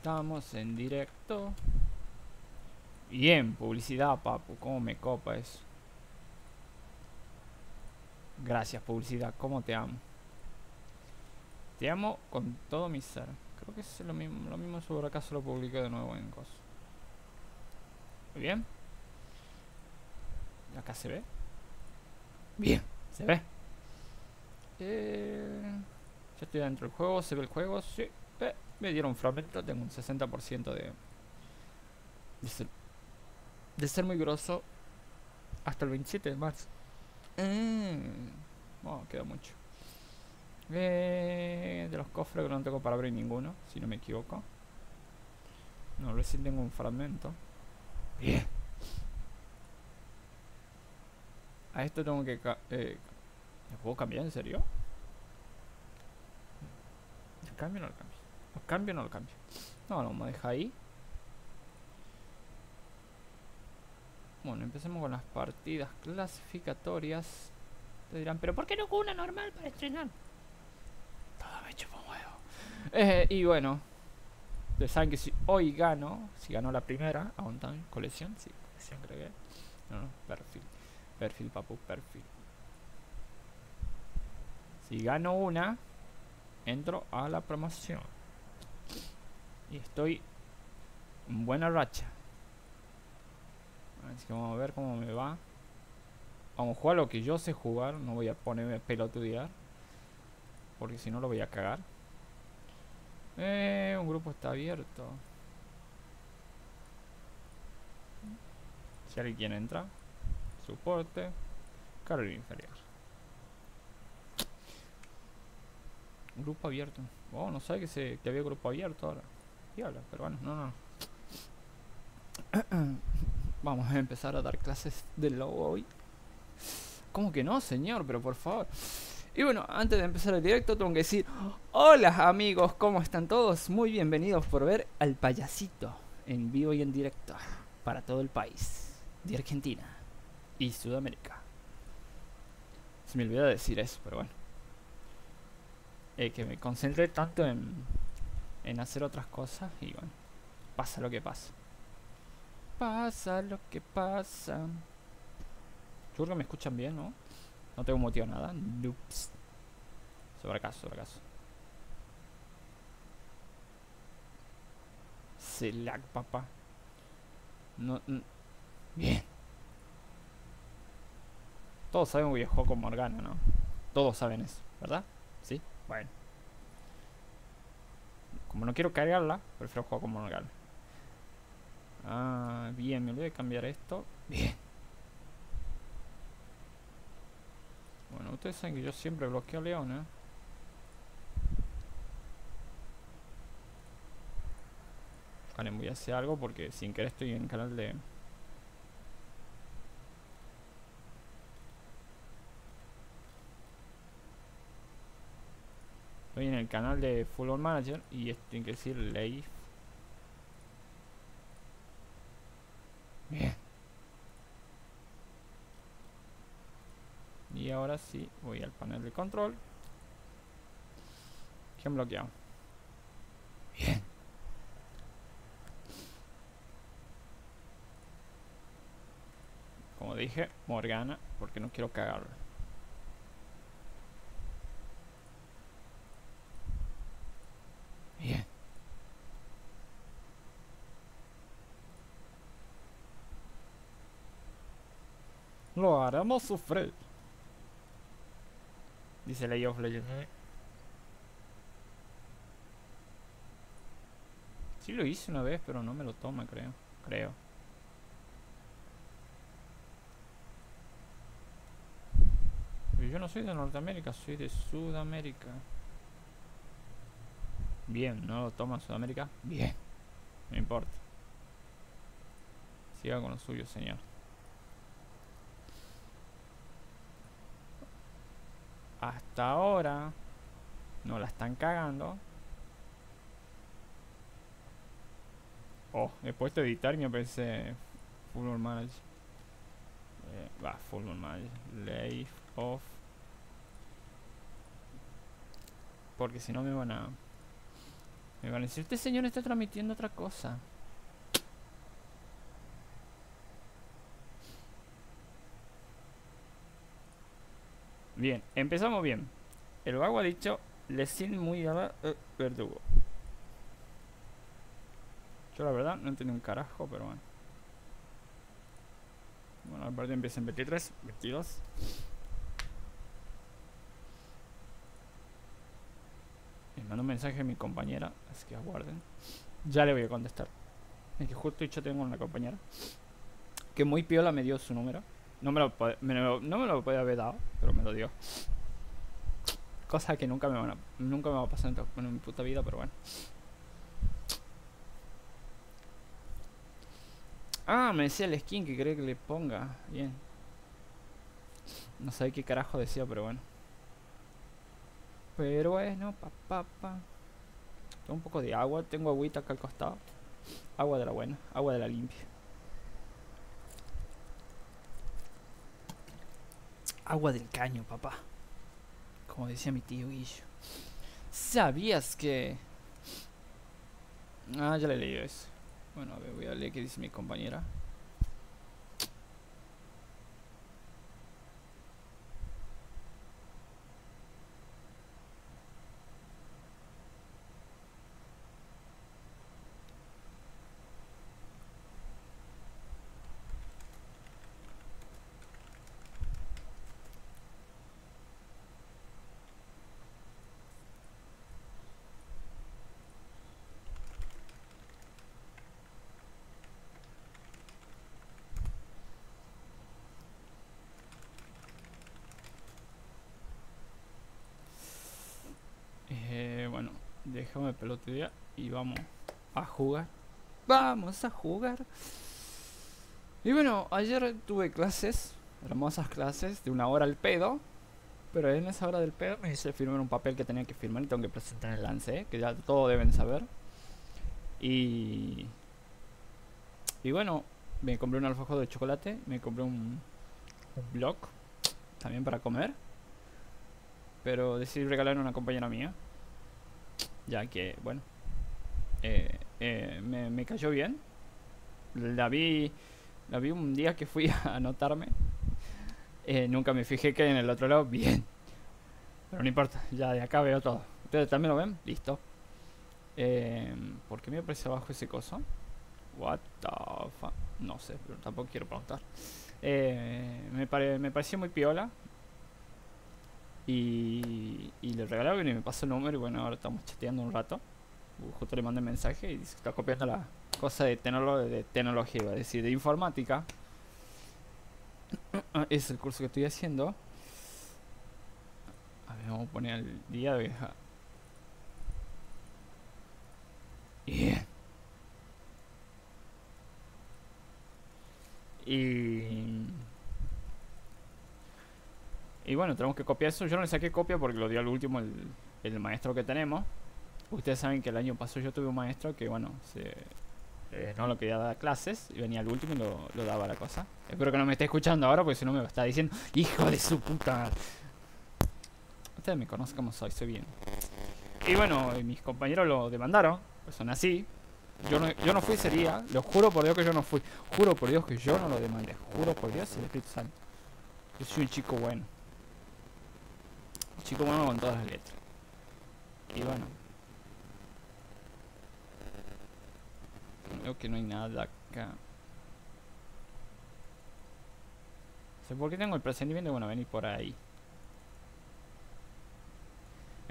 Estamos en directo. Y en publicidad, papu. Cómo me copa eso. Gracias, publicidad. Cómo te amo. Te amo con todo mi ser. Creo que es lo mismo sobre acá, se lo publiqué de nuevo en cosas. Muy bien. Acá se ve. Bien, se ve. Ya estoy dentro del juego, se ve el juego, sí. Me dieron fragmento, tengo un 60% de ser muy grosso hasta el 27 de marzo. No, queda mucho. De los cofres que no tengo para abrir ninguno, si no me equivoco. No, recién tengo un fragmento. Bien. A esto tengo que... ¿lo puedo cambiar? ¿En serio? ¿Lo cambio o no lo cambio? ¿Lo cambio o no lo cambio? No, no, me deja ahí. Bueno, empecemos con las partidas clasificatorias. Te dirán, ¿pero por qué no con una normal para estrenar? Todo me chupa un huevo. Y bueno, ustedes saben que si hoy gano, si ganó la primera, a un time, colección, sí, colección creo que. No, no, perfil. Perfil, papu, perfil. Si gano una, entro a la promoción. Y estoy en buena racha. Así que vamos a ver cómo me va. Vamos a jugar lo que yo sé jugar. No voy a ponerme a pelotudear, porque si no lo voy a cagar. Un grupo está abierto. Si alguien quiere entrar. Soporte, carril inferior. Grupo abierto. Oh, no sabía que había grupo abierto ahora. Diablo, pero bueno, no, no. Vamos a empezar a dar clases de lobo hoy. ¿Cómo que no, señor? Pero por favor. Y bueno, antes de empezar el directo tengo que decir: hola amigos, ¿cómo están todos? Muy bienvenidos por ver al payasito en vivo y en directo para todo el país de Argentina y Sudamérica. Se me olvidó decir eso, pero bueno. Que me concentré tanto en hacer otras cosas y bueno, pasa lo que pasa. Pasa lo que pasa. Yo creo que me escuchan bien, ¿no? No tengo motivo nada. Ups. Sobre acaso. Se lag, papá. No, no. Bien. Todos saben que viajó con Morgana, ¿no? Todos saben eso, ¿verdad? ¿Sí? Bueno. Como no quiero cargarla, prefiero jugar con Morgana. Ah, bien, me olvidé de cambiar esto. Bien. Bueno, ustedes saben que yo siempre bloqueo a León, ¿eh? Vale, voy a hacer algo porque sin querer estoy en el canal de... Estoy en el canal de Football Manager y esto tiene que decir League. Bien. Y ahora sí, voy al panel de control. ¿Qué han bloqueado? Bien. Como dije, Morgana, porque no quiero cagarla. Bien. Lo haremos sufrir, dice League of Legends. Sí lo hice una vez, pero no me lo toma, creo. Pero yo no soy de Norteamérica, soy de Sudamérica. Bien, no lo toma Sudamérica. Bien. No importa. Siga con lo suyo, señor. Hasta ahora no la están cagando. Oh, he puesto a editar y me aparece Football Manager. Va, Football Manager. League of. Porque si no me van a... Me van a decir, este señor está transmitiendo otra cosa. Bien, empezamos bien. El vago ha dicho, Lee Sin muy a la verdugo. Yo la verdad no entiendo un carajo, pero bueno. Bueno, el partido empieza en 23, 22. Me mandó un mensaje a mi compañera, así que aguarden. Ya le voy a contestar. Es que justo yo tengo una compañera que muy piola me dio su número. No me lo podía haber dado, pero me lo dio. Cosa que nunca me va a pasar en mi puta vida, pero bueno. Ah, me decía el skin que cree que le ponga. Bien. No sé qué carajo decía, pero bueno. Pero bueno, Tengo un poco de agua, tengo agüita acá al costado. Agua de la buena, agua de la limpia. Agua del caño, papá. Como decía mi tío Guillo. ¿Sabías que...? Ah, ya le he leído eso. Bueno, a ver, voy a leer qué dice mi compañera. Déjame pelotear y vamos a jugar. ¡Vamos a jugar! Y bueno, ayer tuve clases, hermosas clases, de una hora al pedo. Pero en esa hora del pedo me hice firmar un papel que tenía que firmar y tengo que presentar el lance, que ya todos deben saber. Y bueno, me compré un alfajor de chocolate, me compré un blog también para comer. Pero decidí regalar a una compañera mía. Ya que, bueno, me cayó bien. La vi un día que fui a anotarme. Nunca me fijé que en el otro lado, bien. Pero no importa, ya de acá veo todo. ¿Ustedes también lo ven? Listo. ¿Por qué me aparece abajo ese coso? What the fuck. No sé, pero tampoco quiero preguntar. Me pareció muy piola. Y le regalaron y me pasó el número. Y bueno, ahora estamos chateando un rato. Justo le mandé mensaje y dice que está copiando la cosa de tecnología, es decir, de informática. Es el curso que estoy haciendo. A ver, vamos a poner al día, vieja. Bien. Y bueno, tenemos que copiar eso. Yo no le saqué copia porque lo dio al último el maestro que tenemos. Ustedes saben que el año pasado yo tuve un maestro que, bueno, no lo quería dar clases. Y venía al último y lo daba la cosa. Espero que no me esté escuchando ahora porque si no me está diciendo ¡hijo de su puta! Ustedes me conocen como soy, soy bien. Y bueno, mis compañeros lo demandaron. Pues son así. Yo no fui ese día. Lo juro por Dios que yo no fui. Juro por Dios que yo no lo demandé. Juro por Dios y el Espíritu Santo. Yo soy un chico bueno. Chico bueno con todas las letras. Y bueno, creo que no hay nada acá. No sé por qué tengo el presentimiento. Bueno, venir por ahí.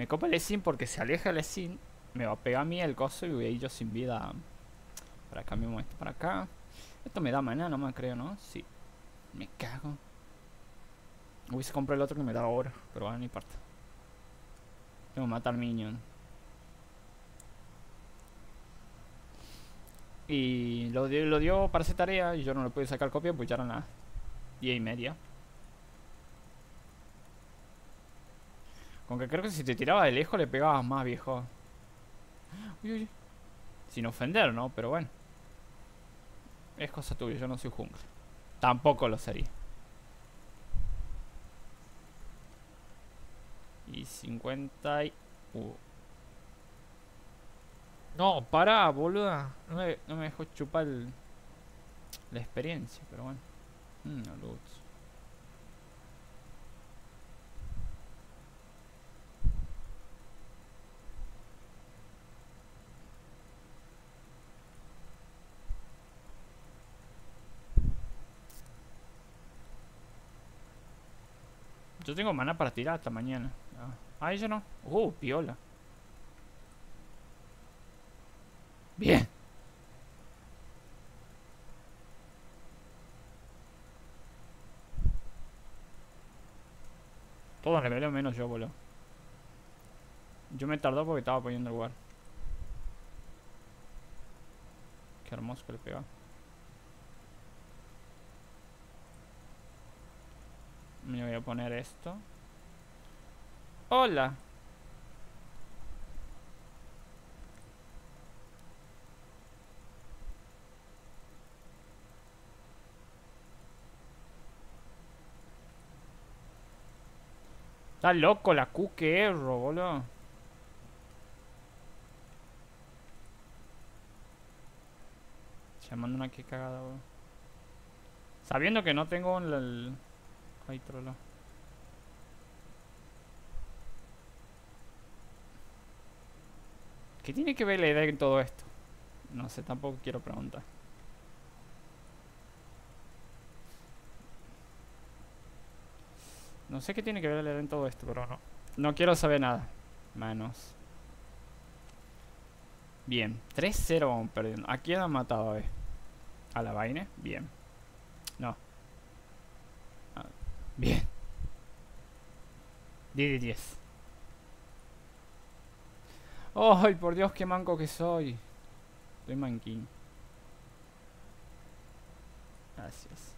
Me copa el Lee Sin porque se aleja el Lee Sin. Me va a pegar a mí el coso y voy a ir yo sin vida. Para acá mismo, esto para acá. Esto me da maná, no me creo, ¿no? Sí. Me cago. Uy, se compró el otro que me da ahora, pero bueno, no importa. Tengo que matar minion. Y lo dio para hacer tarea y yo no le pude sacar copia, pues ya eran las 10:30. Con que creo que si te tiraba de lejos le pegabas más, viejo. Uy, uy. Sin ofender, ¿no? Pero bueno. Es cosa tuya, yo no soy jungla. Tampoco lo sería. Y 50 y... No, pará, boluda. No me dejó chupar la experiencia, pero bueno. No lo uso. Yo tengo mana para tirar hasta mañana. Ah, yo no. Piola. Bien. Todos rebeldes menos yo, boludo. Yo me tardó porque estaba poniendo el guard. Qué hermoso que le pegaba. Me voy a poner esto. ¡Hola! Está loco la Q que erro, boludo. Se manda una que cagada, boludo. Sabiendo que no tengo el... Ay, trolo. ¿Qué tiene que ver la idea en todo esto? No sé, tampoco quiero preguntar. No sé qué tiene que ver la idea en todo esto, pero no. No quiero saber nada. Manos. Bien. 3-0 vamos perdiendo. ¿A quién han matado hoy? ¿A la vaina? Bien. No. Bien. 10 de 10. ¡Ay, por Dios, qué manco que soy! Estoy manquín. Gracias.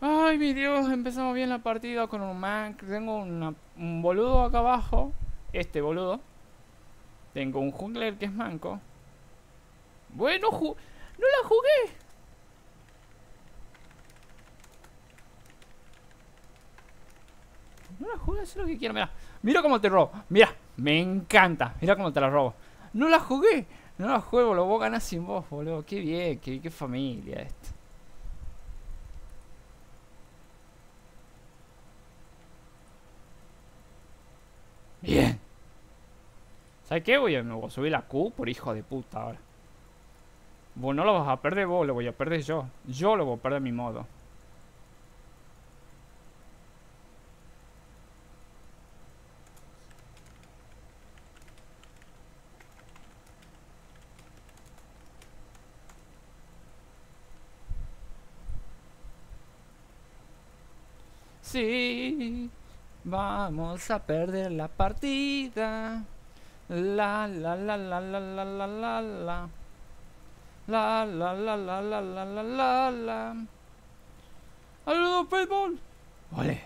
Ay, mi Dios, empezamos bien la partida con un man. Tengo un boludo acá abajo. Este boludo. Tengo un jungler que es manco. Bueno, no la jugué. No la jugué, haz lo que quiero. Mira, mira cómo te robo. Mira, me encanta. Mira cómo te la robo. No la jugué. No la juego, lo voy a ganar sin vos, boludo. Qué bien, qué familia esto. Bien. ¿Sabes qué? Voy a subir la Q por hijo de puta ahora. Vos no lo vas a perder vos, lo voy a perder yo. Yo lo voy a perder a mi modo. Sí. Vamos a perder la partida. La la la la la la la la la. La la la la la la la la la. ¡Saludos, Football! ¡Ole!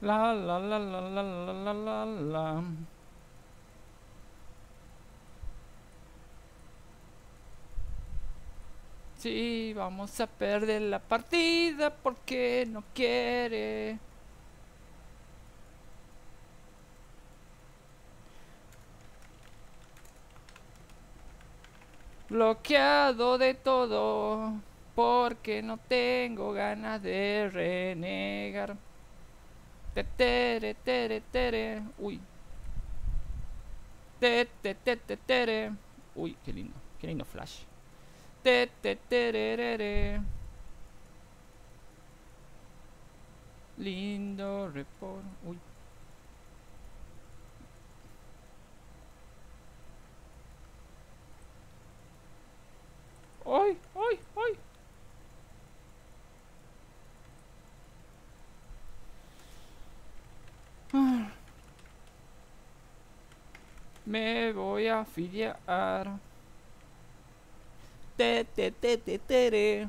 La la la la la la la la la. Sí, vamos a perder la partida porque no quiere. Bloqueado de todo porque no tengo ganas de renegar. Te tere tere tere. Uy. Te te te te tere. Uy, qué lindo flash. Te te tererere. Lindo report. Uy. ¡Ay! ¡Ay! ¡Ay! Ah. Me voy a afiliar. Te, te, te, te, tere.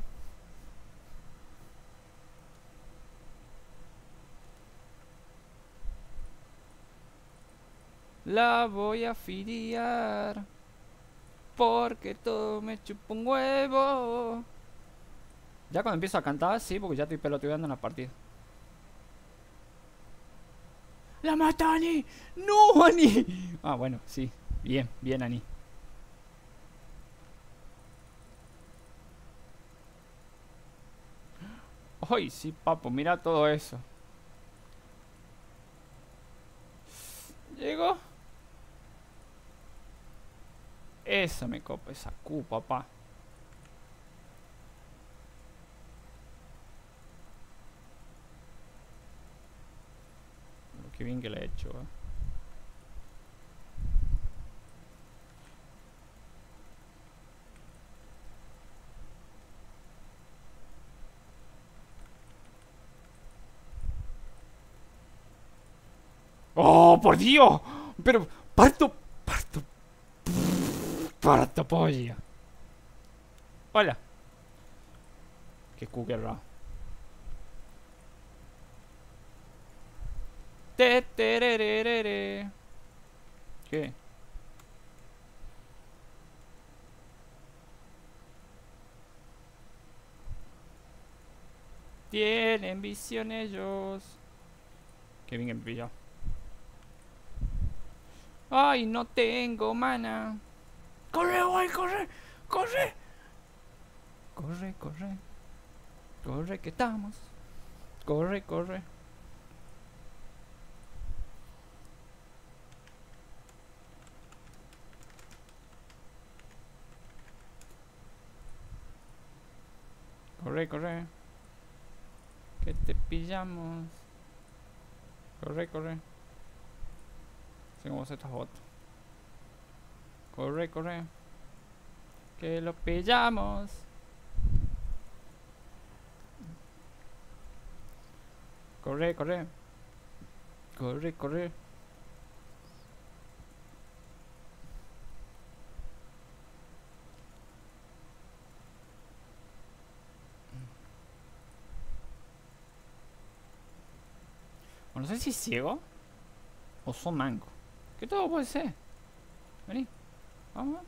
La voy a fidear, porque todo me chupa un huevo. Ya cuando empiezo a cantar, sí, porque ya estoy peloteando en las partidas. ¡La mata, Ani! ¡No, Ani! Ah, bueno, sí. Bien, bien, Ani. ¡Ay, sí, papo! Mira todo eso. ¿Llego? Esa me copa, esa Q, papá. Qué bien que la he hecho, ¿eh? ¡Oh, por Dios! Pero parto pollo. Hola. Qué cookie raro. ¿Qué? Tienen visión ellos. Qué bien pillado. Ay, no tengo mana. Corre, guay, corre, corre. Corre, corre. Corre que estamos. Corre, corre. Corre, corre. Que te pillamos. Corre, corre. Sé cómo se está hot. Corre, corre. Que lo pillamos. Corre, corre. Corre, corre. No sé si es ciego o son manco. ¿Qué todo puede ser? Vení, vamos.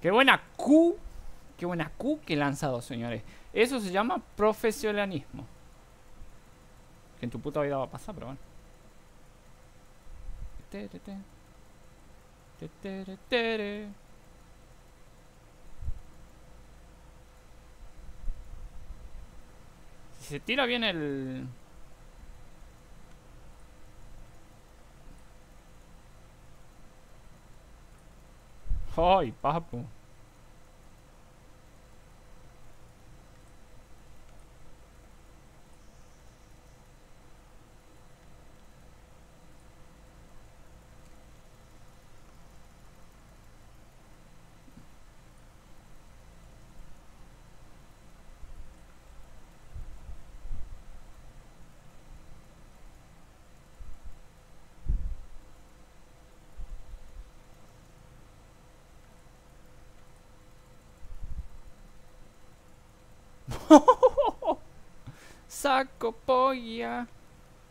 ¡Qué buena Q! ¡Qué buena Q que he lanzado, señores! Eso se llama profesionalismo. Que en tu puta vida va a pasar, pero bueno. Se tira bien el... ¡Ay, papu! Saco polla.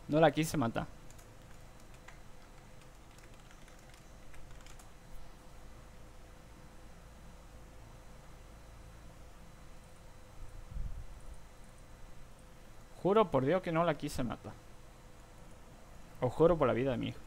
No la quise matar. Juro por Dios que no la quise matar. Os juro por la vida de mi hijo.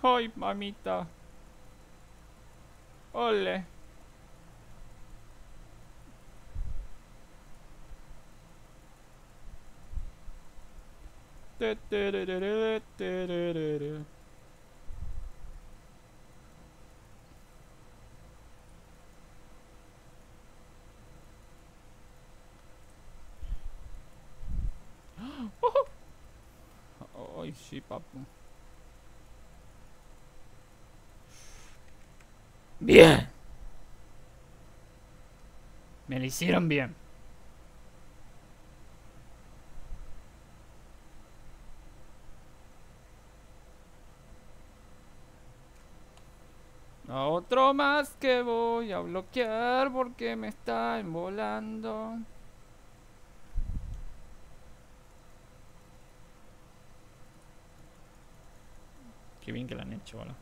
Ay, mamita. Ole. Sì, papu. Bien. Me lo hicieron bien. A otro más que voy a bloquear porque me están volando. Qué bien que la han hecho, ¿no?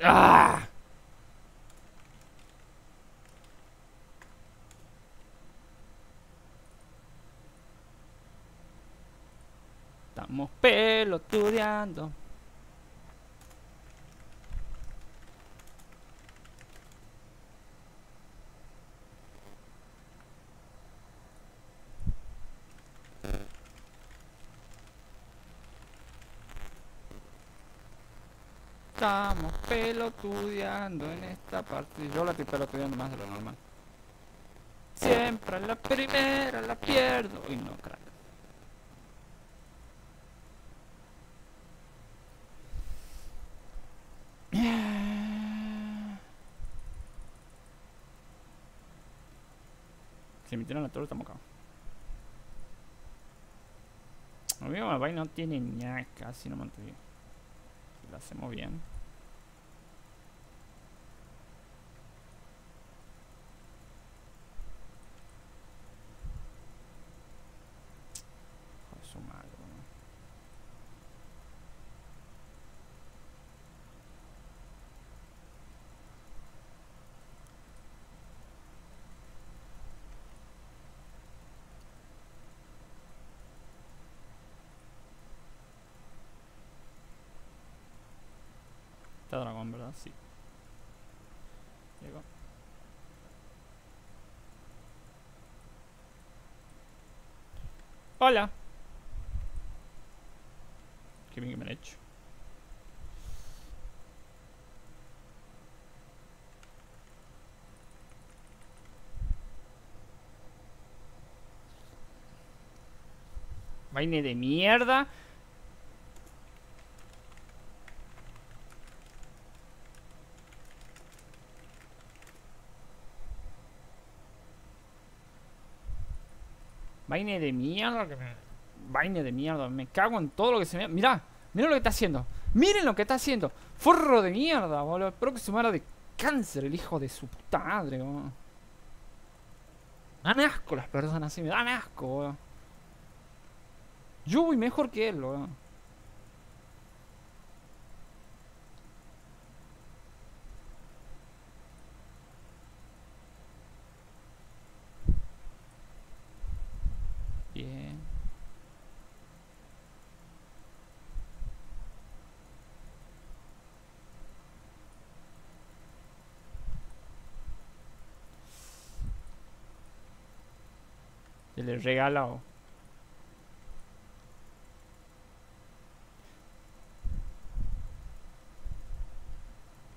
Ah! Estamos pelotudeando. Estamos pelotudeando en esta parte. Yo la estoy pelotudeando más de lo normal. Siempre a la primera la pierdo. Uy, no, crack. Si me tiran la torre, estamos acá. Amigo, la vaina no tiene ñaca, así no me entendí. La hacemos bien. Eso malo, dragón, ¿verdad? Sí. Llegó. Hola. Qué bien que me han hecho. Vaina de mierda. Vaina de mierda, vaina de mierda, me cago en todo lo que se me... Mirá, mirá lo que está haciendo, miren lo que está haciendo. Forro de mierda, boludo, espero que se muera de cáncer el hijo de su puta madre, boludo. Dan asco las personas así, me dan asco, boludo. Yo voy mejor que él, boludo. Se les regaló.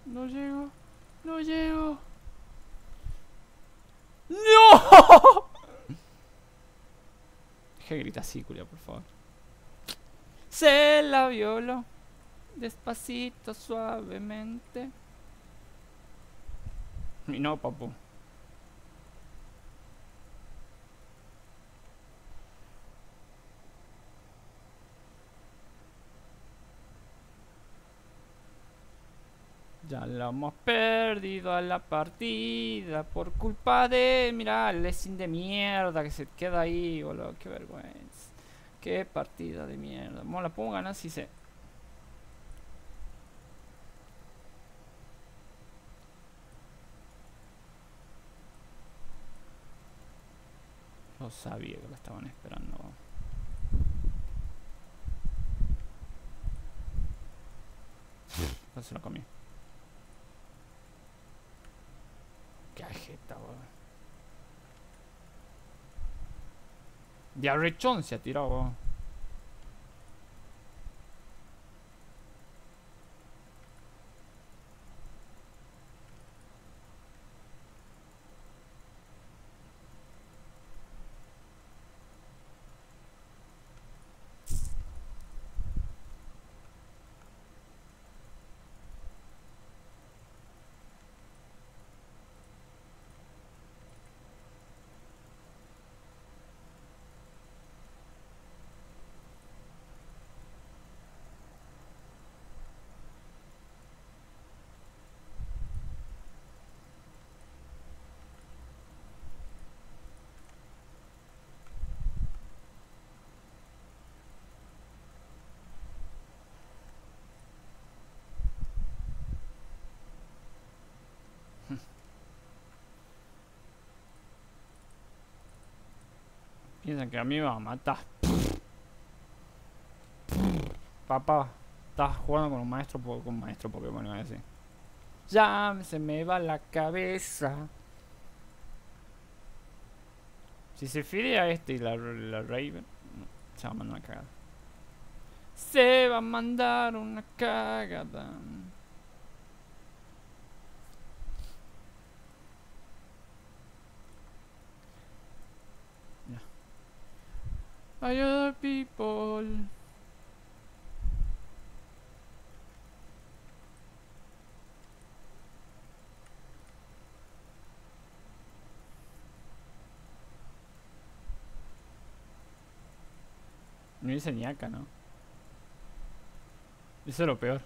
No llego. No llego. ¡No! Deja de gritar así, culia, por favor. Se la violó. Despacito, suavemente. You know, papu. Ya lo hemos perdido a la partida por culpa de... Mira, Lee Sin de mierda que se queda ahí, boludo. Qué vergüenza. Qué partida de mierda. Bueno, la pongo ganar si sé. Yo sabía que lo estaban esperando. No se lo comí. Qué ajeta, boludo. Diarrechón se ha tirado, boludo. Piensan que a mí me va a matar. Papá, estás jugando con un maestro, Pokémon, iba a decir. Ya se me va la cabeza. Si se fidea a este y la Raven, se va a mandar una cagada. Se va a mandar una cagada. Hay other people. No dice ni acá, ¿no? Eso es lo peor.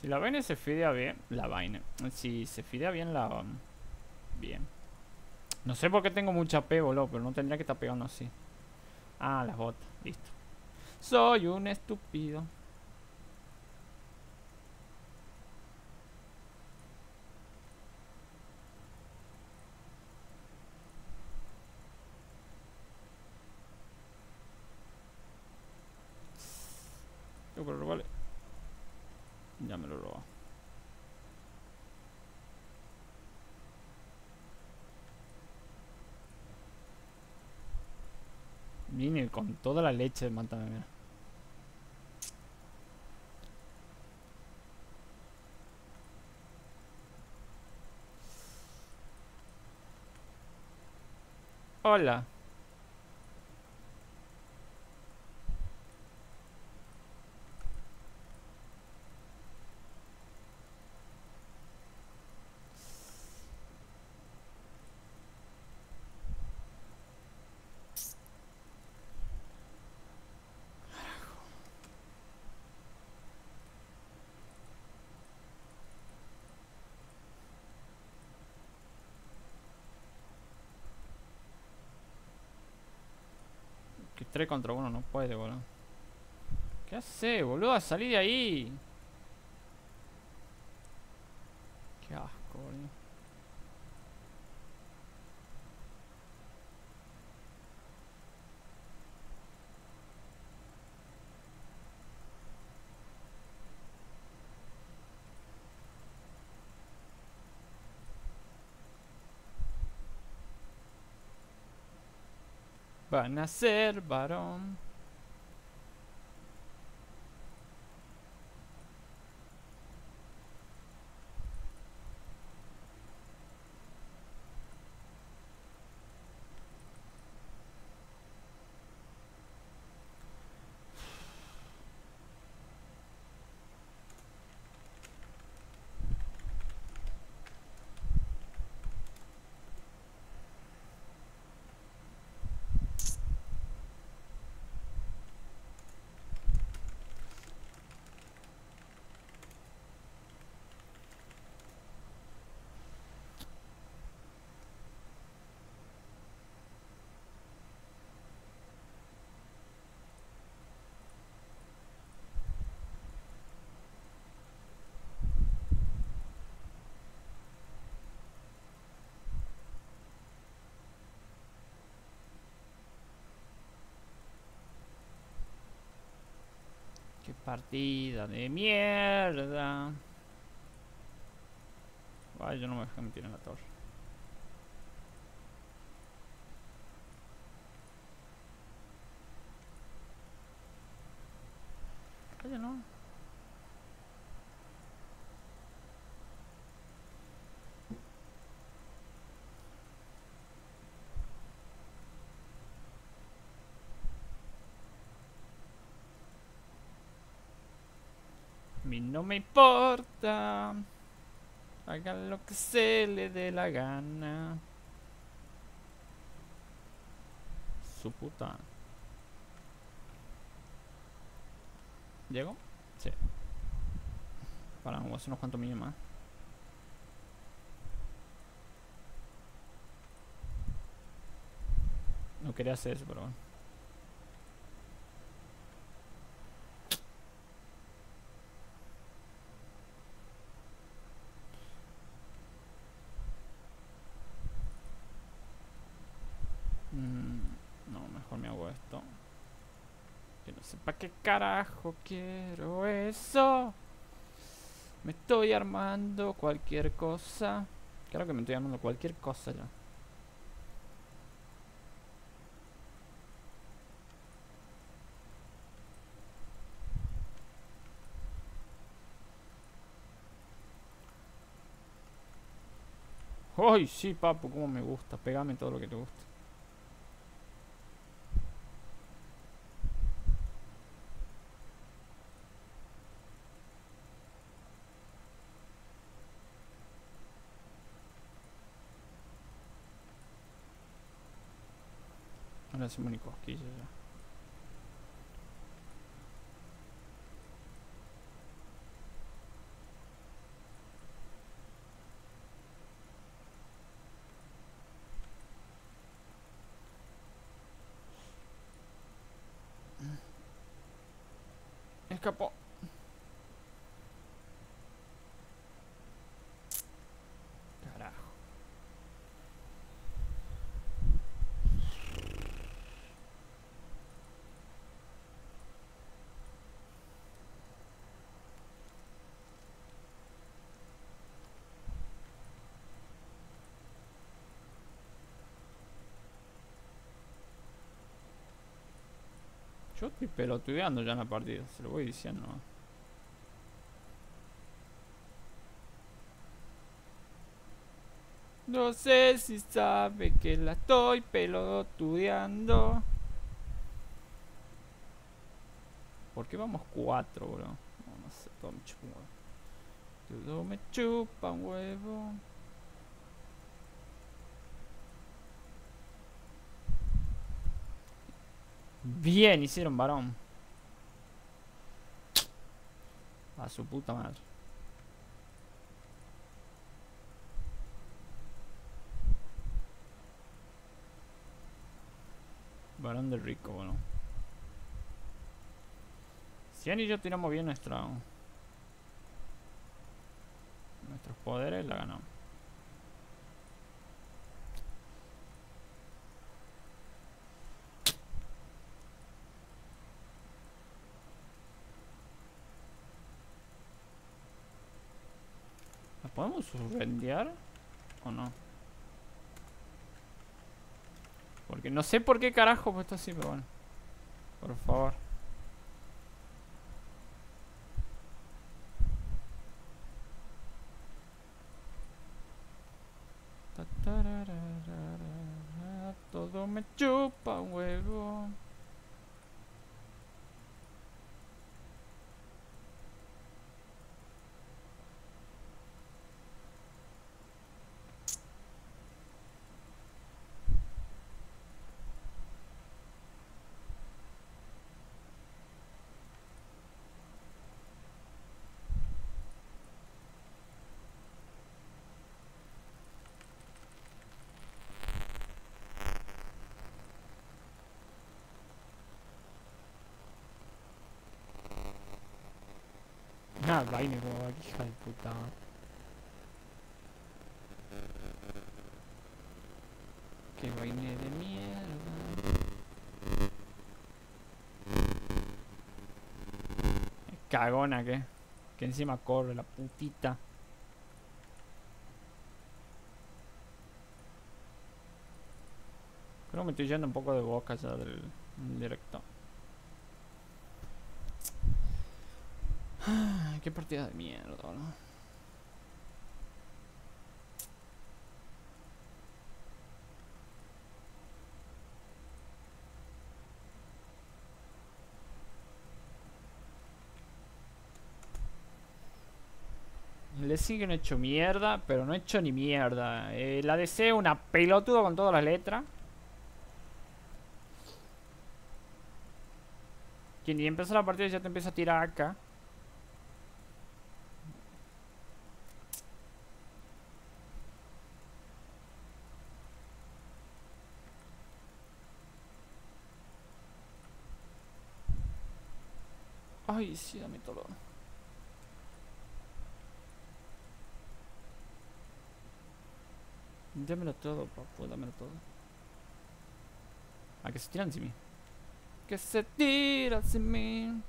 Si la vaina se fidea bien, si se fidea bien la... Bien. No sé por qué tengo mucha P, boludo, pero no tendría que estar pegando así. Ah, las botas, listo. Soy un estúpido. Yo creo que vale. Ya me lo robó. Vine con toda la leche, mátame, mira. Hola. Que 3 contra 1 no puede, boludo. ¿Qué hace, boludo? Salí de ahí. Qué asco, boludo. Van a ser varón. ¡Qué partida de mierda! Vaya, yo no me dejé meter en la torre. Vaya, no. No me importa, hagan lo que se le dé la gana. Su puta. ¿Llego? Sí. Para, vamos a hacer unos cuantos millones más. No quería hacer eso, pero bueno. ¿Para qué carajo quiero eso? Me estoy armando cualquier cosa. Claro que me estoy armando cualquier cosa ya. ¡Ay, sí, papu! Como me gusta. Pégame todo lo que te guste. No hacemos ni cosquillas ya. Escapó. Yo estoy pelotudeando ya en la partida, se lo voy diciendo. No sé si sabe que la estoy pelotudeando. ¿Por qué vamos 4, bro? No sé, todo me chupa un huevo. Todo me chupa un huevo. Bien, hicieron varón. A su puta madre. Varón del rico, bueno. Sion y yo tiramos bien nuestros poderes, la ganamos. ¿Podemos surrendear o no? Porque no sé por qué carajo he puesto así, pero bueno. Por favor. Todo me chupa huevo. Ah, vaina como va, hija de puta. Qué vaina de mierda. Cagona que. Que encima corre la putita. Creo que me estoy yendo un poco de boca ya del directo. Qué partida de mierda, ¿no? Le siguen hecho mierda, pero no he hecho ni mierda. La DC una pelotuda con todas las letras. Quien ni empezó la partida ya te empieza a tirar acá. Ay, sí, dame todo. Dámelo todo, papu, dámelo todo. Ah, que se tiran sin mí. Que se tiran sin mí.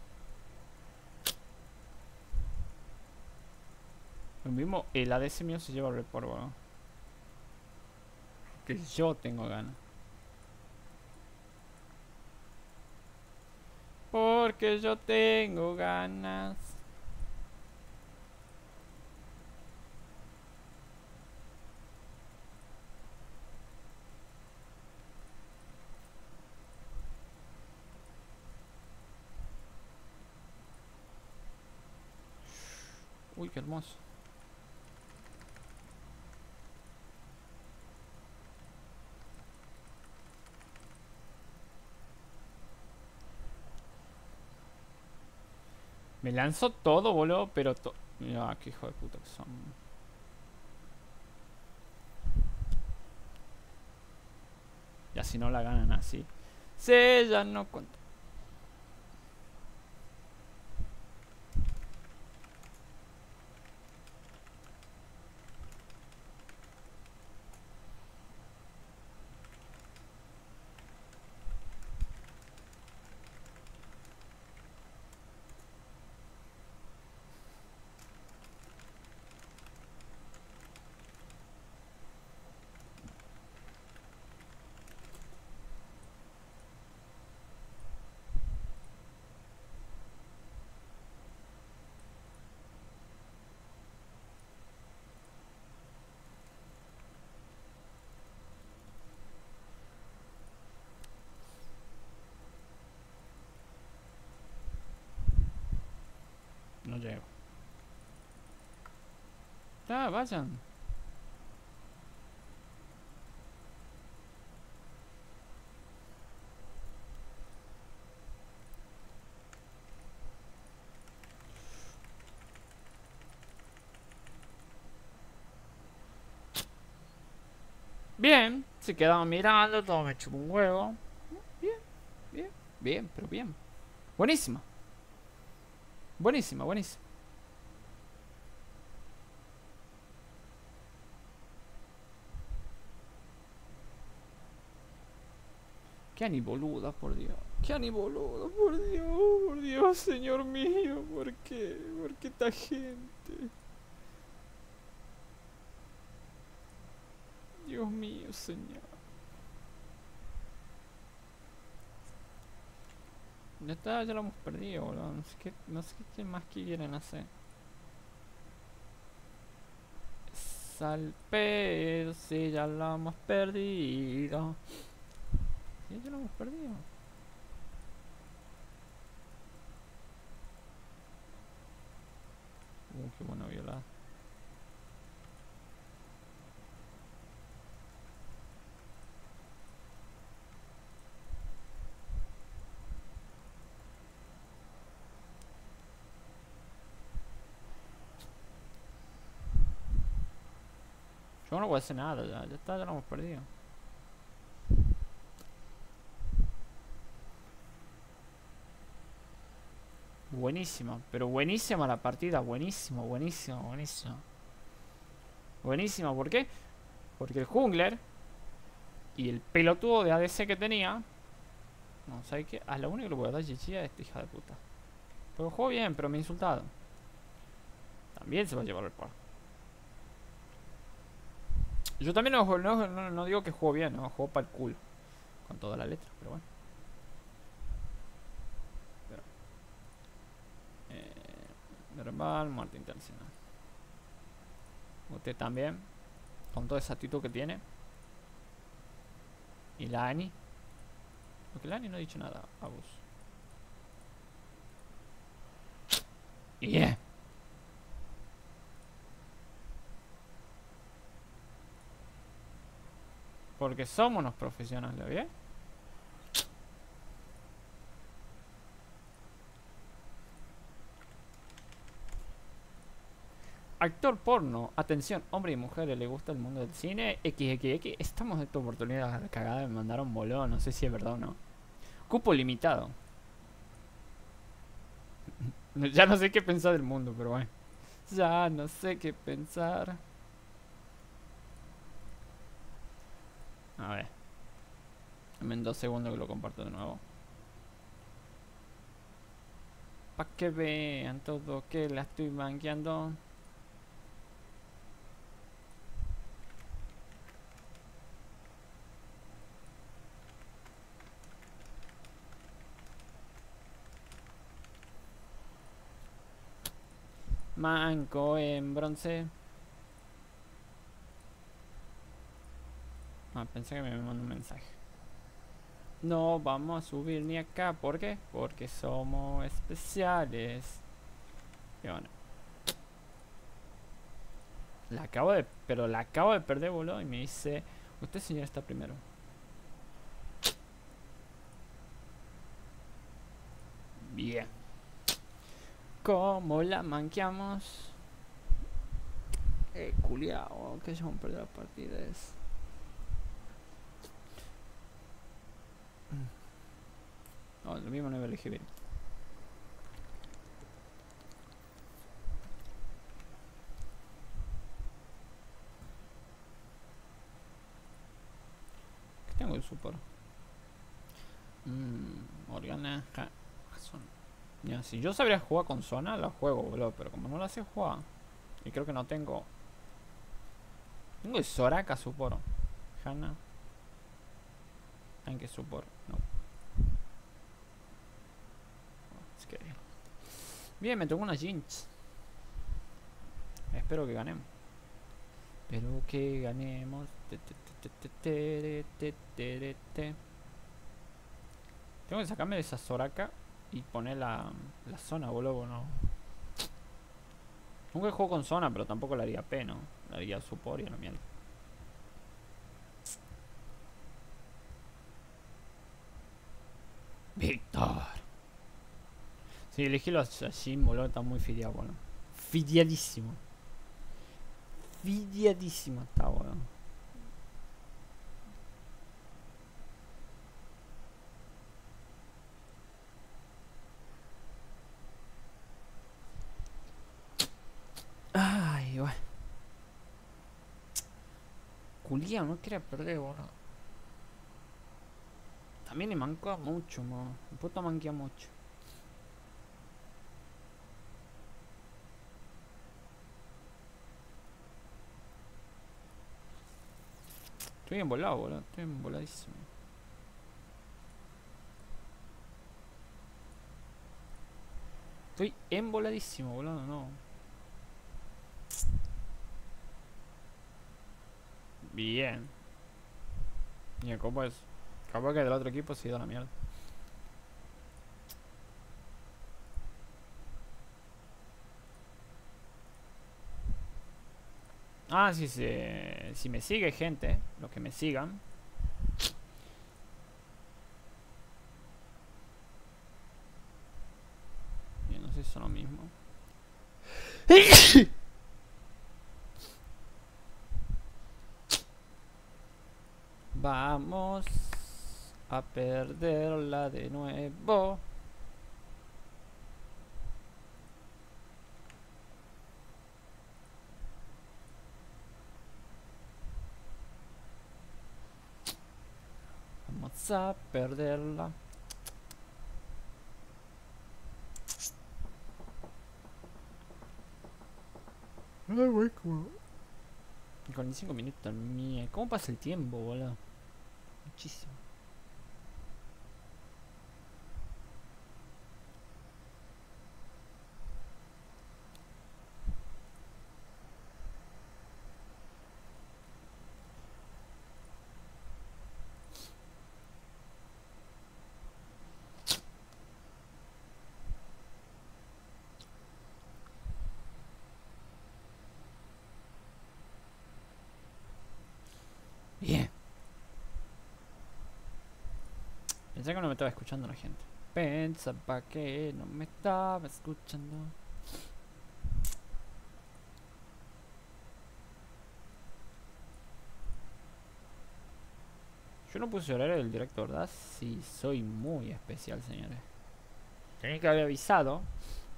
Lo mismo, el ADC mío se lleva el reporvo, ¿no? Que yo tengo ganas. Porque yo tengo ganas. Uy, qué hermoso. Me lanzo todo, boludo, pero todo. Mira, qué hijo de puta que son. Ya si no la ganan así. Se ya no cuenta. Ah, vayan. Bien, se quedaban mirando, todo me chupó un huevo. Bien, bien, bien, pero bien. Buenísima. Buenísima, buenísima. Qué ni boluda, por Dios. Qué ni boluda, por Dios. Por Dios, señor mío. ¿Por qué? ¿Por qué esta gente? Dios mío, señor. Ya está, ya lo hemos perdido, boludo. No sé qué más quieren hacer. Salpedo, si ya lo hemos perdido. Sí, ya lo hemos perdido. Qué buena violada. Yo no voy a hacer nada, ya está, ya lo hemos perdido. Buenísima, pero buenísima la partida, buenísima. Buenísima, ¿por qué? Porque el jungler y el pelotudo de ADC que tenía. No, ¿sabes qué? A la única que le voy a dar GG a esta hija de puta. Pero jugó bien, pero me ha insultado. También se va a llevar el par. Yo también no digo que jugó bien, no, jugó para el culo. Con toda la letra, pero bueno. Verbal, muerte intencional. Usted también. Con toda esa actitud que tiene. Y la Ani. Porque la Ani no ha dicho nada. Abus. Y yeah. Porque somos unos profesionales, ¿bien? Actor porno, atención, hombre y mujeres, le gusta el mundo del cine, XXX, estamos en esta oportunidad de cagada, me mandaron boludo, no sé si es verdad o no. Cupo limitado. Ya no sé qué pensar del mundo, pero bueno. Ya no sé qué pensar. A ver. Dame 2 segundos que lo comparto de nuevo. Pa' que vean todo que la estoy banqueando. Manco en bronce. Ah, pensé que me mandó un mensaje. No vamos a subir ni acá. ¿Por qué? Porque somos especiales. Y bueno. La acabo de perder, boludo. Y me dice, usted señor está primero. Bien. Como la manqueamos. Culiao, que yo me perdí las partidas. No, lo mismo no iba a elegir bien. ¿Qué tengo de support? Morgana, Jason. Ya, si yo sabría jugar con zona, la juego, boludo. Pero como no la sé jugar, y creo que no tengo. Tengo el Soraka, suporo. Hanna. Aunque suporo, no. Es que... Bien, me tocó una Jinx. Espero que ganemos. Pero que ganemos. Tengo que sacarme de esa Soraka. Y poner la zona, boludo, no. Nunca juego con zona, pero tampoco la haría P, ¿no? La haría support y a la mierda. Víctor. Sí, elegí los Shin, boludo, está muy fideado, boludo. Fideadísimo. Fideadísimo está, boludo. Culiao, no quería perder, boludo. También le manquea mucho, man. El puto manquea mucho. Estoy bien volado, boludo. Estoy bien voladísimo. Estoy emboladísimo, boludo, no. Bien. Y el copo es... Capaz que del otro equipo se da la mierda. Ah, si me sigue gente, los que me sigan. Yo no sé si son lo mismo. Vamos a perderla de nuevo. Vamos a perderla. No voy como... 45 minutos también. ¿Cómo pasa el tiempo, boludo? Muchísimo. Pensé que no me estaba escuchando la gente. Pensaba que no me estaba escuchando. Yo no puse horario del directo, ¿verdad? Sí, soy muy especial, señores. Tenía que haber avisado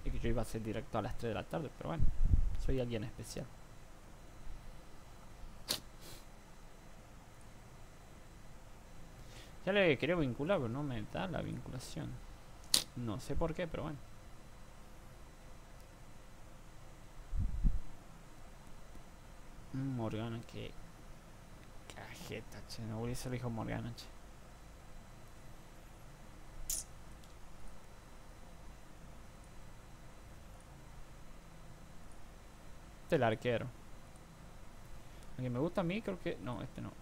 de que yo iba a hacer directo a las 3 de la tarde, pero bueno, soy alguien especial. Ya le quería vincular, pero no me da la vinculación. No sé por qué, pero bueno. Morgana, que cajeta, che. No voy a ser hijo Morgana, che. Este es el arquero. Aunque me gusta a mí, creo que... No, este no.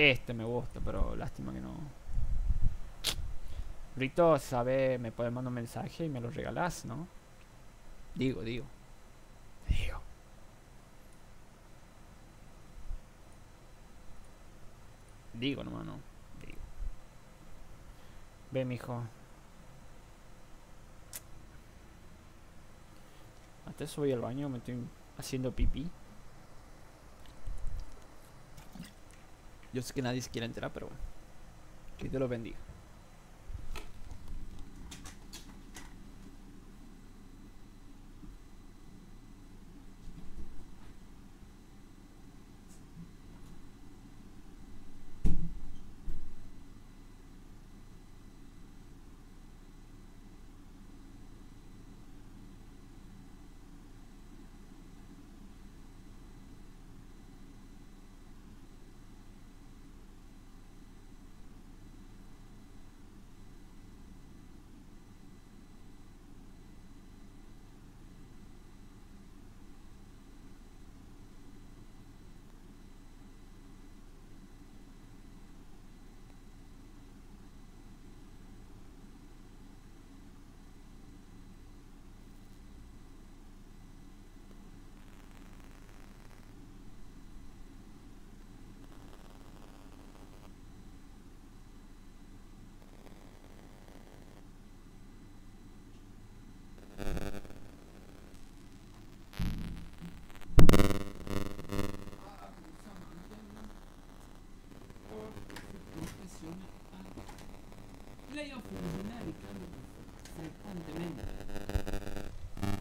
Este me gusta, pero lástima que no. Brito, sabe, me puedes mandar un mensaje y me lo regalás, ¿no? Digo. Digo, nomás, no. Digo. Ve, mijo. Hasta eso voy al baño, me estoy haciendo pipí. Yo sé que nadie se quiere enterar, pero bueno. Que Dios los bendiga.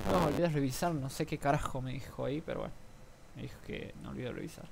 No olvides revisar, no sé qué carajo me dijo ahí, pero bueno, me dijo que no olvides revisar.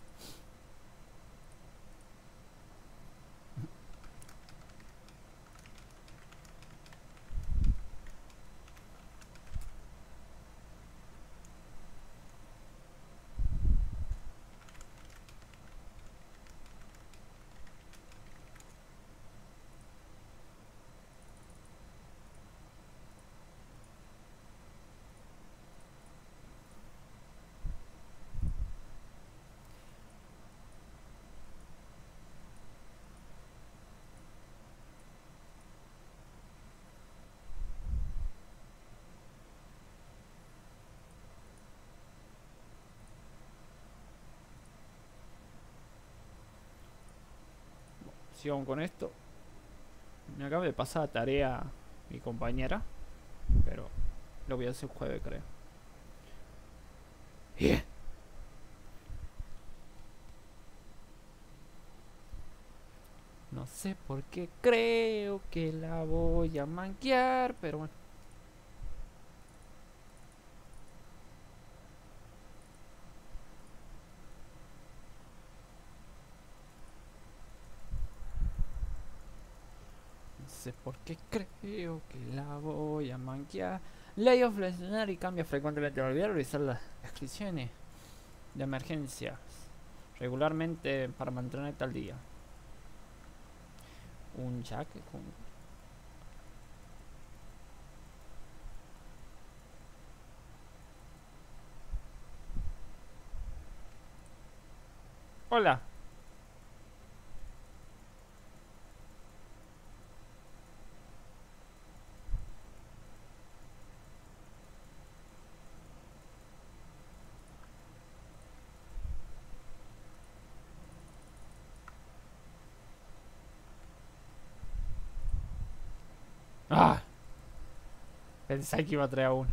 Sion con esto. Me acaba de pasar a tarea mi compañera, pero lo voy a hacer jueves, creo. Bien. No sé por qué creo que la voy a manquear, pero bueno. No sé por qué creo que la voy a manquear. League of Legends y cambia frecuentemente. Olvidar revisar las descripciones de emergencias regularmente para mantenerte al día. Un jack con... Hola. Pensé que iba a traer a uno.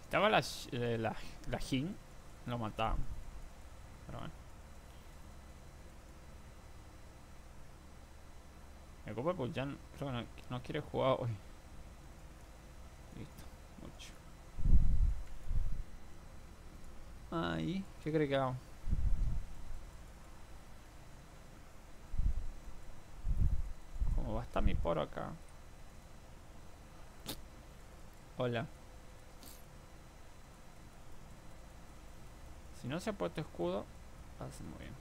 Si estaba la Jin, lo mataban. Pero bueno. Me copa porque ya no, creo que no quiere jugar hoy. Listo, 8. Ahí, ¿qué cree que hago? ¿Cómo va a estar mi poro acá? Hola. Si no se ha puesto escudo, hace muy bien.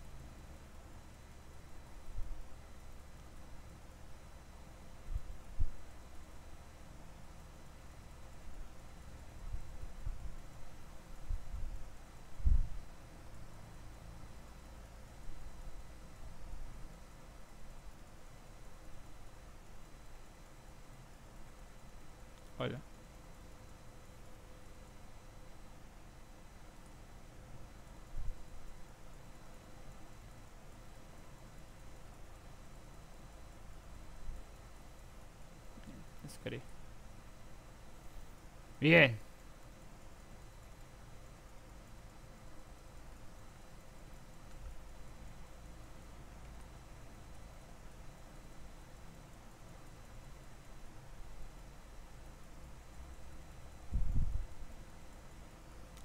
Hola. Bien, bien.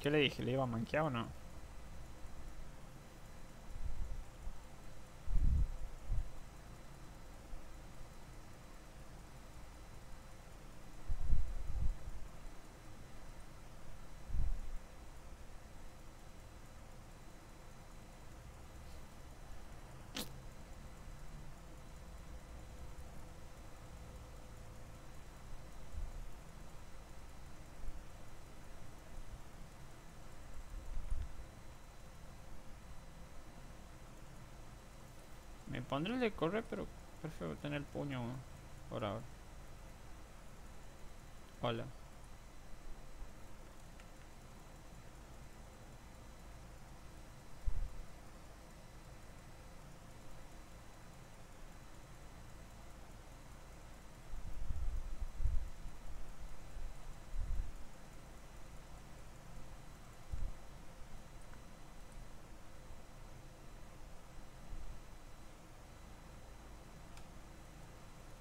¿Qué le dije? ¿Le iba a manquear o no? Pondré el de correr, pero prefiero tener el puño por ahora. Hola.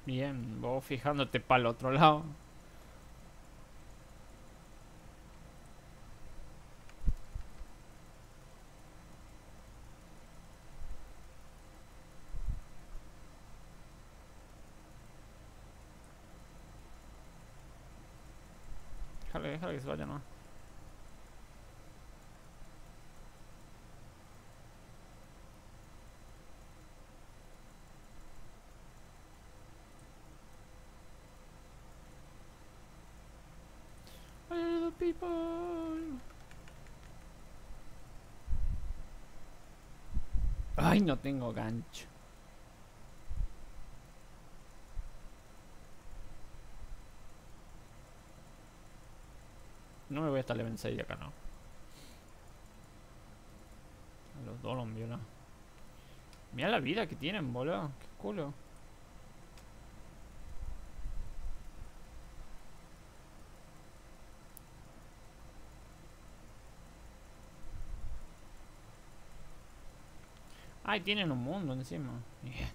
Bien, vos fijándote para el otro lado. Déjale que se vaya, ¿no? People. Ay, no tengo gancho. No me voy a estar level 6 acá, no. A los dos los viola. Mira la vida que tienen, boludo. Qué culo. Ay, tienen un mundo encima. Yeah.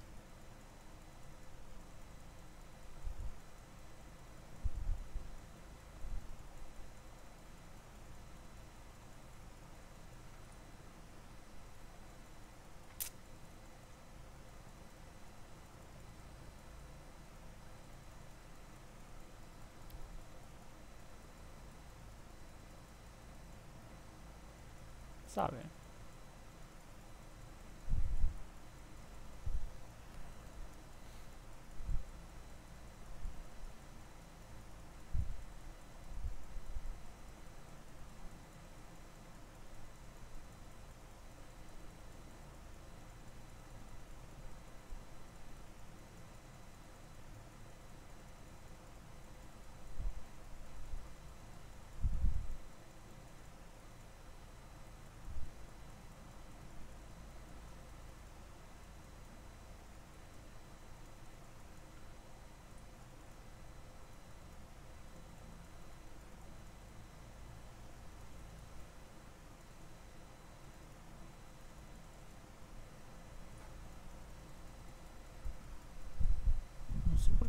Sabe.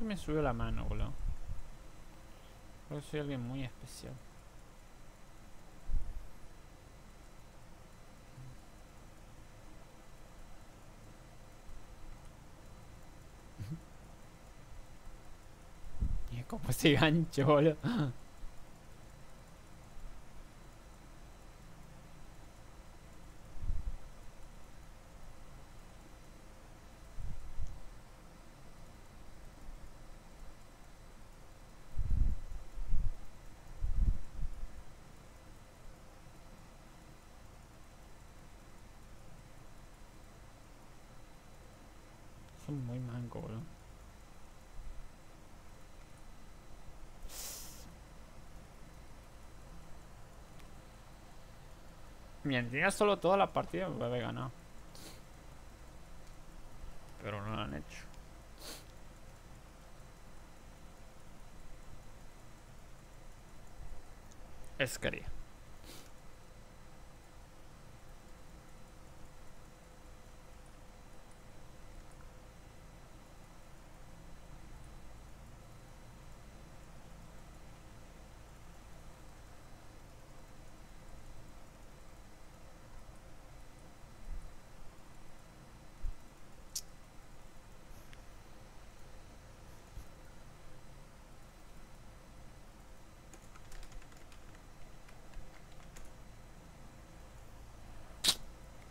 Me subió la mano, boludo. Creo que soy alguien muy especial. Y es como ese gancho, boludo. Muy manco, boludo. Bien, tenía solo toda la partida, me había ganado. Pero no la han hecho. Es quería.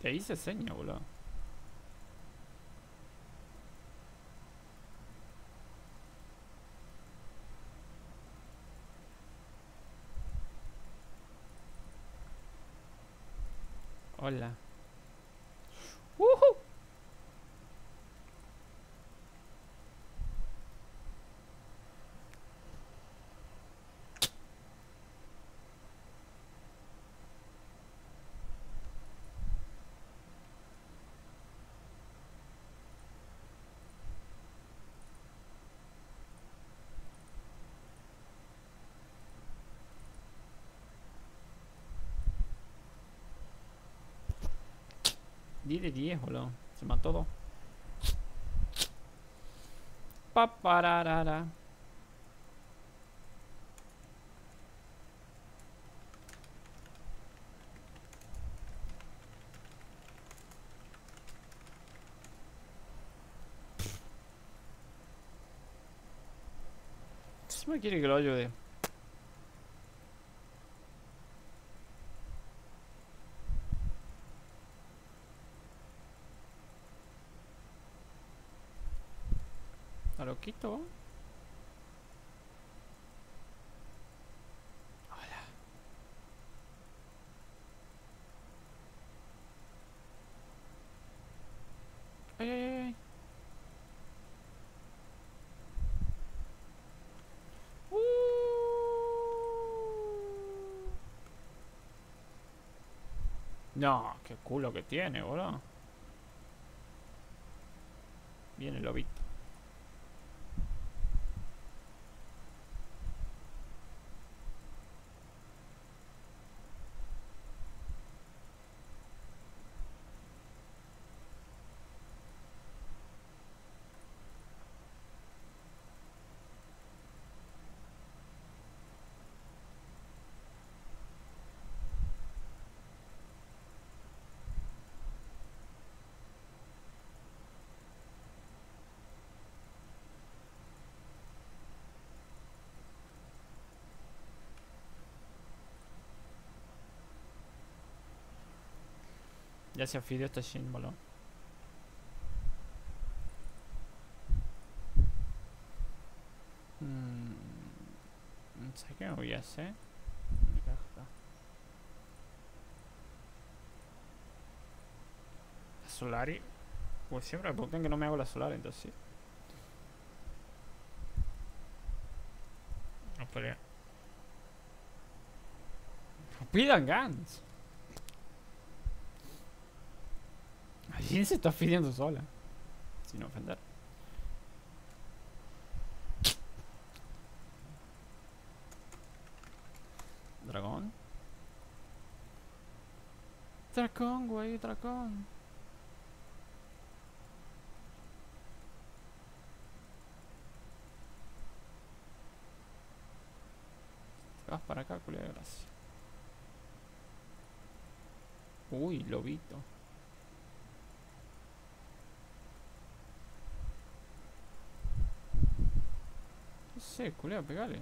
Te hice seña, boludo. Hola. ¡Woohoo! Di de 10, boludo. Se mató todo. Papararara. ¿Qué me quiere que lo ayude? Loquito. Hola. No, qué culo que tiene, boludo. Viene el lobito. Ya se afidió este símbolo. No sé qué voy a hacer. La Solari. Pues siempre me preguntan que no me hago la Solari, entonces. No pelea. No pidan guns. ¿Quién se está pidiendo sola? Sin ofender. Dragón. Dragón, güey, dragón. Te vas para acá, culia de gracia. Uy, lobito. Sí, culea, pegale.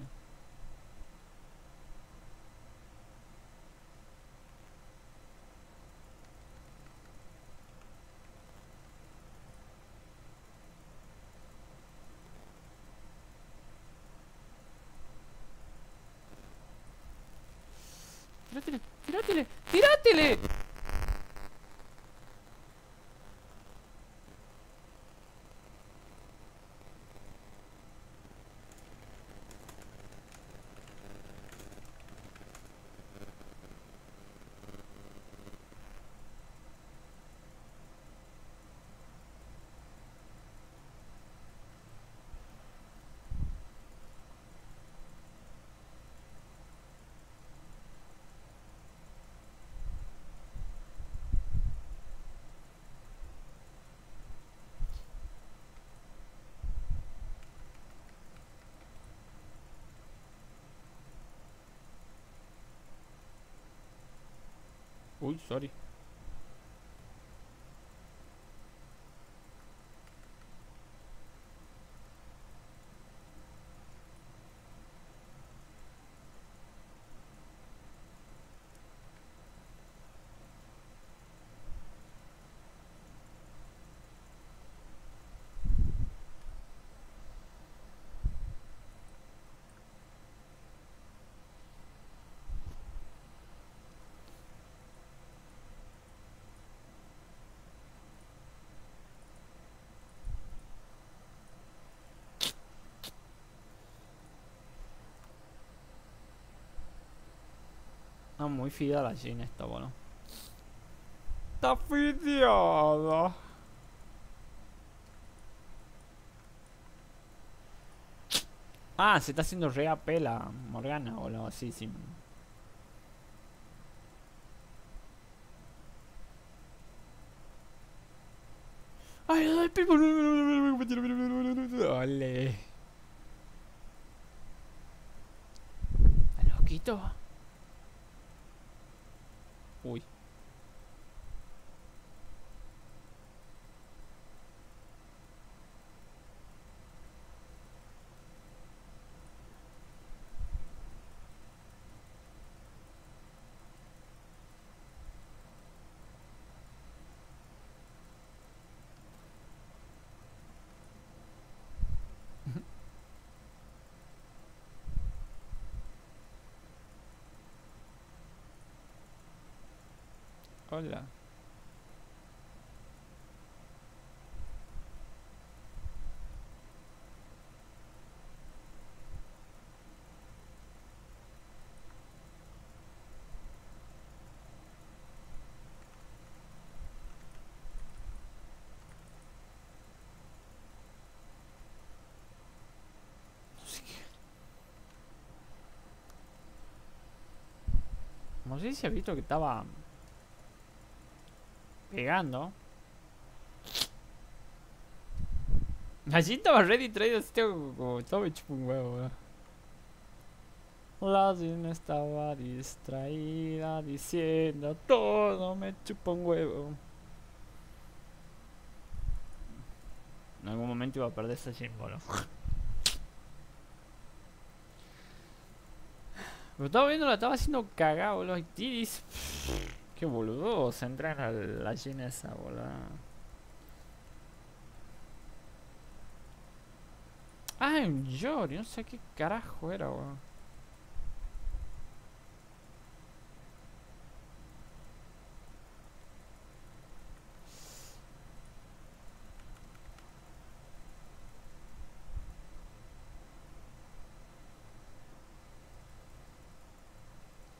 Tírátele, tírátele, tírátele. Uy, sorry. Está muy fiada la Jin esta, bueno. Está fideada. Ah, se está haciendo re AP la Morgana o algo así, sí. Ay, ay, people. Ole. Loquito. Uy. Hola. No sé si ha visto que estaba pegando. Allí estaba ready traído, estaba hecho un huevo. La Sin estaba distraída diciendo todo me chupa un huevo. En algún momento iba a perder ese símbolo. Pero estaba viendo, la estaba haciendo cagada, boludo. Y Tiris. Qué boludo. Se entra en la llena esa, boludo. Ah, un Yori. No sé qué carajo era, boludo.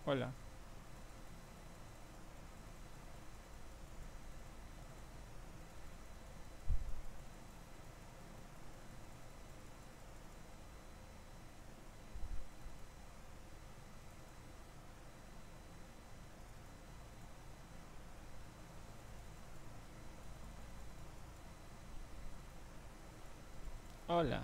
Hola. Hola.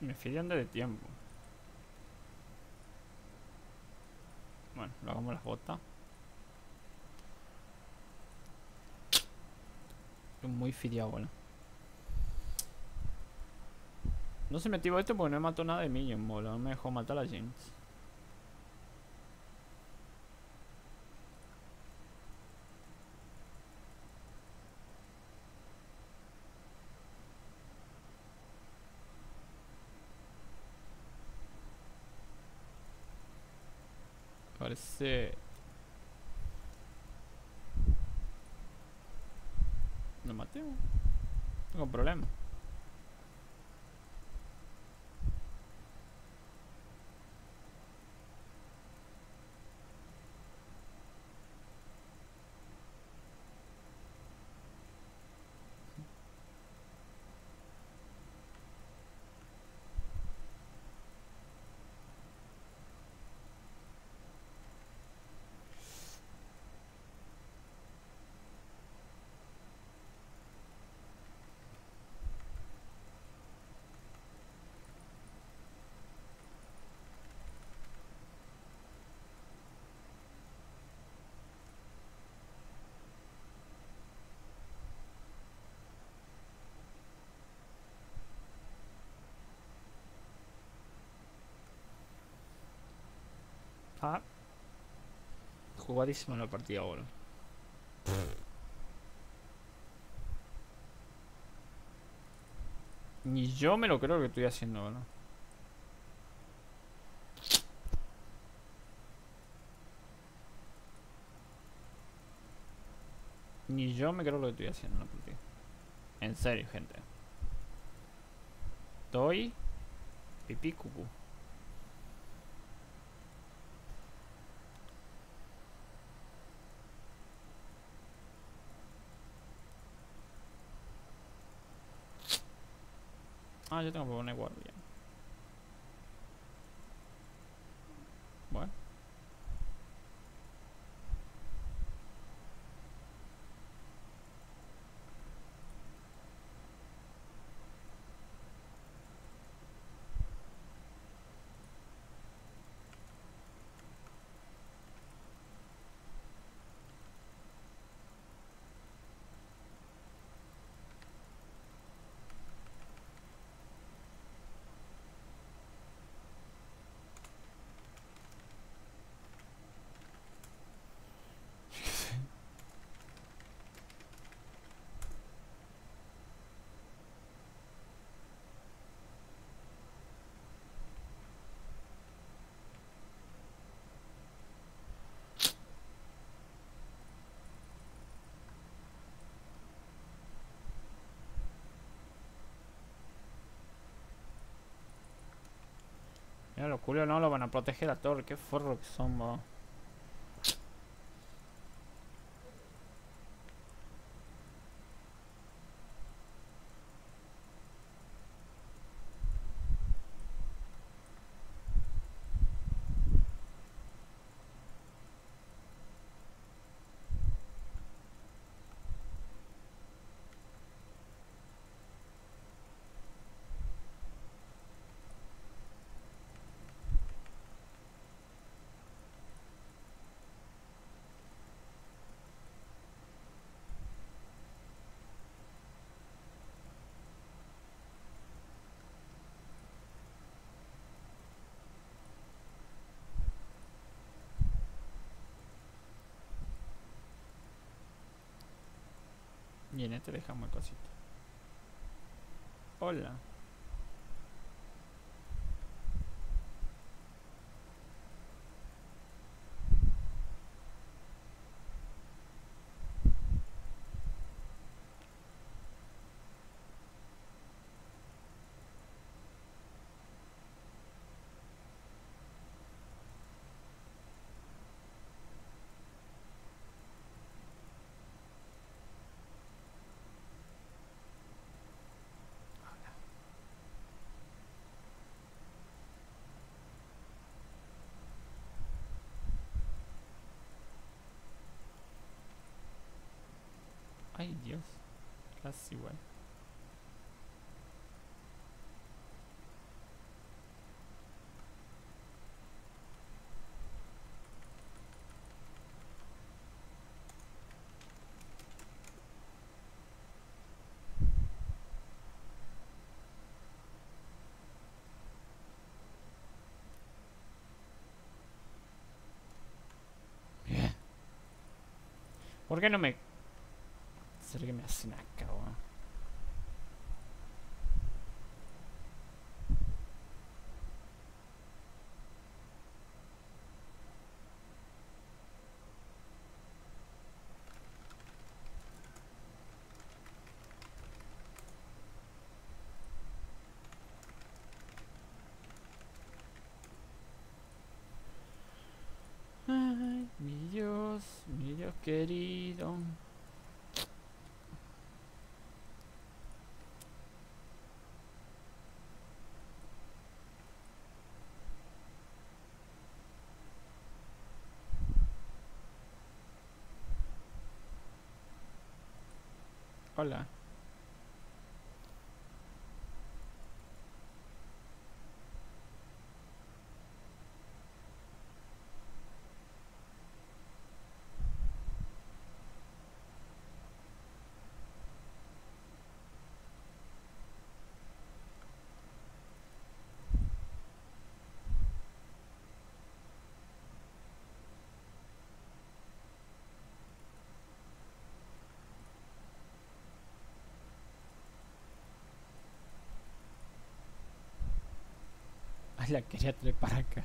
Me fui andando de tiempo. Bueno, lo hagamos las botas. Estoy muy fideado, bueno. No se me activó esto porque no me mató nada de minion, boludo. No me dejó matar a Jinx. Parece... ¿lo maté? No tengo problema. Jugadísimo en la partida ahora. Ni yo me lo creo lo que estoy haciendo ahora. Ni yo me creo lo que estoy haciendo, no, tío. En serio, gente. Estoy pipí cucú. Ah, yo tengo que poner guardia ya. Bueno. Los culos no lo van a proteger a Thor, qué forro que son, bro. Y en este dejamos el cosito. Hola. Ay, Dios, casi igual. Bien. ¿Por qué no me...? Que me hacen acá, weón. Ay, mi Dios querido. Hola. la quería trepar acá.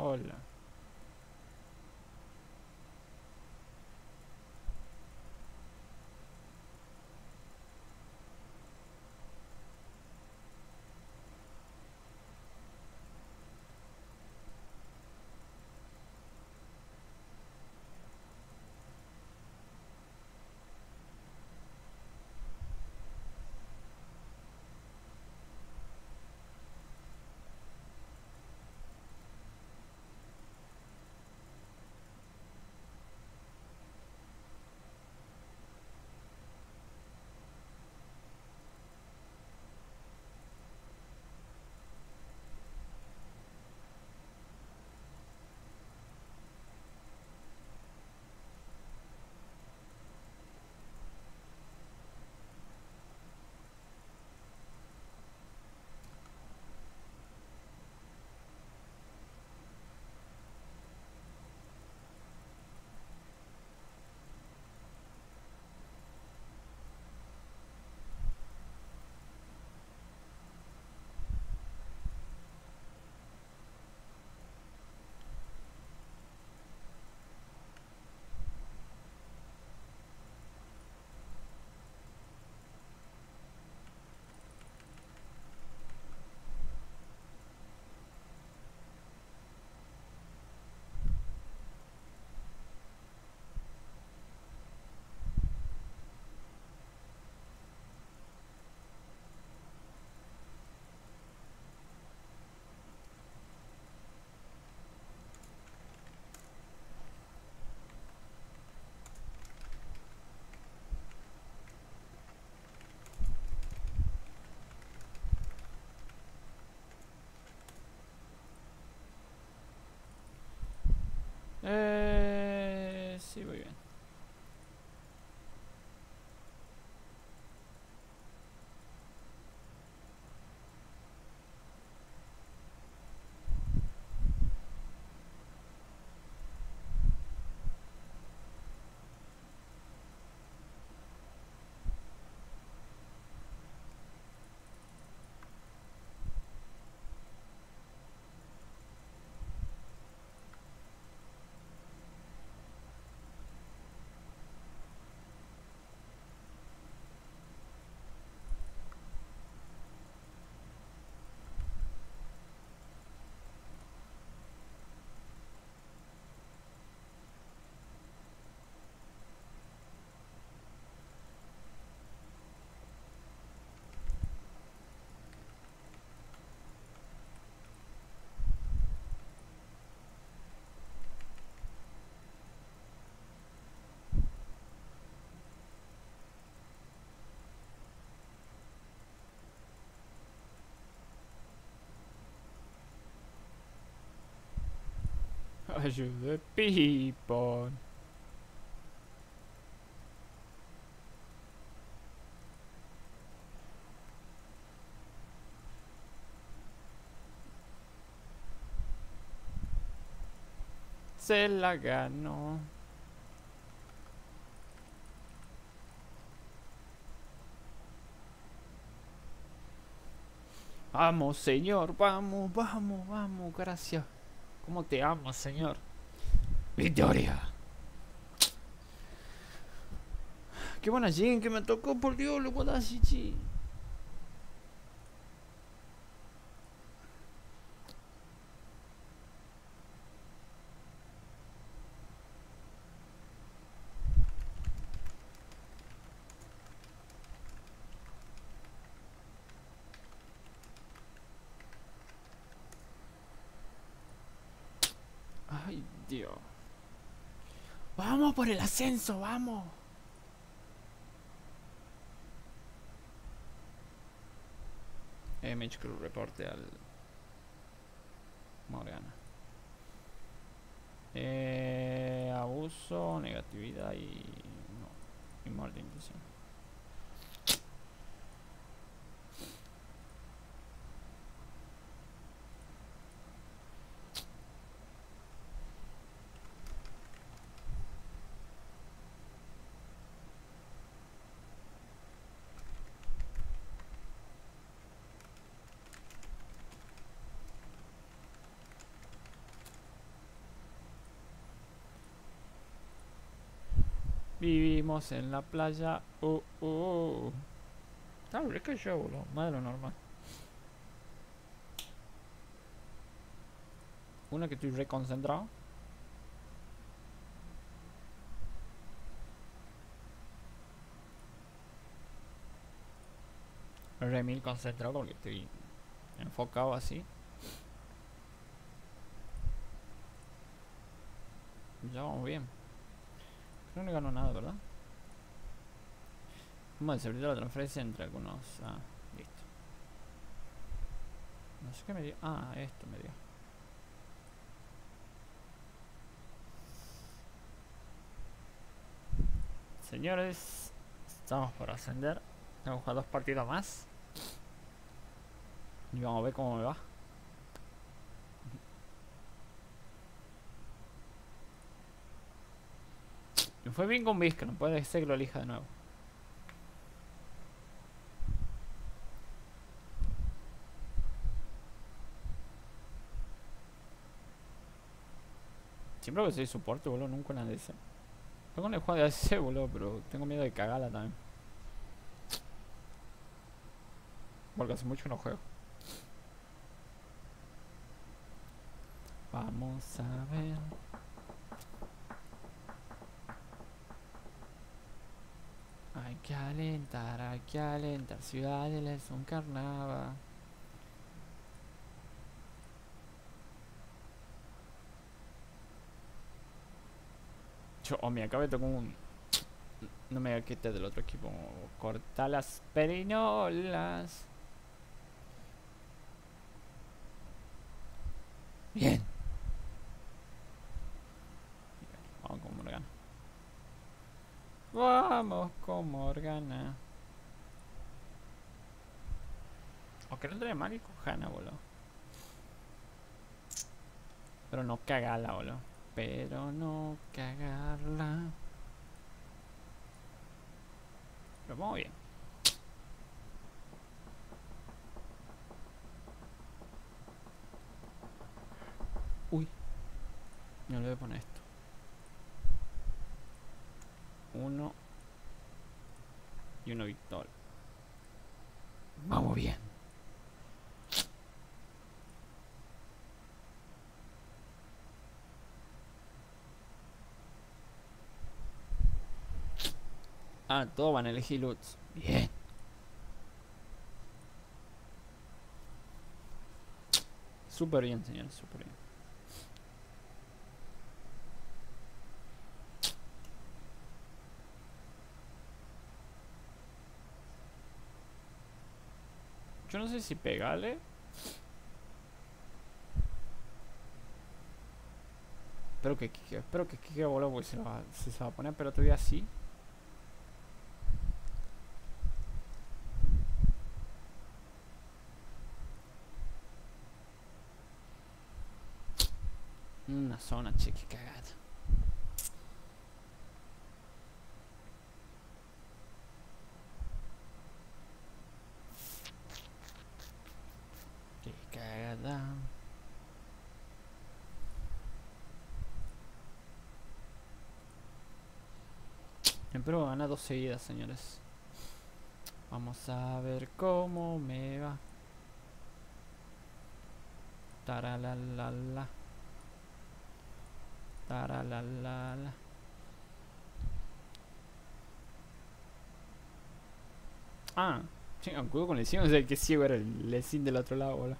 Hola. Sí, muy bien. Ayuda, people. Se la ganó. Vamos, señor, vamos, vamos, vamos, gracias. ¿Cómo te amo, señor? Victoria. Qué buena Jin que me tocó, por Dios, le voy a dar chichi. Ay, Dios. Vamos por el ascenso, vamos. Image Crew reporte al Morgana. Abuso, negatividad y no, y muerte intención. Vivimos en la playa. Está rico el show, boludo. Más de lo normal. Una que estoy reconcentrado. Remil concentrado porque estoy enfocado así. Ya vamos bien. Creo que no ganó nada, ¿verdad? Vamos a la transferencia entre algunos. Ah, listo. No sé qué me dio. Ah, esto me dio. Señores, estamos por ascender. Tengo que jugar 2 partidos más. Y vamos a ver cómo me va. Fue bien con Vizca, no puede ser que lo elija de nuevo. Siempre que soy soporte, boludo, nunca una DC. Tengo una jugada de DC, boludo, pero tengo miedo de cagarla también. Porque hace mucho no juego. Vamos a ver. Hay que alentar, Ciudadel es un carnaval. Yo, me acabé de tocar un... No me quites del otro equipo. Corta las perinolas. Bien. Vamos con Morgana. Vamos con Morgana. O que no trae mal y cojana, boludo. Pero no cagarla, boludo. Pero no cagarla. Pero vamos bien. Uy. No le voy a poner esto. 1 y 1 victoria. Vamos bien. Ah, todos van a elegir Lutz. Bien. Súper bien, señores, súper bien. Yo no sé si pegarle. Espero que Kike boludo, porque se va a poner pero todavía así. Una zona, che, que cagada. pero va a ganar 2 seguidas, señores. Vamos a ver cómo me va. Taralalala. Taralalala. Ah, chinga, cuidado con el Sion, o sea, el que ciego era el Lee Sin del otro lado, hola.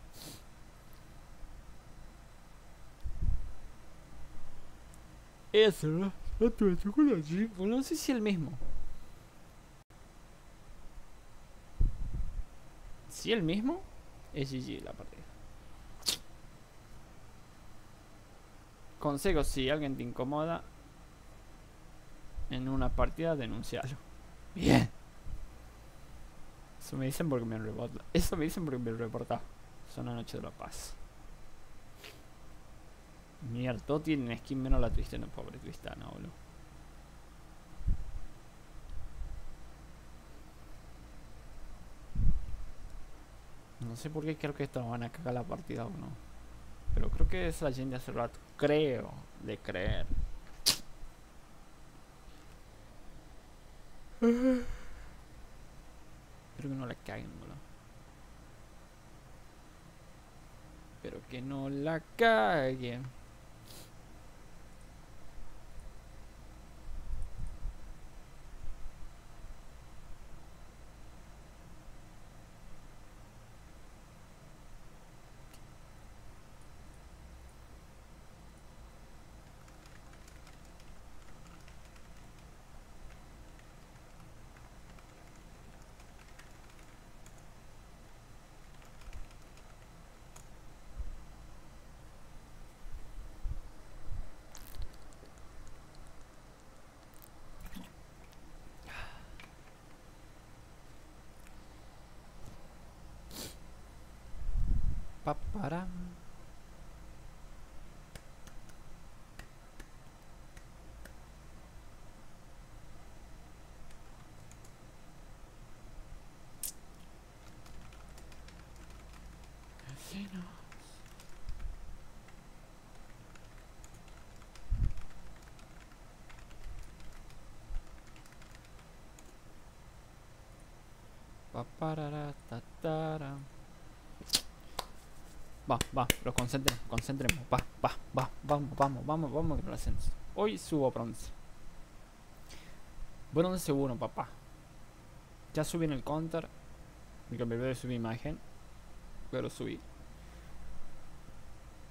Eso, ¿no? No sé si el mismo. Si el mismo, es GG la partida. Consejo: si alguien te incomoda en una partida, denuncialo. Bien. Eso me dicen porque me reporta. Eso me dicen porque me reporta. Es una noche de la paz. Mierda, todo tiene skin menos la Tristana, pobre Tristana, boludo. No sé por qué creo que estos van a cagar la partida o no. Pero creo que es la gente hace rato. Creo, de creer. Espero que no la caguen, boludo. Pero que no la caguen. Para. Va, va, pero concentremos, concentremos. Va, va, va, vamos, vamos, vamos, vamos, que no lo hacemos. Hoy subo bronce. Bronce seguro, papá. Ya subí en el counter. Me cambié de subir imagen. Pero subí.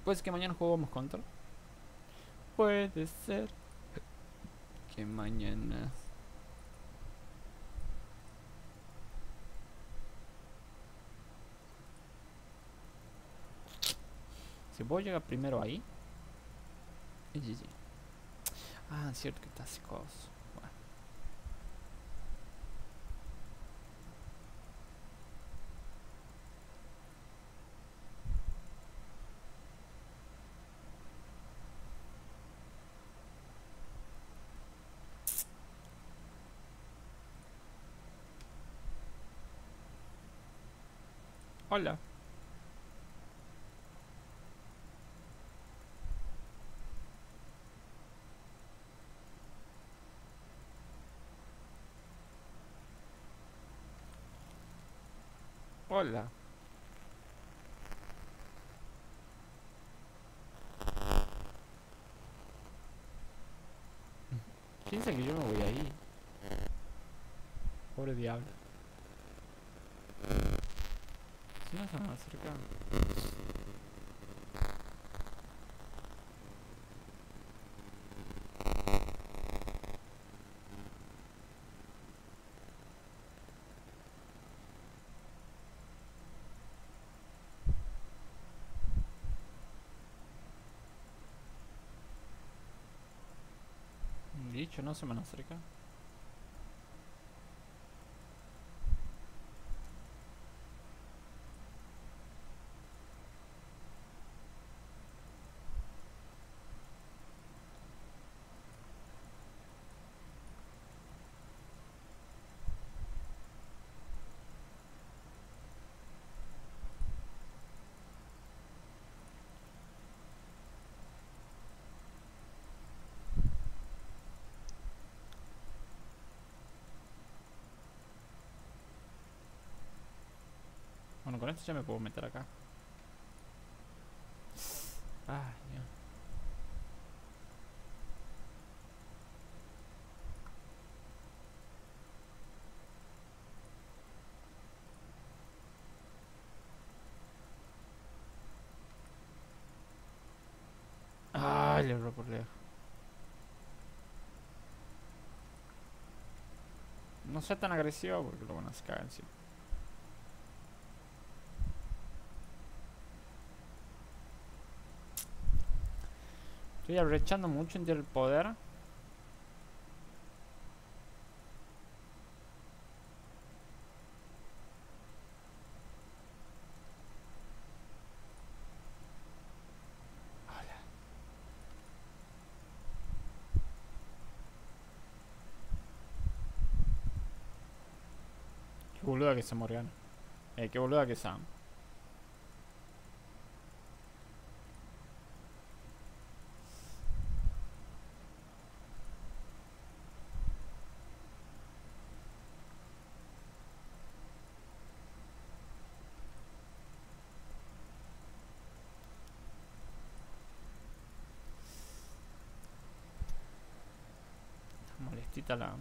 Pues que mañana jugamos counter. Puede ser que mañana. Si puedo llegar primero ahí, es GG. Ah, es cierto que está seco. Bueno. Hola. Hola. Piensa que yo me voy ahí. Pobre diablo. Si no están acercando. Dicho, no se me acerca. quante gemme può mettere acá? Ah, Dios. Ah, le erró por lejos. No sea tan agresivo porque luego nos cagan encima. Estoy arrechando mucho entre el poder. Qué boluda que es Morgana. Qué boluda que es Sam. Está molestita la...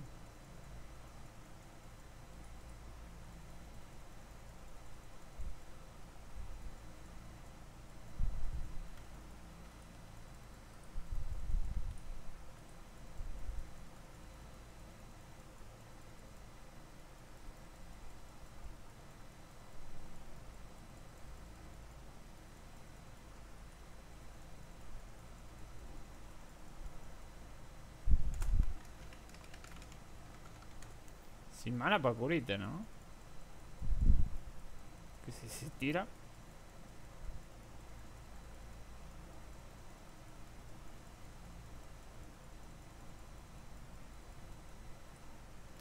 Sin mana para curita, ¿no? Que si se tira.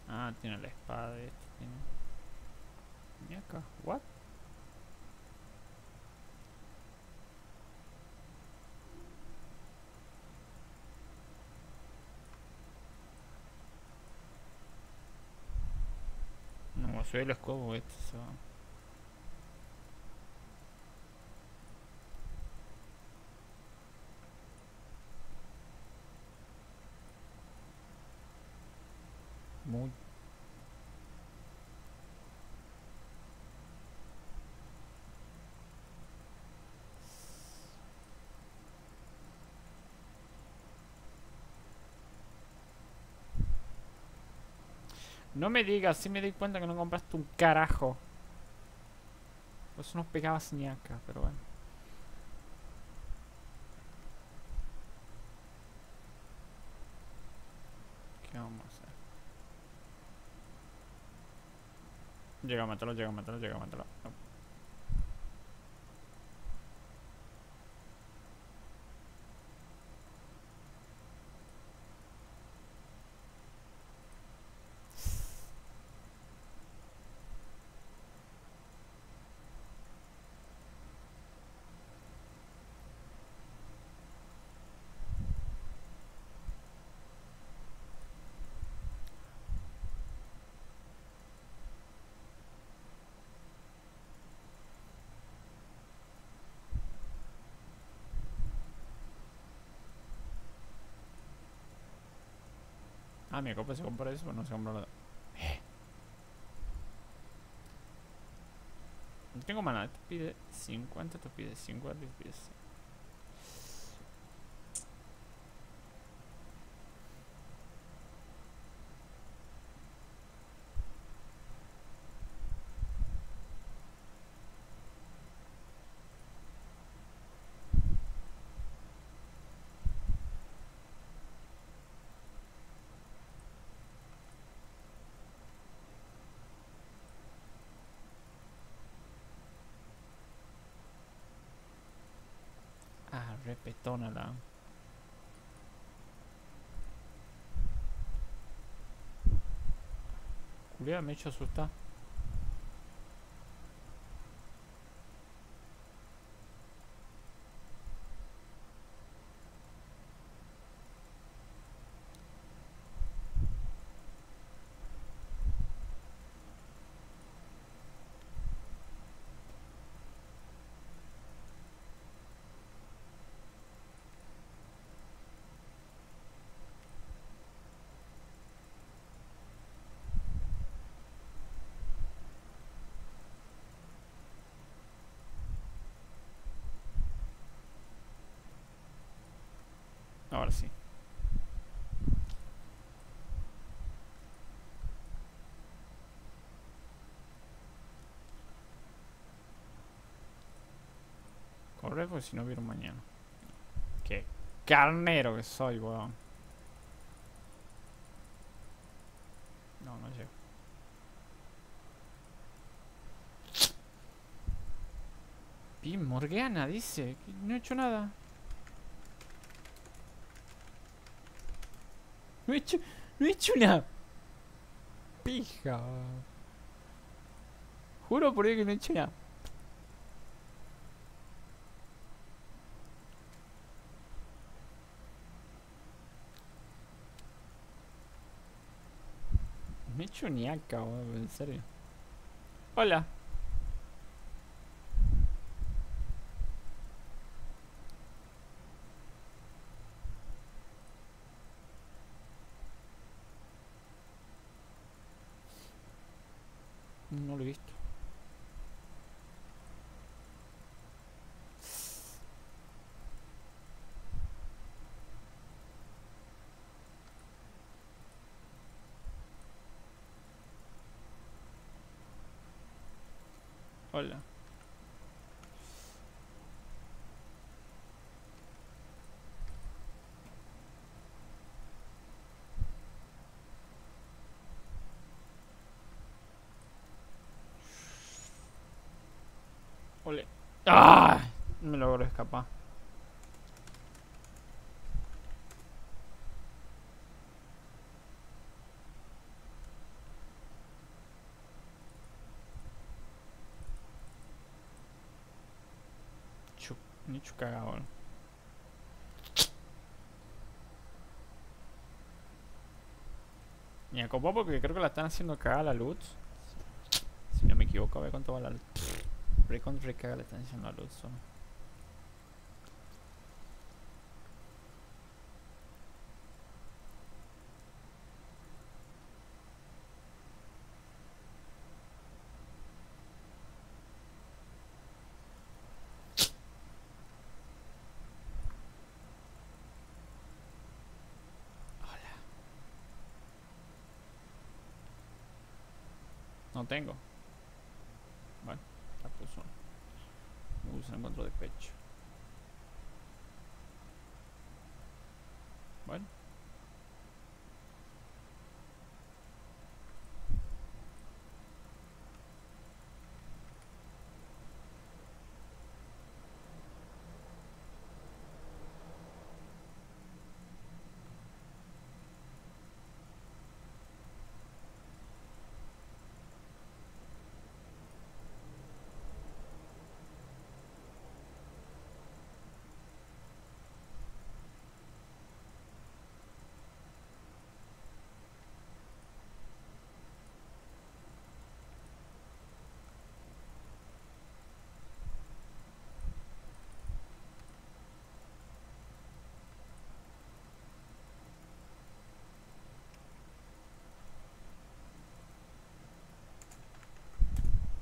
Ah, tiene la espada. Este tiene. Mira acá. ¿What? Yo los como estos. Muy. No me digas, si me di cuenta que no compraste un carajo. Pues no pegabas ni acá, pero bueno. ¿Qué vamos a hacer? Llega a matarlo, llega a matarlo, llega a matarlo. No. Ah, mi copa se compra eso, pero no se compra nada. No tengo maná, te pide 50, te pide 50, te pide 50. Repetónala. Culiada, me he hecho asustar. Ahora sí. Corre, pues si no vieron mañana. Qué carnero que soy, weón. No, no llego. Y Morgana dice que no he hecho nada. No he hecho una pija. Juro por Dios que no he hecho nada. No he hecho ni acá, en serio. Hola. No lo he visto. Hola. Ole. ¡Ah! Me logro escapar. Ni chucagado. Me acopo porque creo que la están haciendo cagar la luz. Si no me equivoco, a ver cuánto va la luz. Recontra caga la están haciendo la luz. No tengo. Bueno, la puso. Usa el control de pecho. Bueno.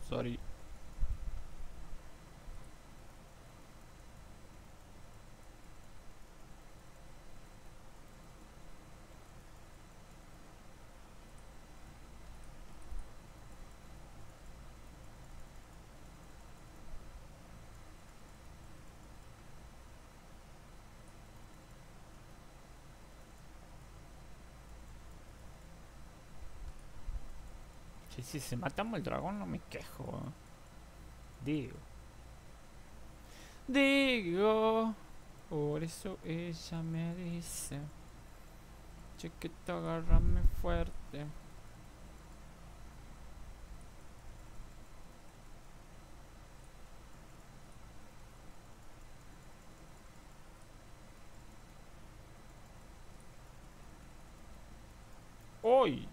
Sorry. Si se matamos el dragón no me quejo. Digo, por eso ella me dice, chiquito, agárrame fuerte. ¡Uy!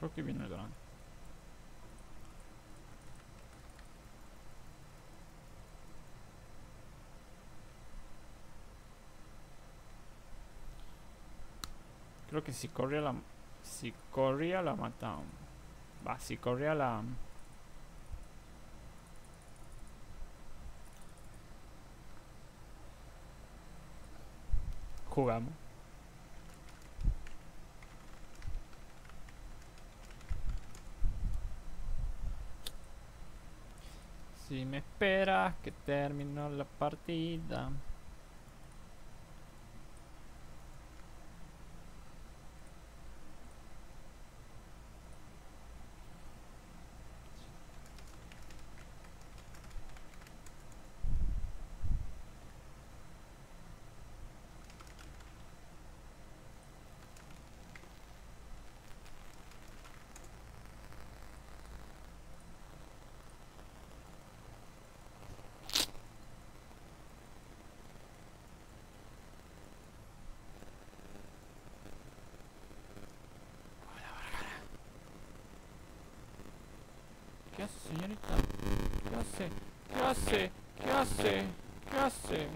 Creo que viene la... Creo que si corre a la... Si corre a la mata. Va, si corre a la... Jugamos. Si me esperas que termino la partida. ¿Qué hace, señorita? ¿Qué hace? ¿Qué hace? ¿Qué hace? ¿Qué hace?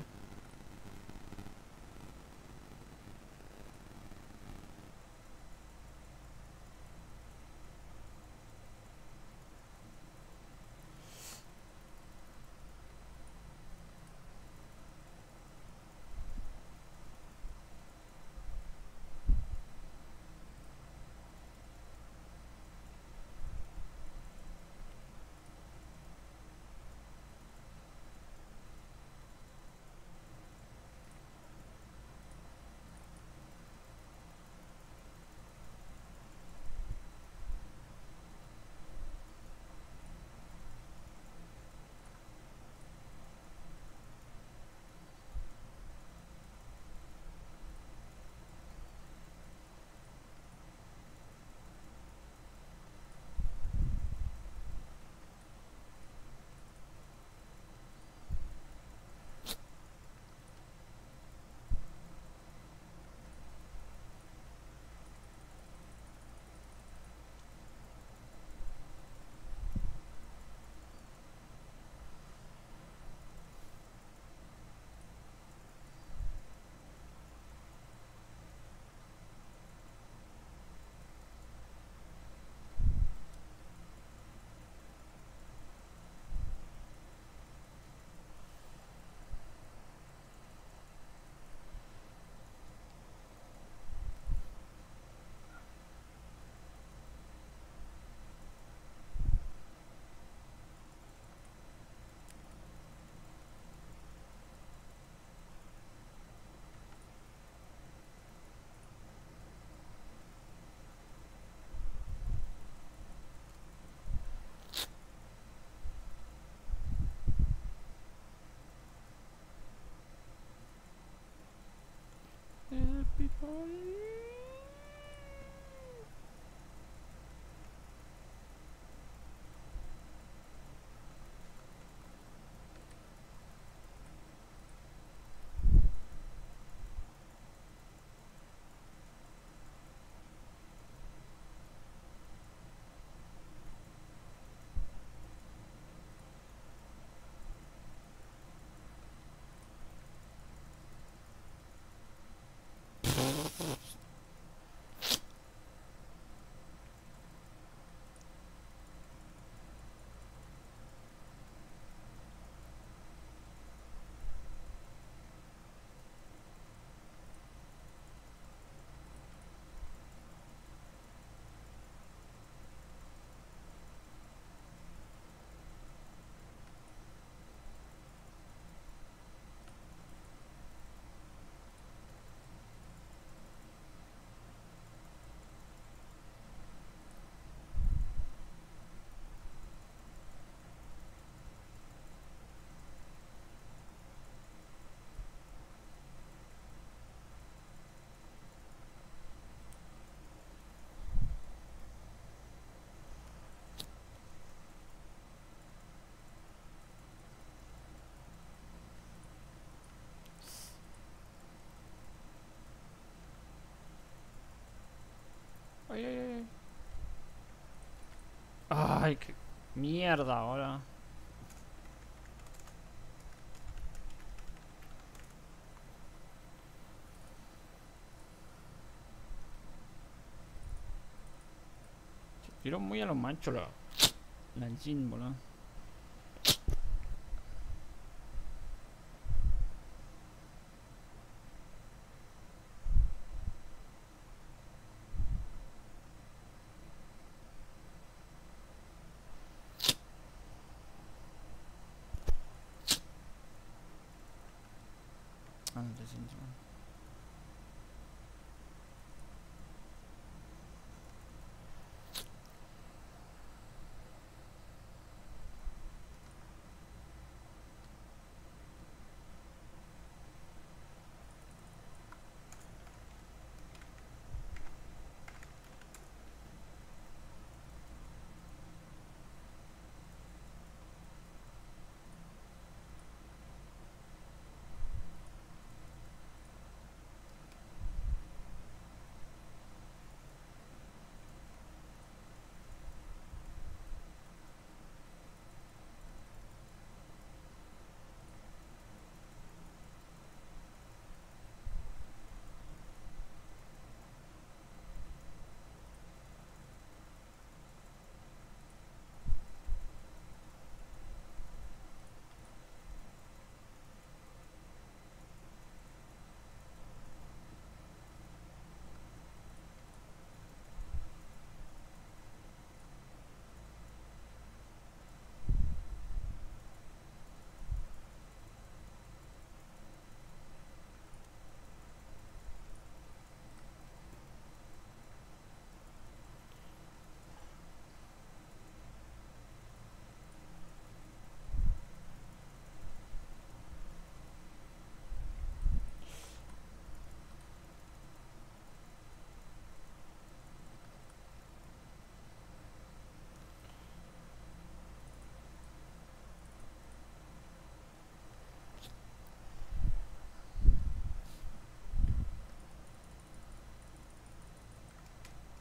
Ay, qué mierda ahora. Se tiró muy a los machos la Jin, boludo.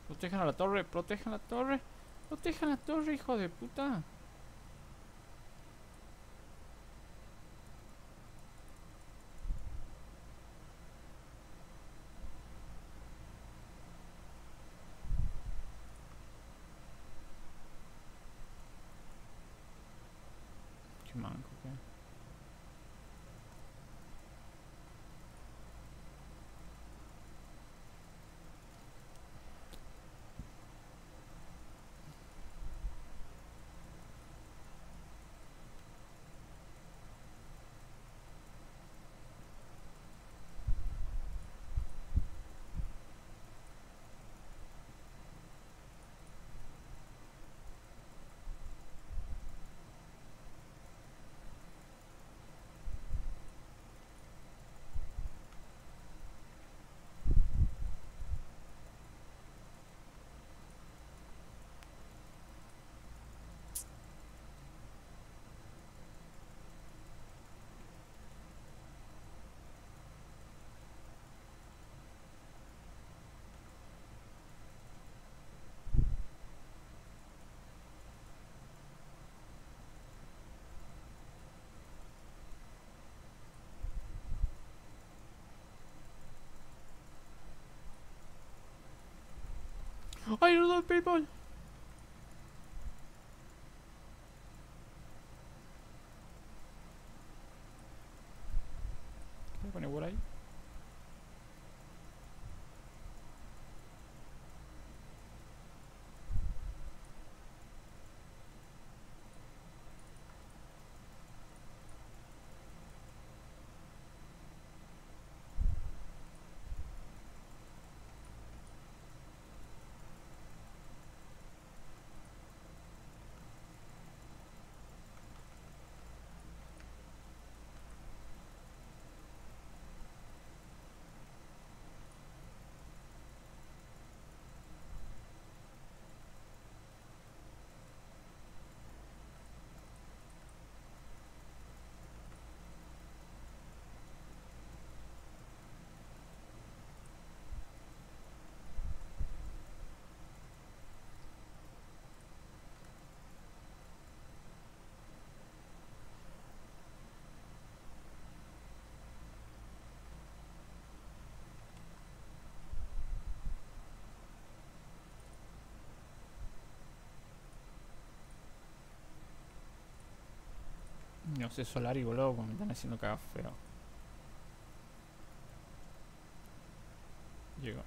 Protejan a la torre, protejan la torre, protejan la torre, hijo de puta. Qué manco, ¿qué? I love people. ¿Qué pone por ahí? No sé, Solar y boludo, porque me están haciendo cagar feo. Llego.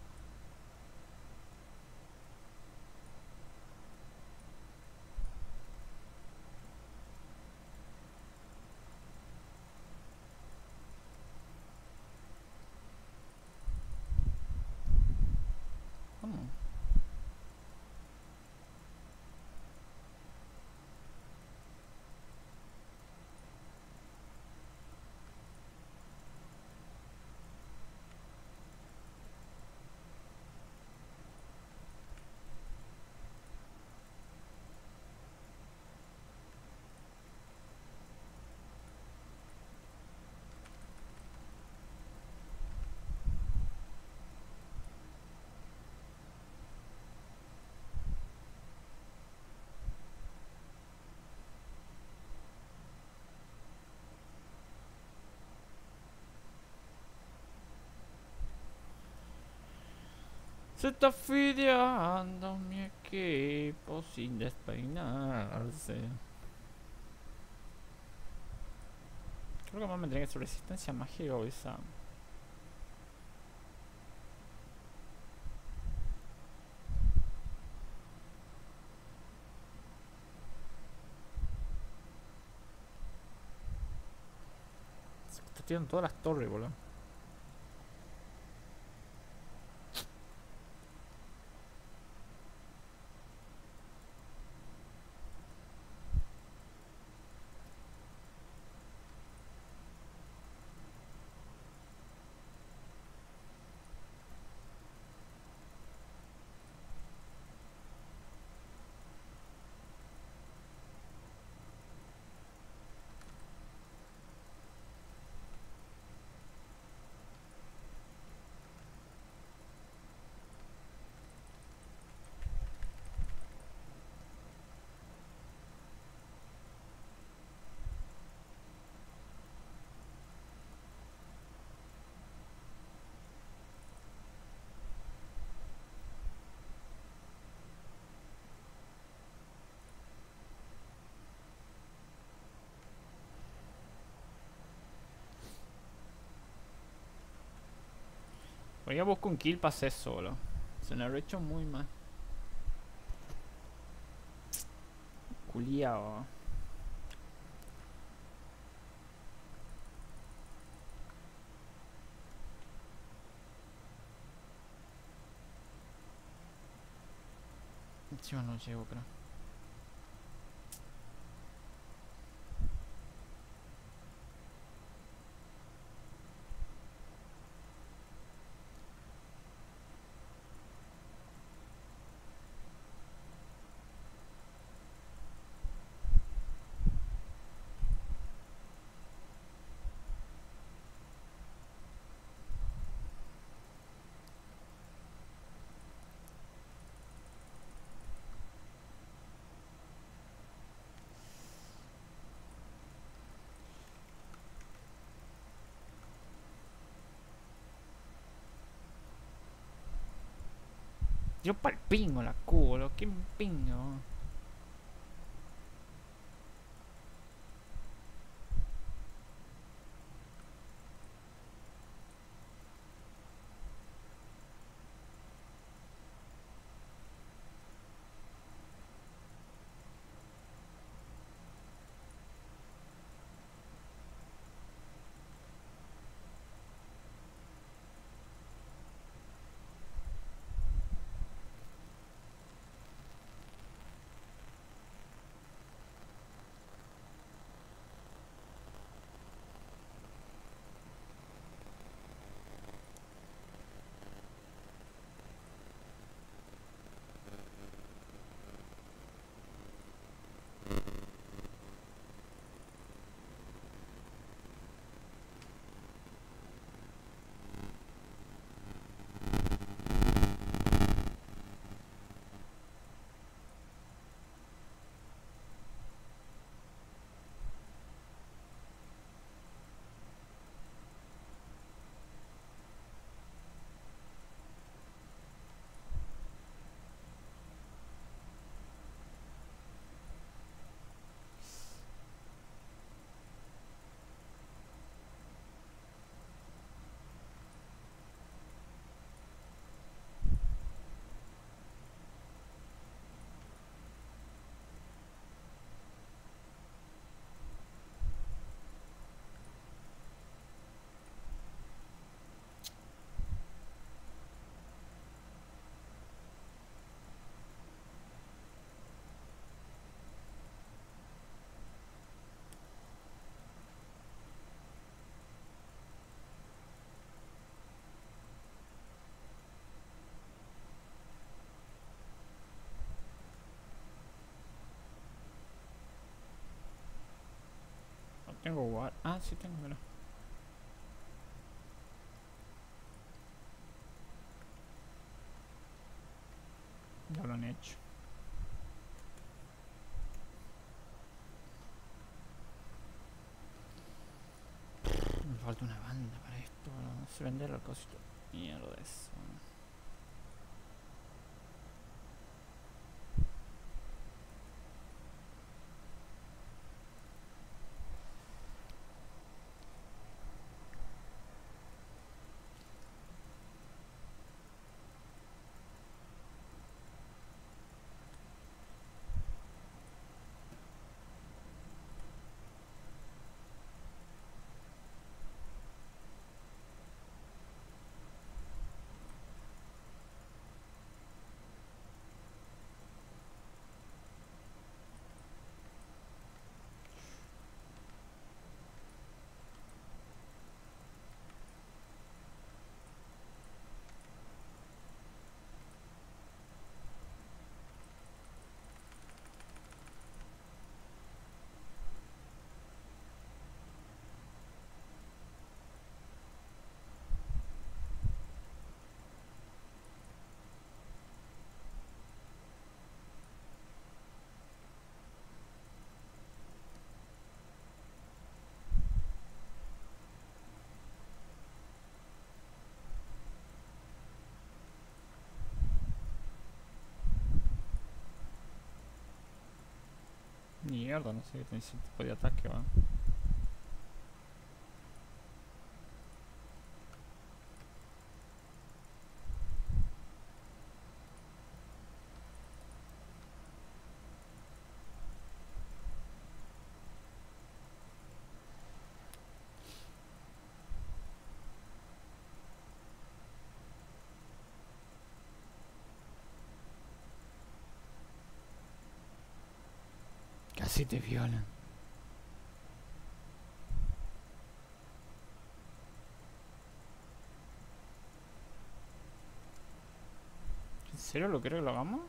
Se está fideando mi equipo sin despeinarse. Creo que más me tendría que ser resistencia mágica o esa. Se tiran todas las torres, boludo. Voy a buscar un kill para hacer solo. Se lo he hecho muy mal. Culiao. Yo no llego, creo. Yo pa'l pingo la culo, ¿qué pingo? Tengo guard. Ah, sí tengo, mira. Ya lo han hecho. Me falta una banda para esto, no sé vender el cosito. Mierda de eso. Mierda, no sé qué tipo de ataque va. Si te violan. ¿En serio lo quiero que lo hagamos?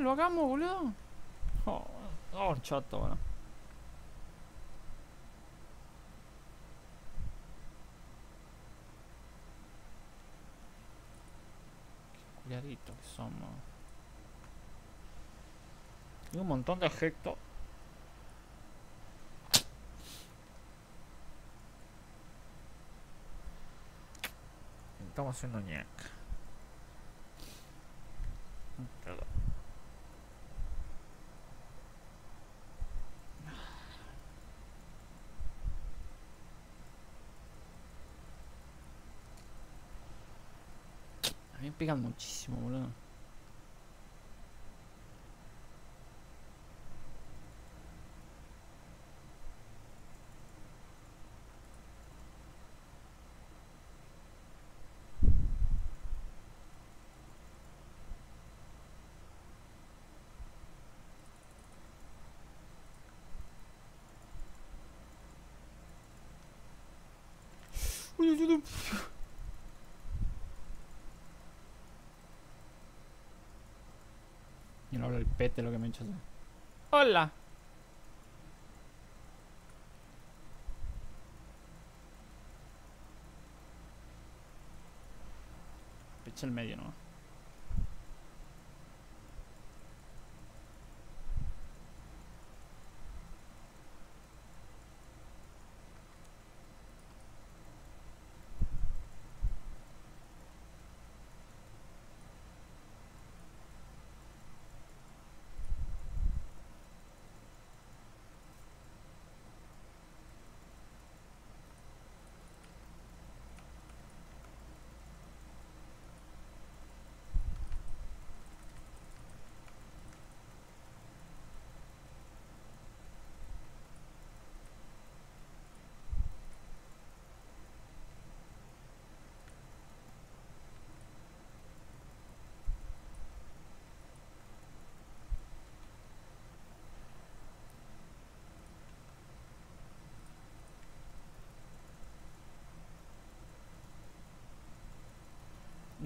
Lo hagamos, boludo. Oh, oh, chato, bueno. Qué culiaditos que somos. Y un montón de efectos. Estamos haciendo ñaca. Pegan muchísimo, boludo. No hablo el pete lo que me he hecho. ¡Hola! Pecha el medio, ¿no?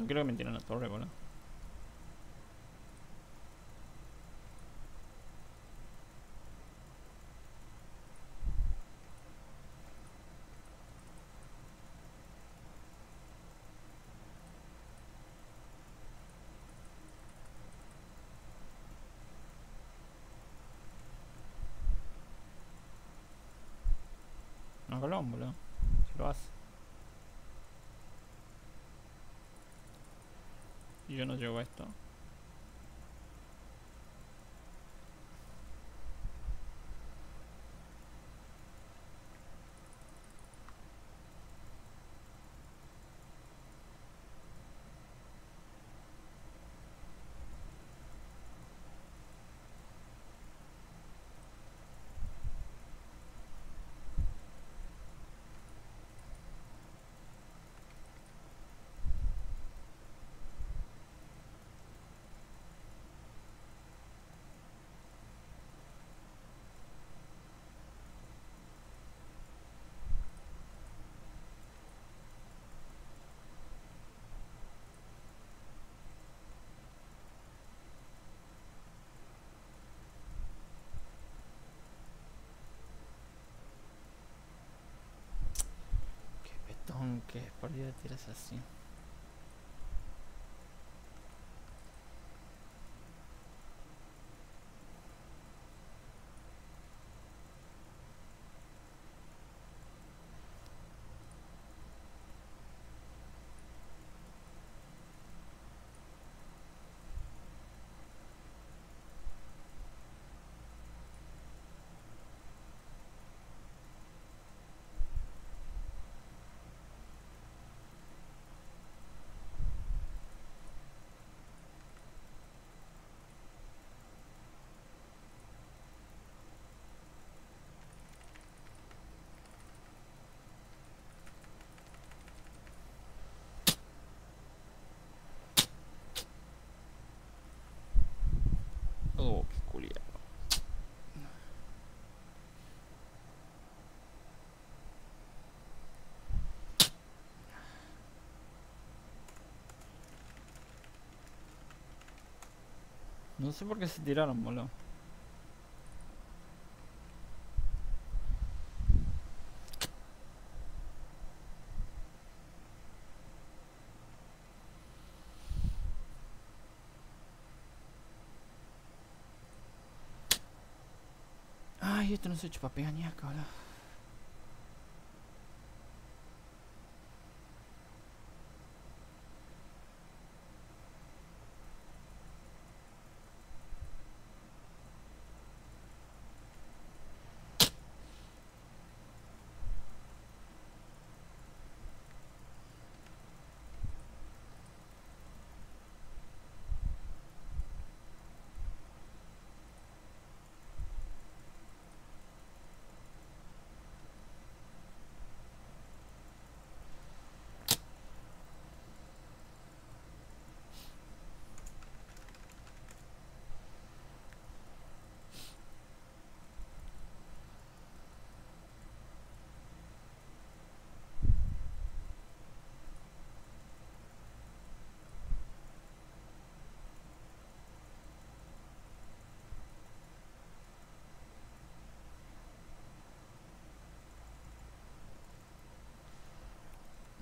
No creo que me tiren la torre, boludo. No colón, boludo. Si lo hace. Y yo no llego a esto. Que es por Dios tiras así. No sé por qué se tiraron, boludo. Ay, esto no se chupa pegañaca, boludo.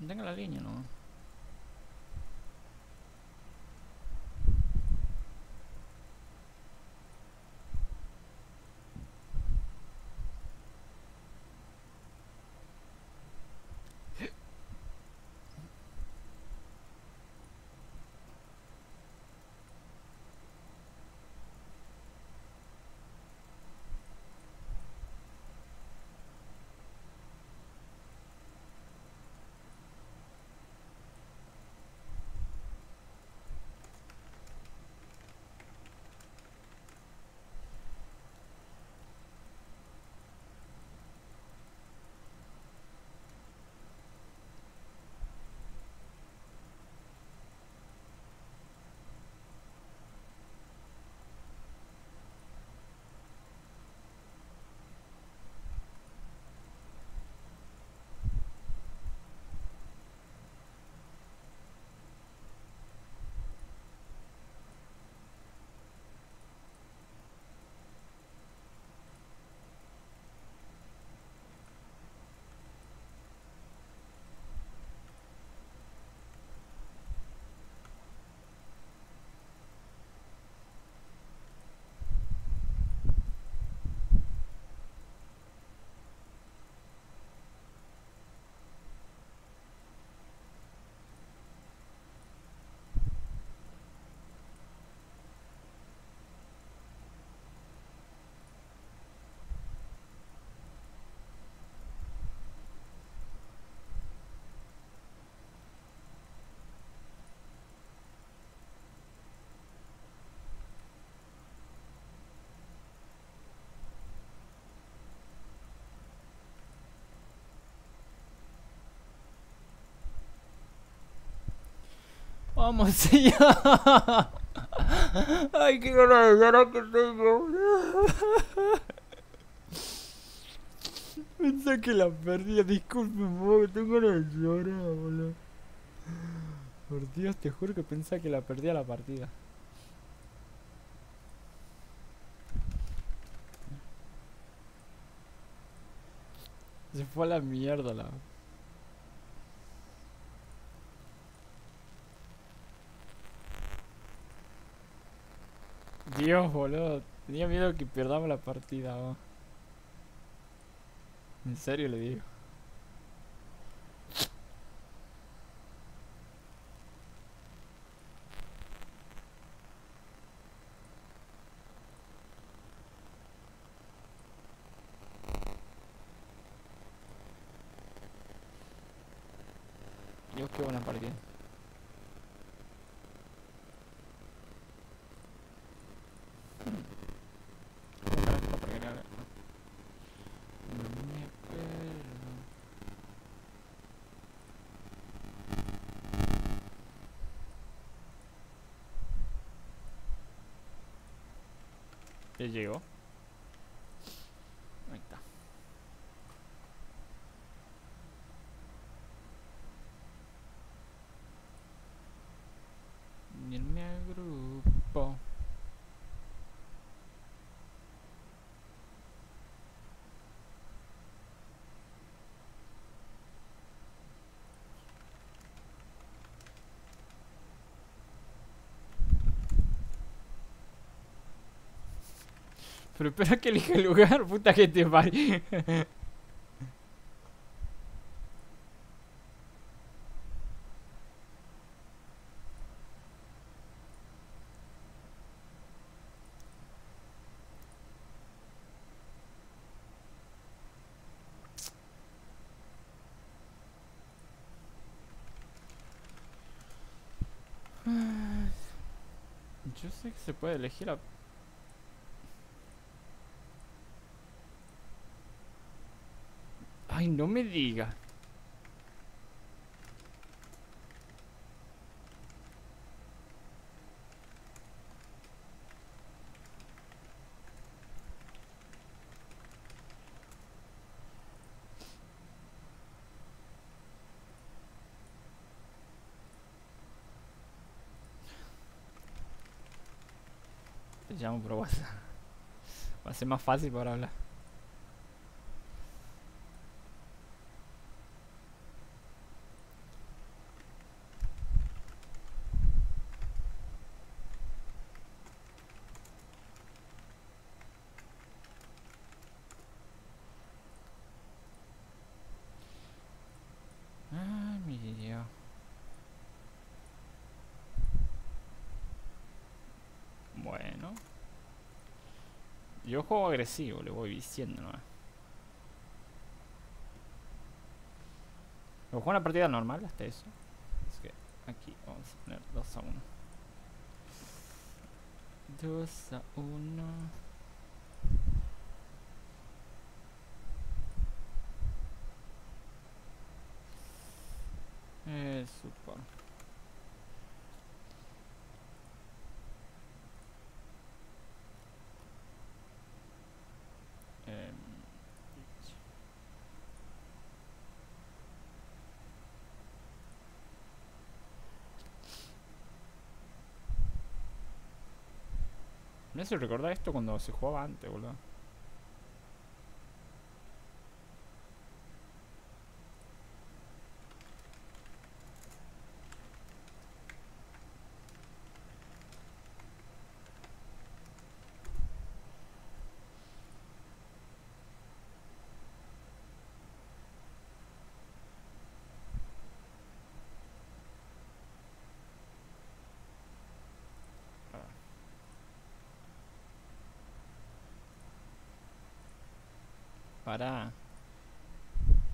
Tenga la línea, ¿no? Vamos allá. Ay, quiero la que tengo. Pensé que la perdí, disculpe, tengo ganas de llorar, boludo. Por Dios, te juro que pensé que la perdí a la partida. Se fue a la mierda la... Dios, boludo. Tenía miedo que perdamos la partida, ¿no? En serio le digo. Dios, qué buena partida. Ya llegó. Ahí está. Y el mi grupo. Pero espera que elija el lugar, puta que te parió. Yo sé que se puede elegir a... Ay, no me diga. Te llamo por WhatsApp. Va a ser más fácil para hablar. Yo juego agresivo, le voy diciendo, ¿no? Lo juego una partida normal hasta eso. Así que aquí vamos a poner 2-1. 2-1. Super. No sé si recordás esto cuando se jugaba antes, boludo.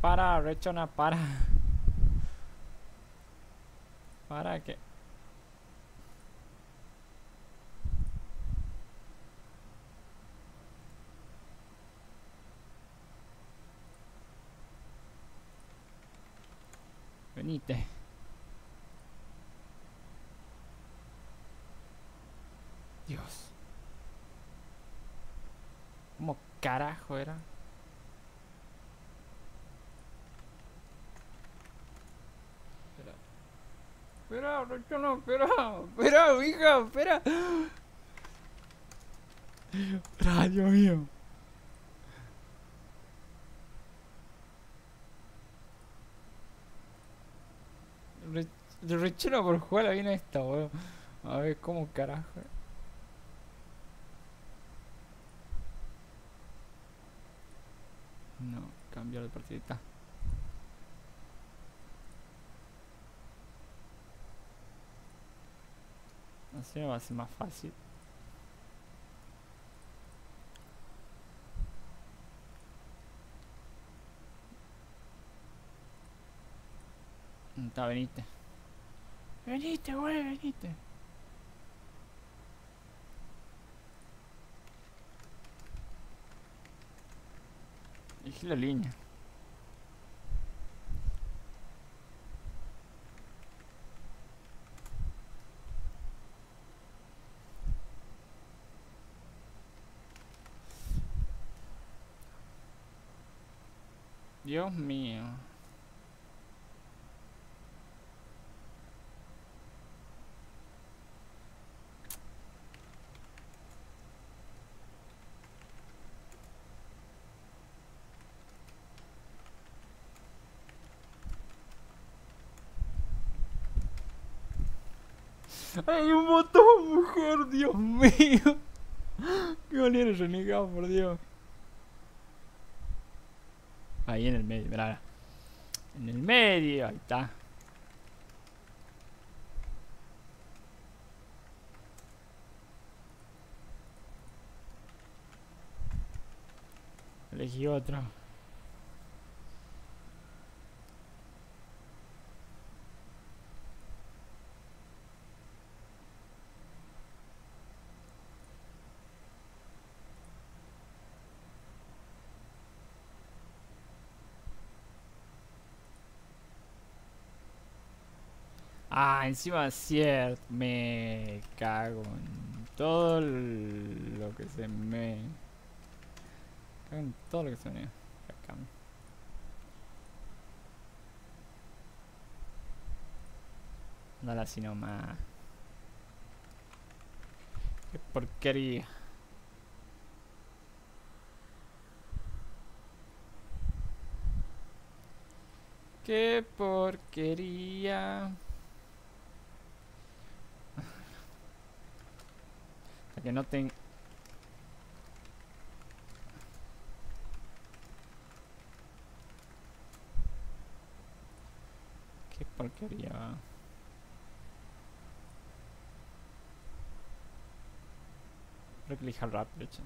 Para, rechona, para. Para que... Venite. ¿Cómo carajo era? Espera, yo no, espera, hija, espera. Ay, Dios mío. Rechino por jugar bien esta, weón. A ver, ¿cómo carajo? No, cambiar de partidita. Así me va a ser más fácil. Está, venite. Venite, güey, venite. Elige la línea. Dios mío. Hay un botón, mujer, Dios mío. Qué valiente renegado, por Dios. Ahí en el medio, mirá. En el medio, ahí está. Elegí otro. Ah, encima es cierto. Me cago en todo lo que se me... Cago en todo lo que se me... Acá. Dale así nomás. Qué porquería. Qué porquería. Que no tengo. Qué porquería. Creo que elija rápido, che.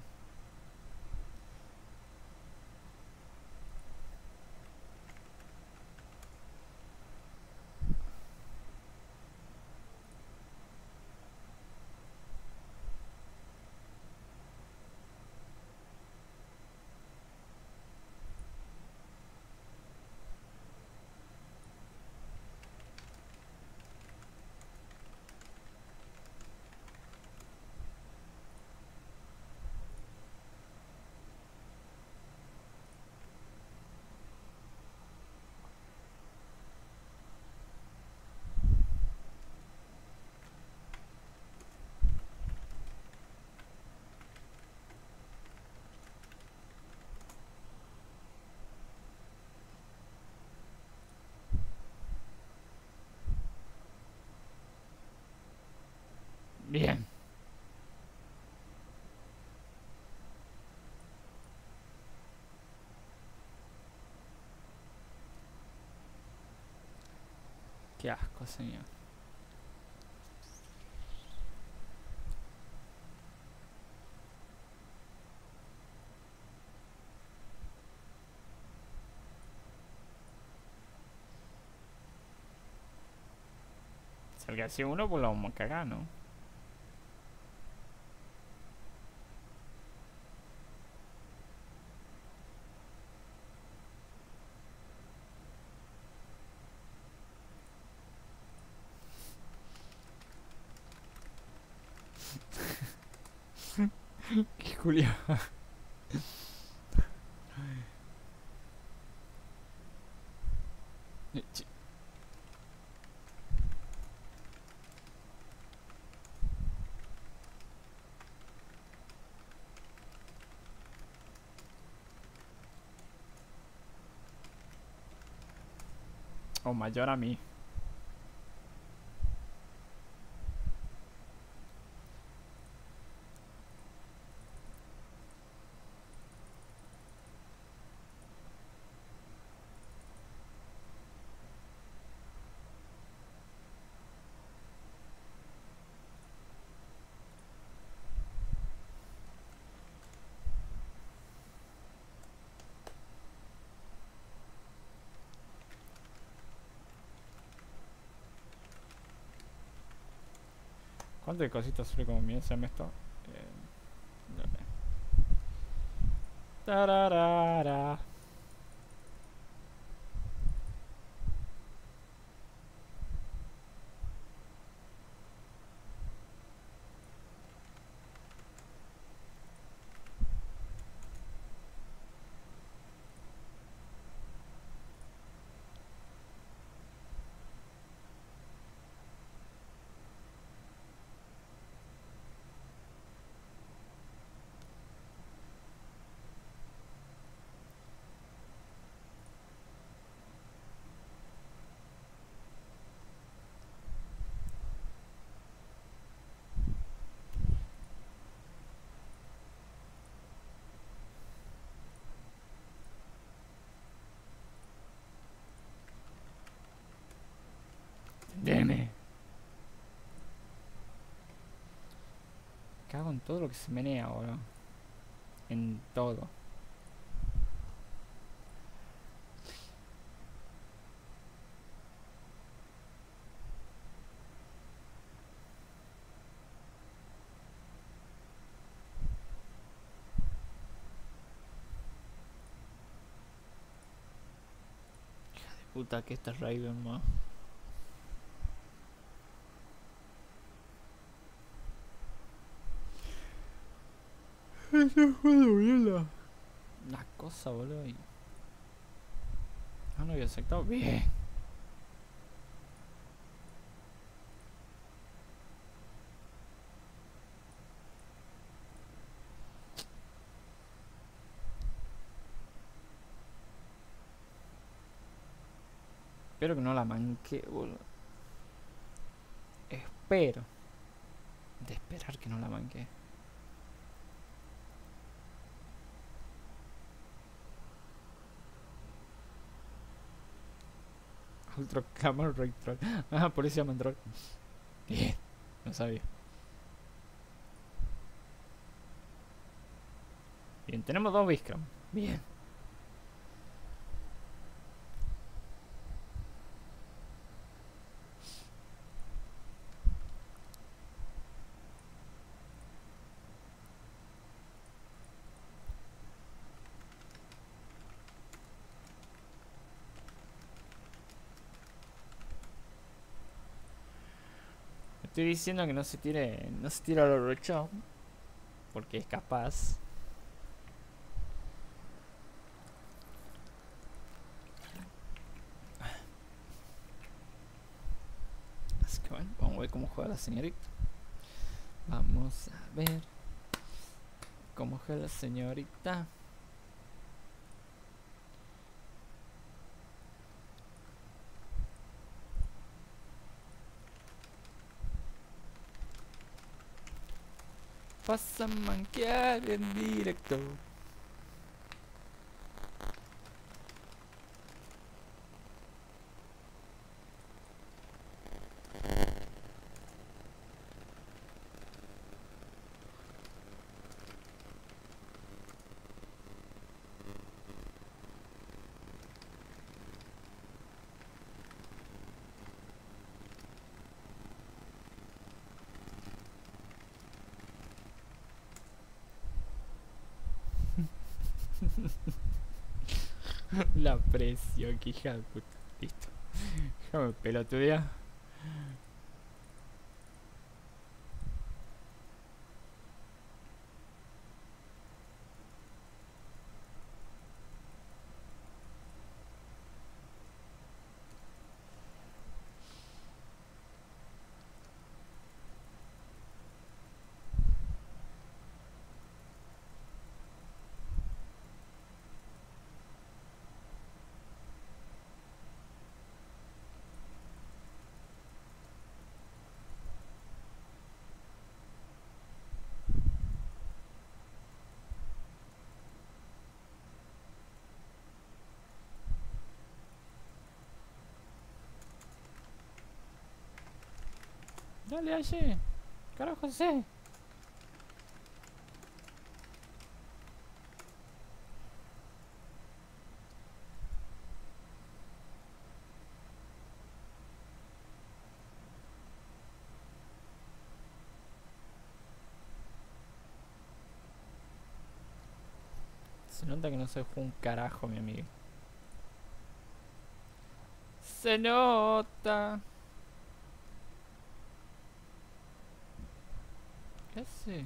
Bien. Qué asco, señor. Salga así uno, pues la vamos a cagar, ¿no? Julia O mayor a mí. ¿Cuántas cositas suele comienza en esto? Tararara. Cago en todo lo que se menea, boludo. En todo. Hija de puta que esta Raven, ma. Eso fue de la cosa, boludo. Ah, no había aceptado. Bien. Espero que no la manque, boludo. Espero. De esperar que no la manque. Ultra Camel Rake Troll. Ah, por eso se llaman Troll. Bien, no sabía. Bien, tenemos dos Viscram. Bien. Estoy diciendo que no se tire al orochón porque es capaz. Así que bueno, vamos a ver cómo juega la señorita. Vamos a ver cómo juega la señorita. Vas a manquear en directo. La presión, que hija de puta. Listo. Déjame pelotudear. Dale, H. Carajo, C. Se nota que no se jugó un carajo, mi amigo. Se nota. ¿Qué hace?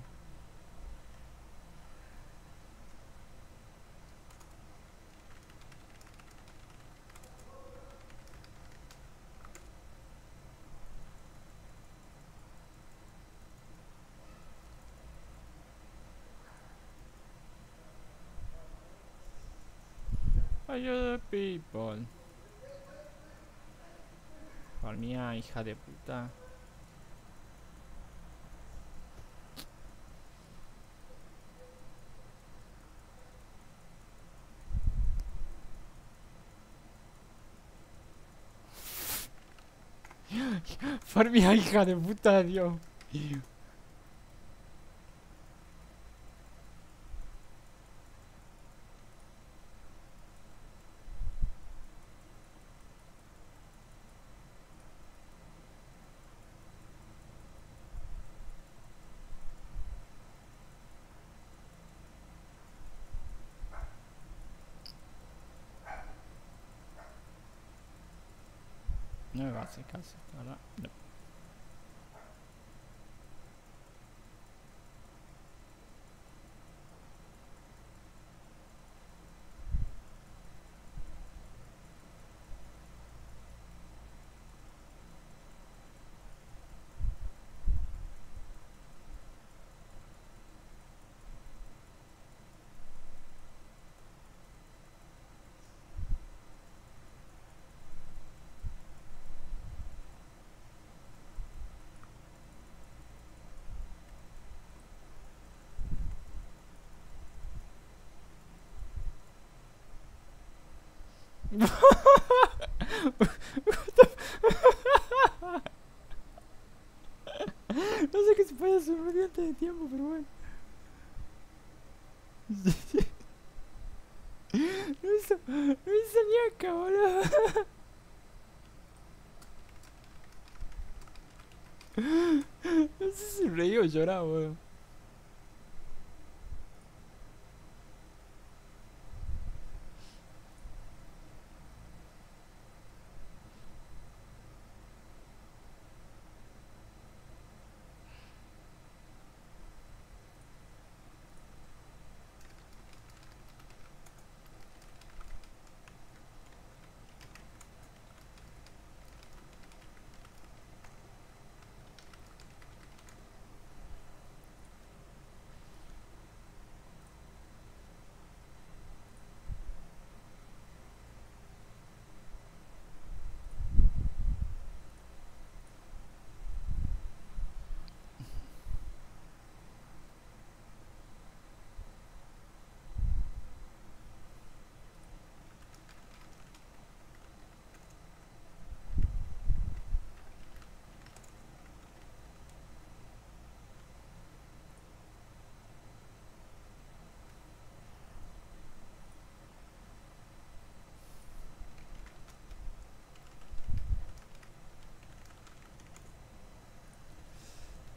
Ayuda, people. Por mía, hija de puta. Por mi hija de puta, Dios. No me va a hacer caso, la verdad. No. No sé qué se puede subir antes de tiempo, pero bueno. No hizo ni acá, boludo. No sé si reí o lloraba, boludo.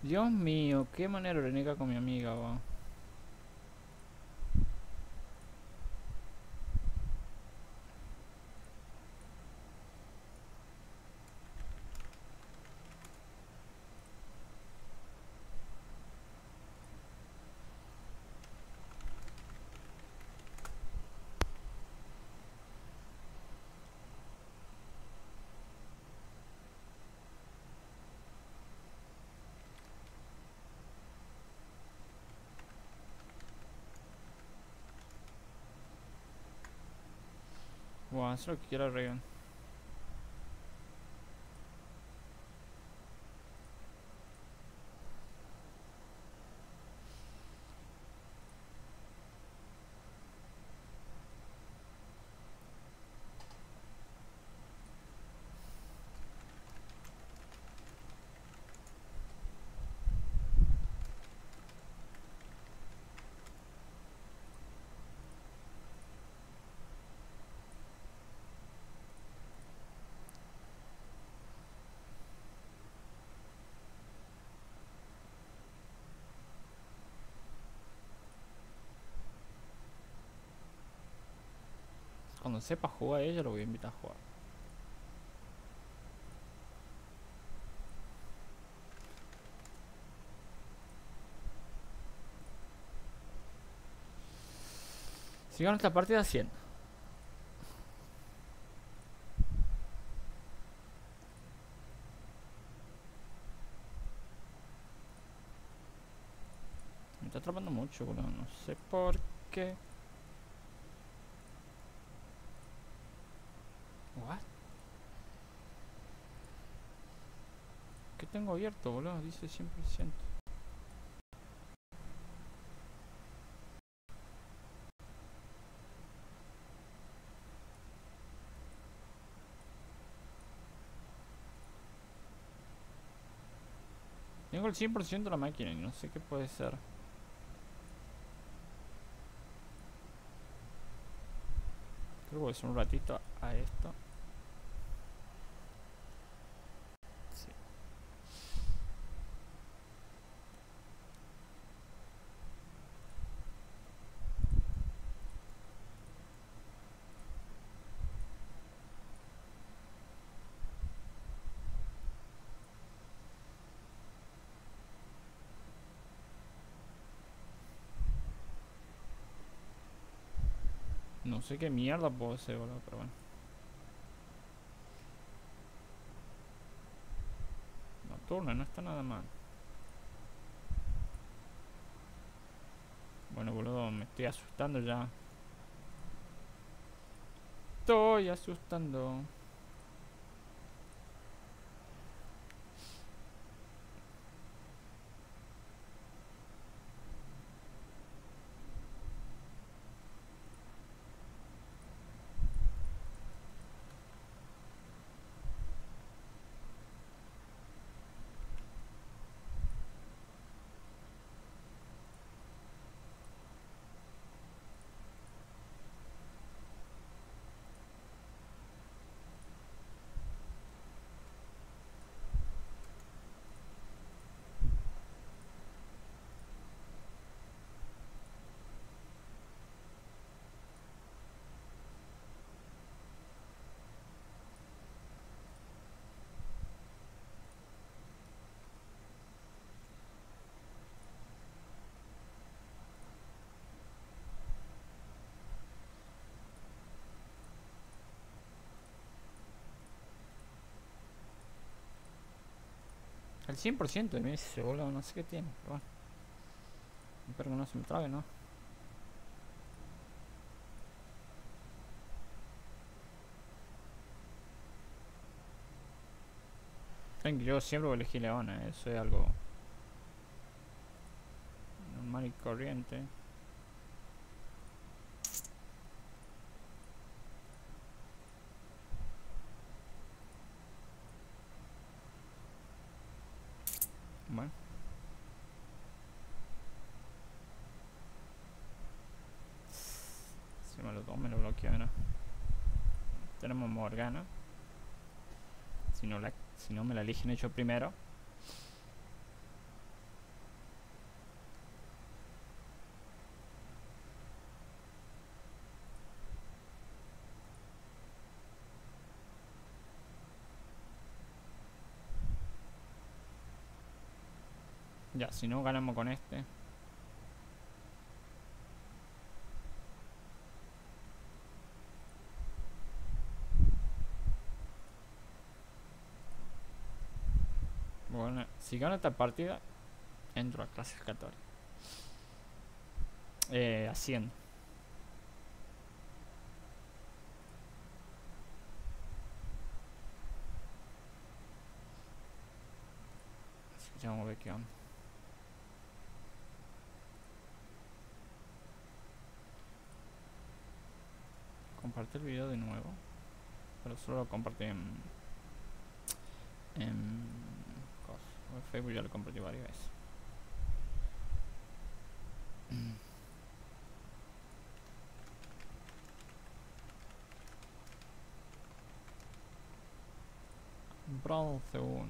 Dios mío, qué manera renegar con mi amiga, va. Buah, eso es lo que quiero arreglar. cuando sepa jugar ella lo voy a invitar a jugar. Sigamos esta partida 100. Me está atrapando mucho, boludo. No sé por qué. What? ¿Qué tengo abierto, boludo? Dice 100%. Tengo el 100% de la máquina y no sé qué puede ser. Creo que voy a hacer un ratito a esto. Sí. No sé qué mierda puedo hacer, boludo, pero bueno. Nocturna no está nada mal. Bueno, boludo, me estoy asustando ya. Estoy asustando. El 100% de mí se voló, no sé qué tiene, pero bueno. Espero que no se me trabe, ¿no? Yo siempre elegí leona, eso es algo normal y corriente. Bueno. Si me lo tomo, me lo bloqueo, ¿no? Tenemos Morgana. Si no me la eligen yo primero. Ya, si no ganamos con este. Bueno, si gano esta partida, entro a clasificatoria. Haciendo. Así que ya vamos a ver qué onda. Compartir el video de nuevo, pero solo lo compartí en Facebook, ya lo compartí varias veces. Bronce 1.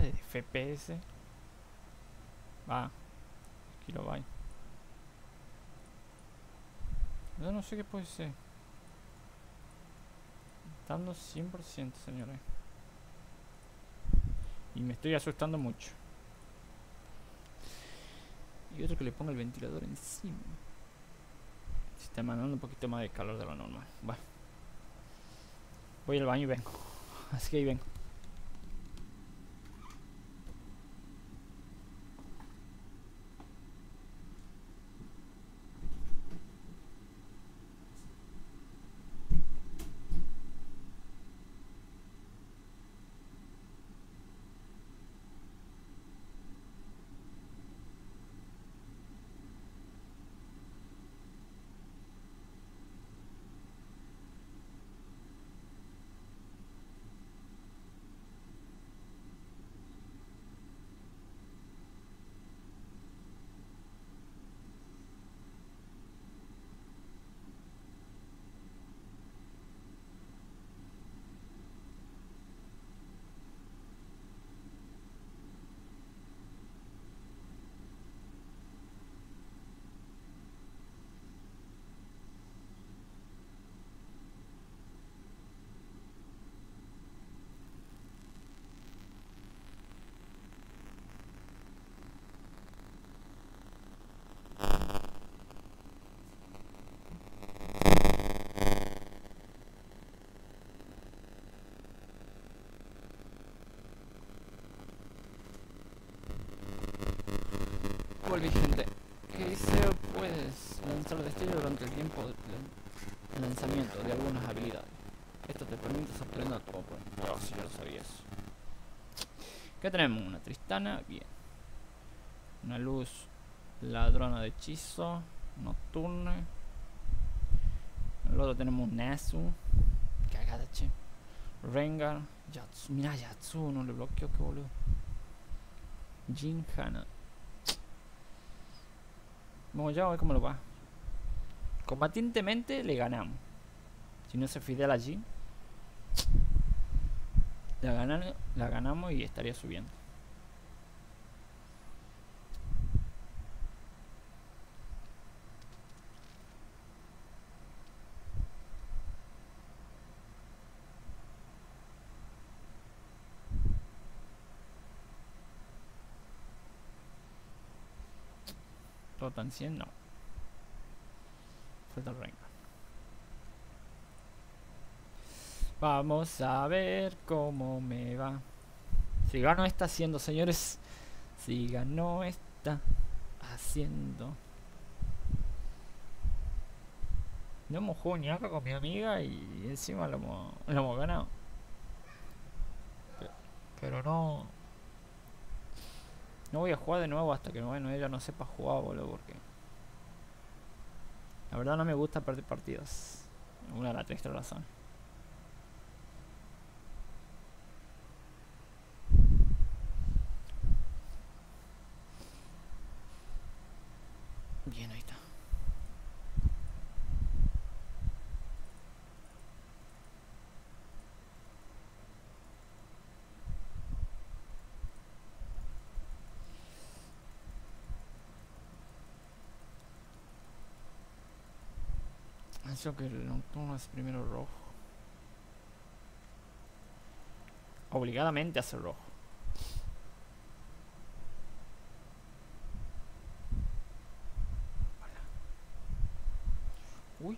De FPS Va, tranquillo, vai. Yo no sé qué puede ser. Dando 100%, señores. Y me estoy asustando mucho. Y otro que le ponga el ventilador encima. Se está mandando un poquito más de calor de lo normal. Va. Voy al baño y vengo. Así que ahí vengo. Gente, ¿qué deseo puedes lanzar destello durante el tiempo de lanzamiento de algunas habilidades? Esto te permite sorprender a tu oponente. No, si yo lo sabía eso. ¿Qué tenemos? Una Tristana, bien. Una luz ladrona de hechizo, Nocturna. Luego tenemos un Nasus. Cagada, che. Rengar, Yatsu. Mirá, Yatsu, no le bloqueó, qué boludo. Jinx. Vamos ya a ver cómo lo va. Combatientemente le ganamos. Si no se fidela allí, la ganamos y estaría subiendo. Tan 100 no. Falta el Rengar. Vamos a ver cómo me va. Si gano esta haciendo, señores. Si gano esta haciendo. No hemos jugado ni acá con mi amiga y encima lo hemos ganado. Pero no. No voy a jugar de nuevo hasta que bueno, ella no sepa jugar, boludo, porque la verdad no me gusta perder partidos. Una de las tristes razones. Bien, ahí está. Que el Nocturna es primero rojo. Obligadamente a ser rojo. Uy.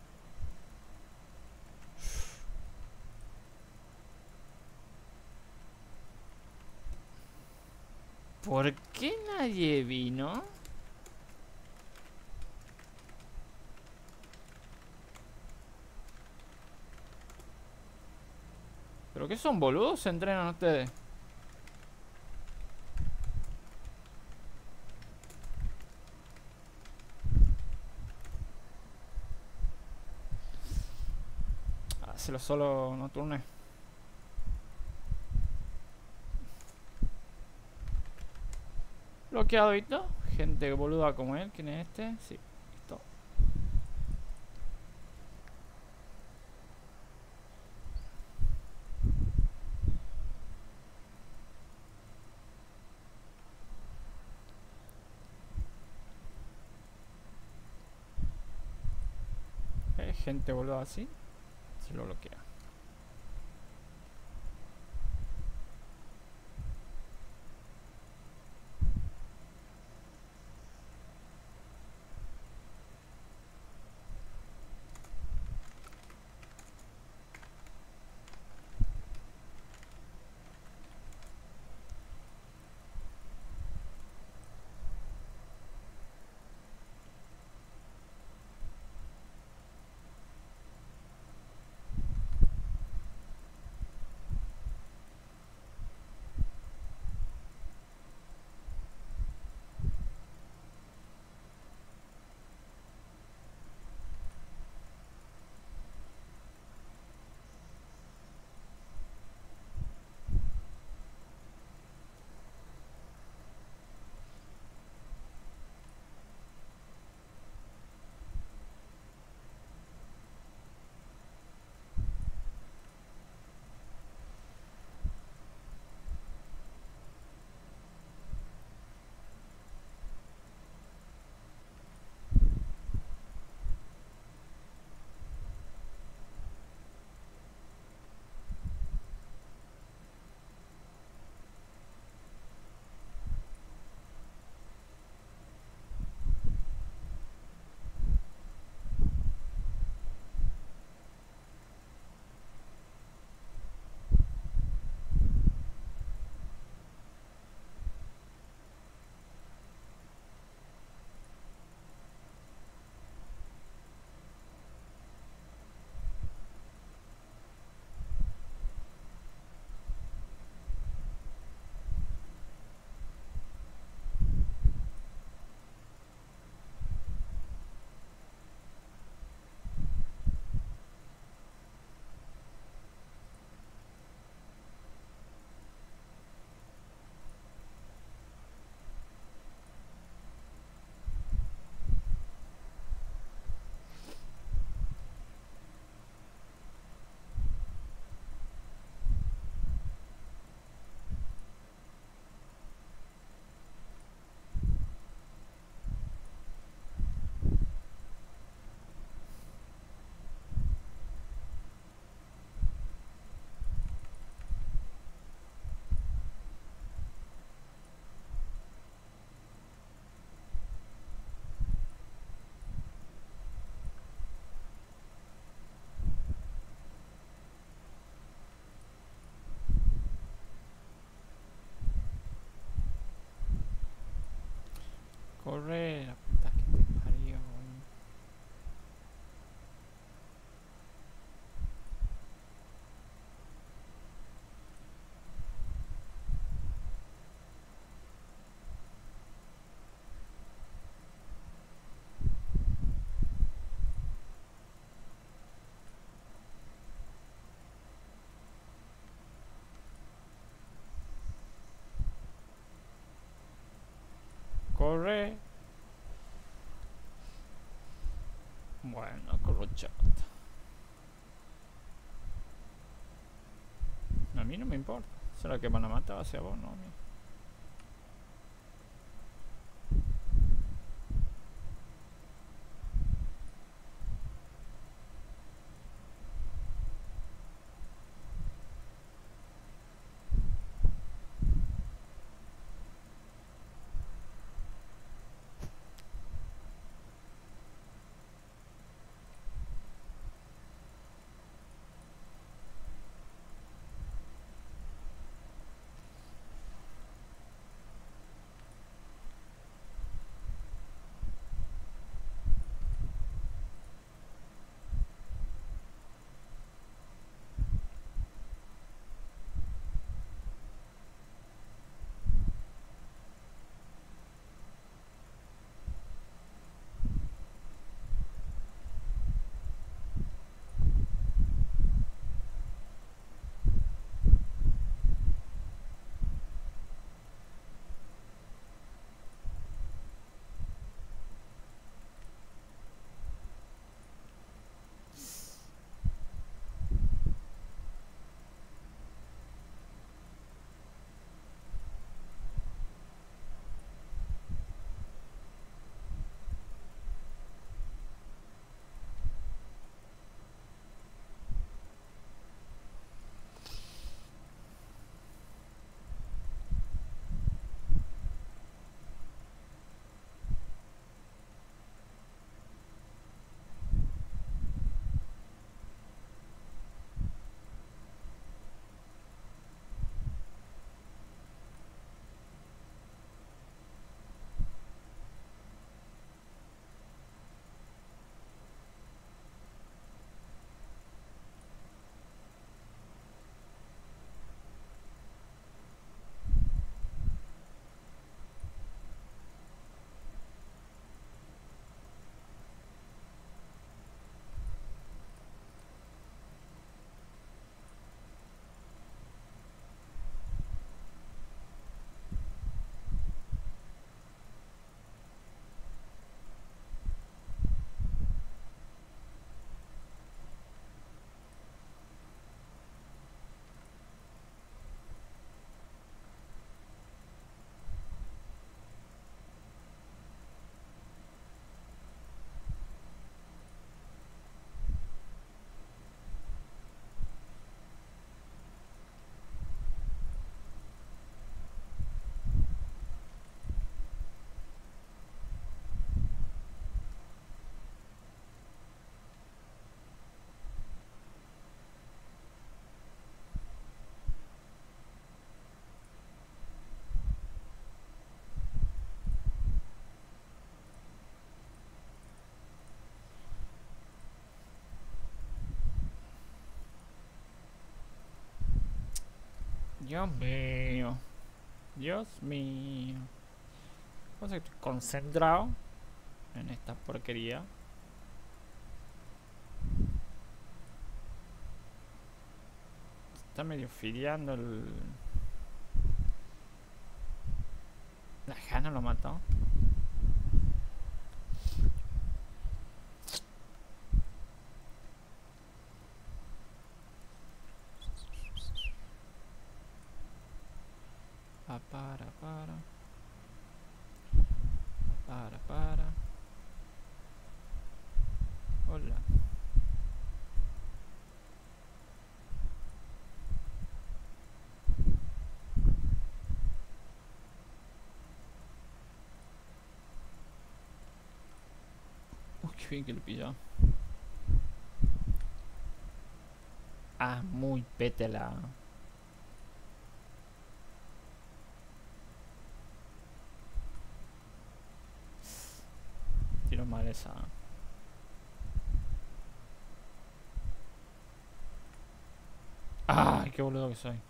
¿Por qué nadie vino? ¿Pero qué son, boludos? ¿Se entrenan ustedes? Hacelo solo, Nocturna. Bloqueado, ¿viste? Gente boluda como él. ¿Quién es este? Sí. gente boluda así, se lo bloquea. Corre, la puta que te parió. Corre. Bueno, corruchata. A mí no me importa. Será que van a matar hacia vos, no a mí. Dios mío. Dios mío. Pues estoy concentrado en esta porquería. Está medio filiando el... La Jana lo mató. Hola. Uy, qué bien que lo pilló. Ah, muy pétela. Tiro mal esa. ¡Ay, qué boludo que soy!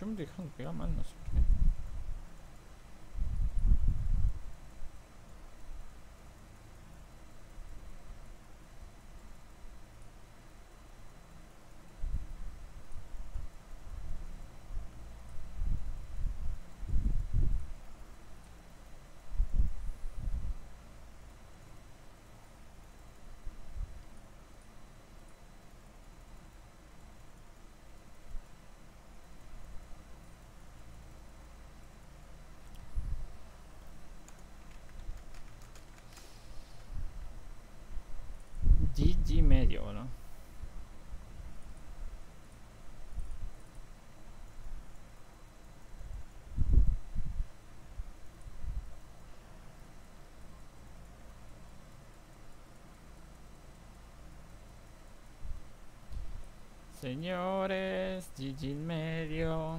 Yo me dejaron pegar mal, no sé por qué. GG medio, ¿no? Señores, GG medio.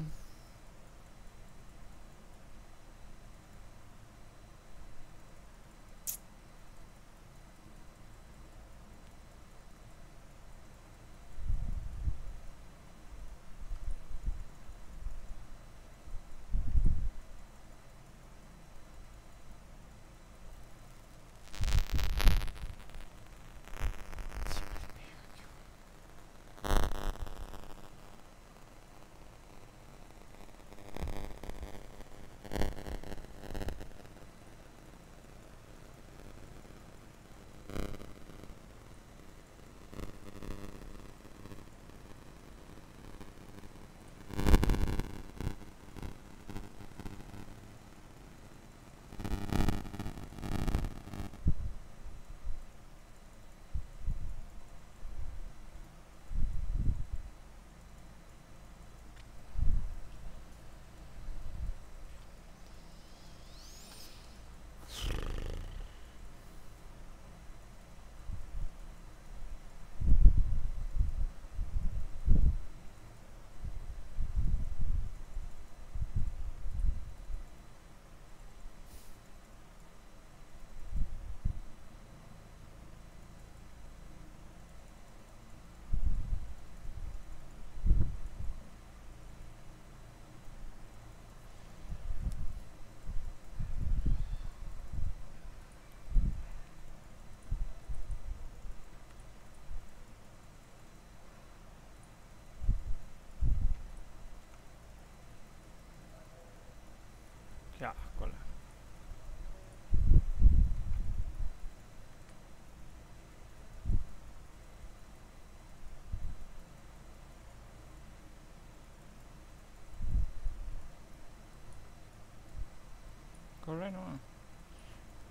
Corre nomás.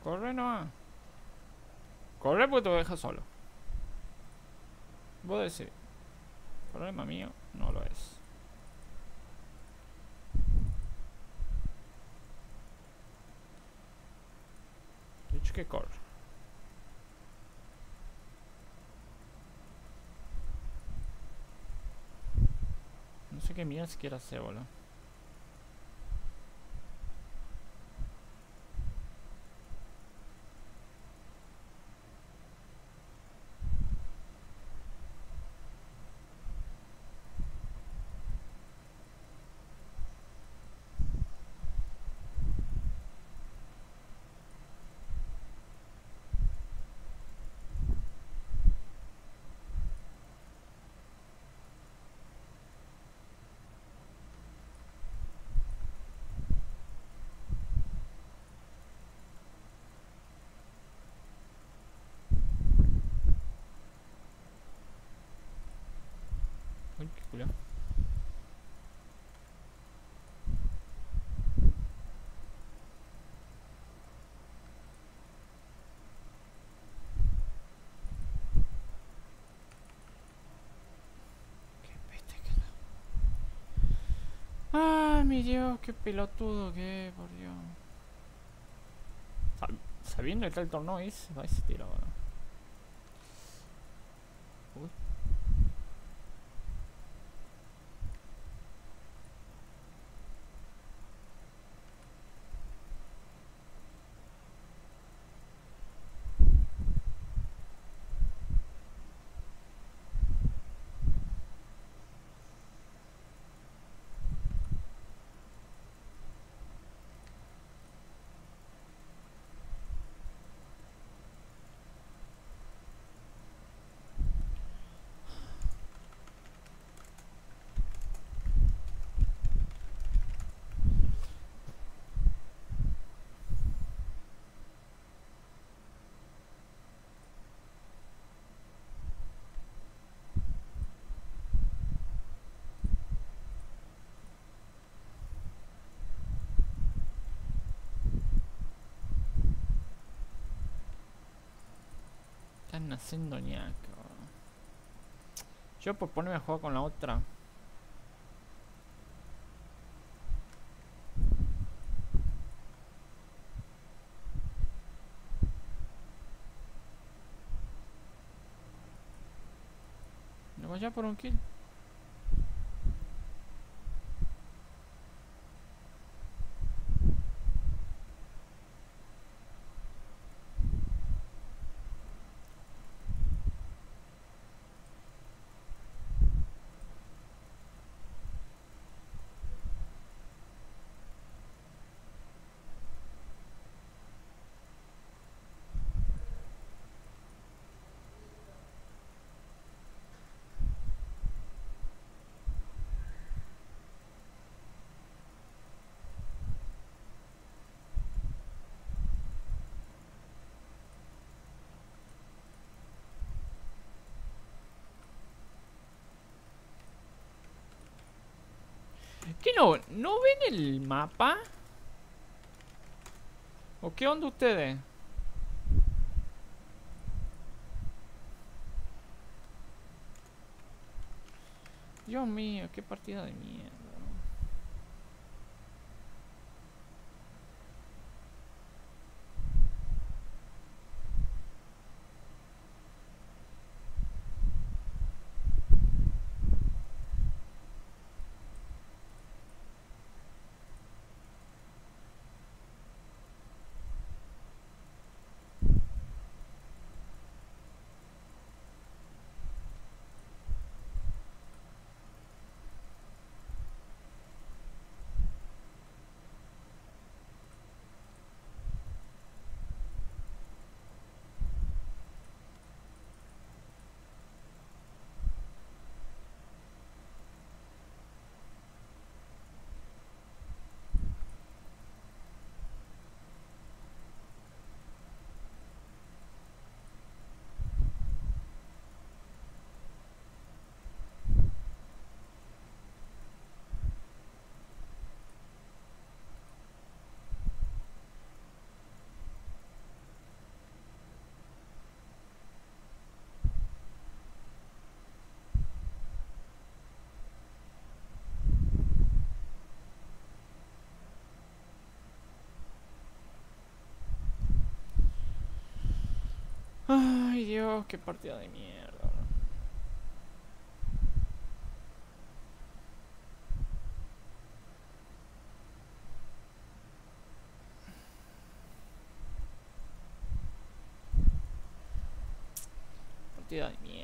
Corre nomás. Corre porque te voy a dejar solo. Vos decís. Problema mío no lo es. che cosa? Non so che mia schiera se vuole. Mi Dios, qué pelotudo que es, por Dios. Sabiendo que el torneo es, va a ese tiro ahora. Uy. Están haciendo ñaca. Yo por ponerme a jugar con la otra. ¿No vaya por un kill? ¿Qué no? ¿No ven el mapa? ¿O qué onda ustedes? Dios mío, qué partida de mierda. Dios, qué partida de mierda. Partida de mierda.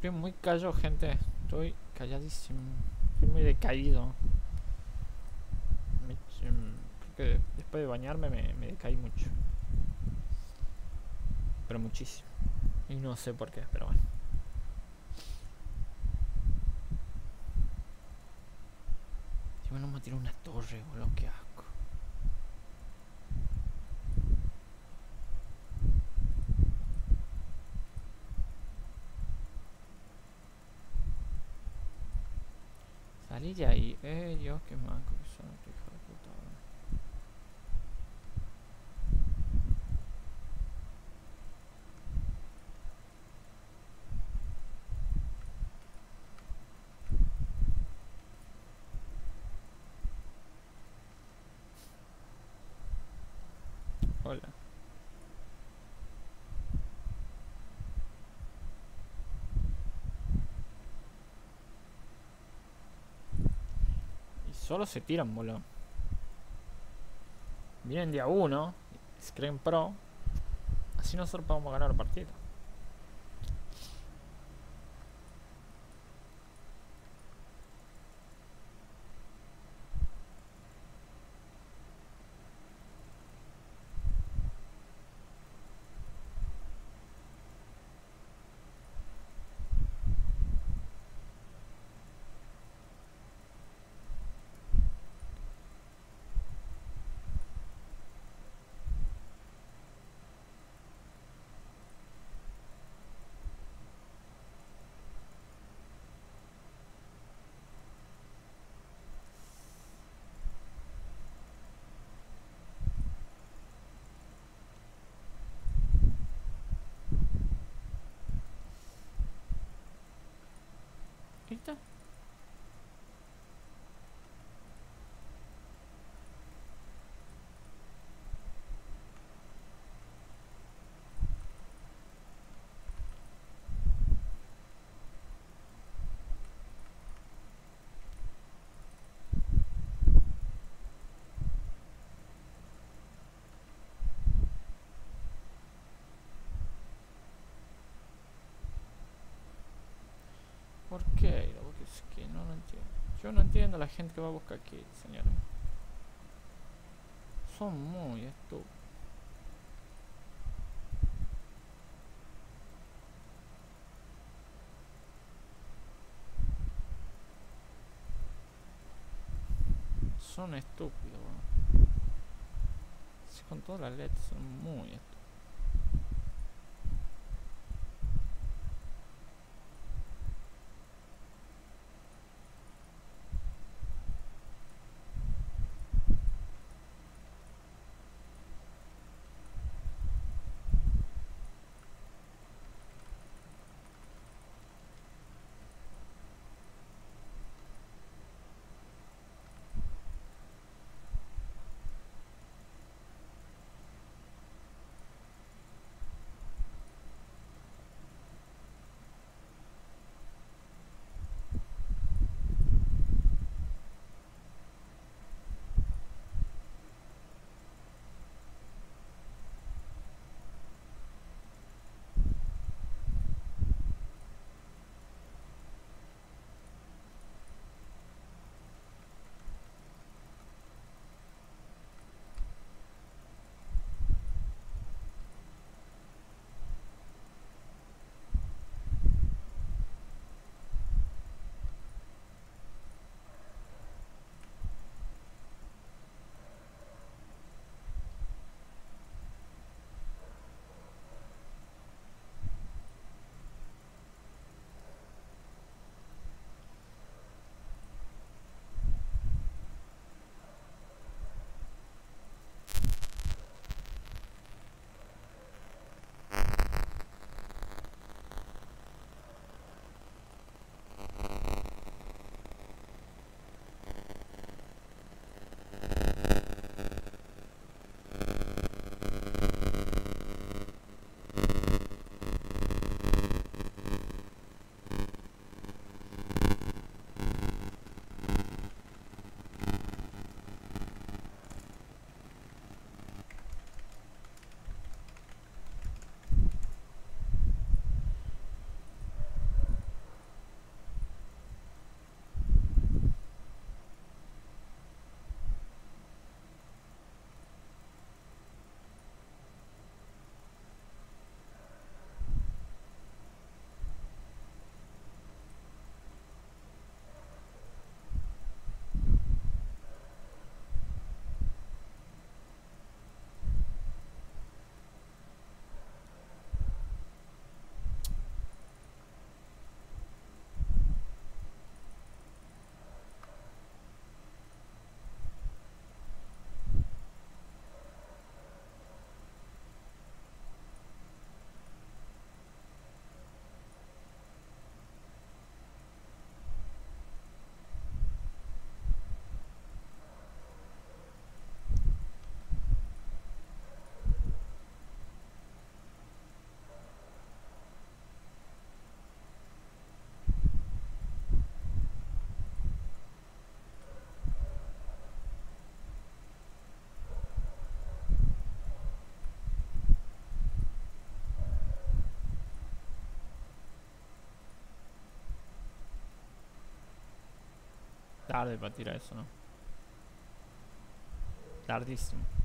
Estoy muy callado, gente. Estoy calladísimo. Estoy muy decaído. Creo que después de bañarme me decaí mucho. Pero muchísimo. Y no sé por qué, pero bueno. Si me no me tiró una torre, boludo, qué asco. Salí de ahí, Dios, qué manco que son, qué hijo de puta. Hola. Solo se tiran, boludo. Vienen de a uno, se creen pro. Así nosotros podemos ganar el partido. ¿Listo? ¿Por qué? Es que no lo entiendo. Yo no entiendo a la gente que va a buscar kills, señores. Son muy estúpidos. Son estúpidos, se controla Let's muy. Tardi per partire adesso, no? Tardissimo.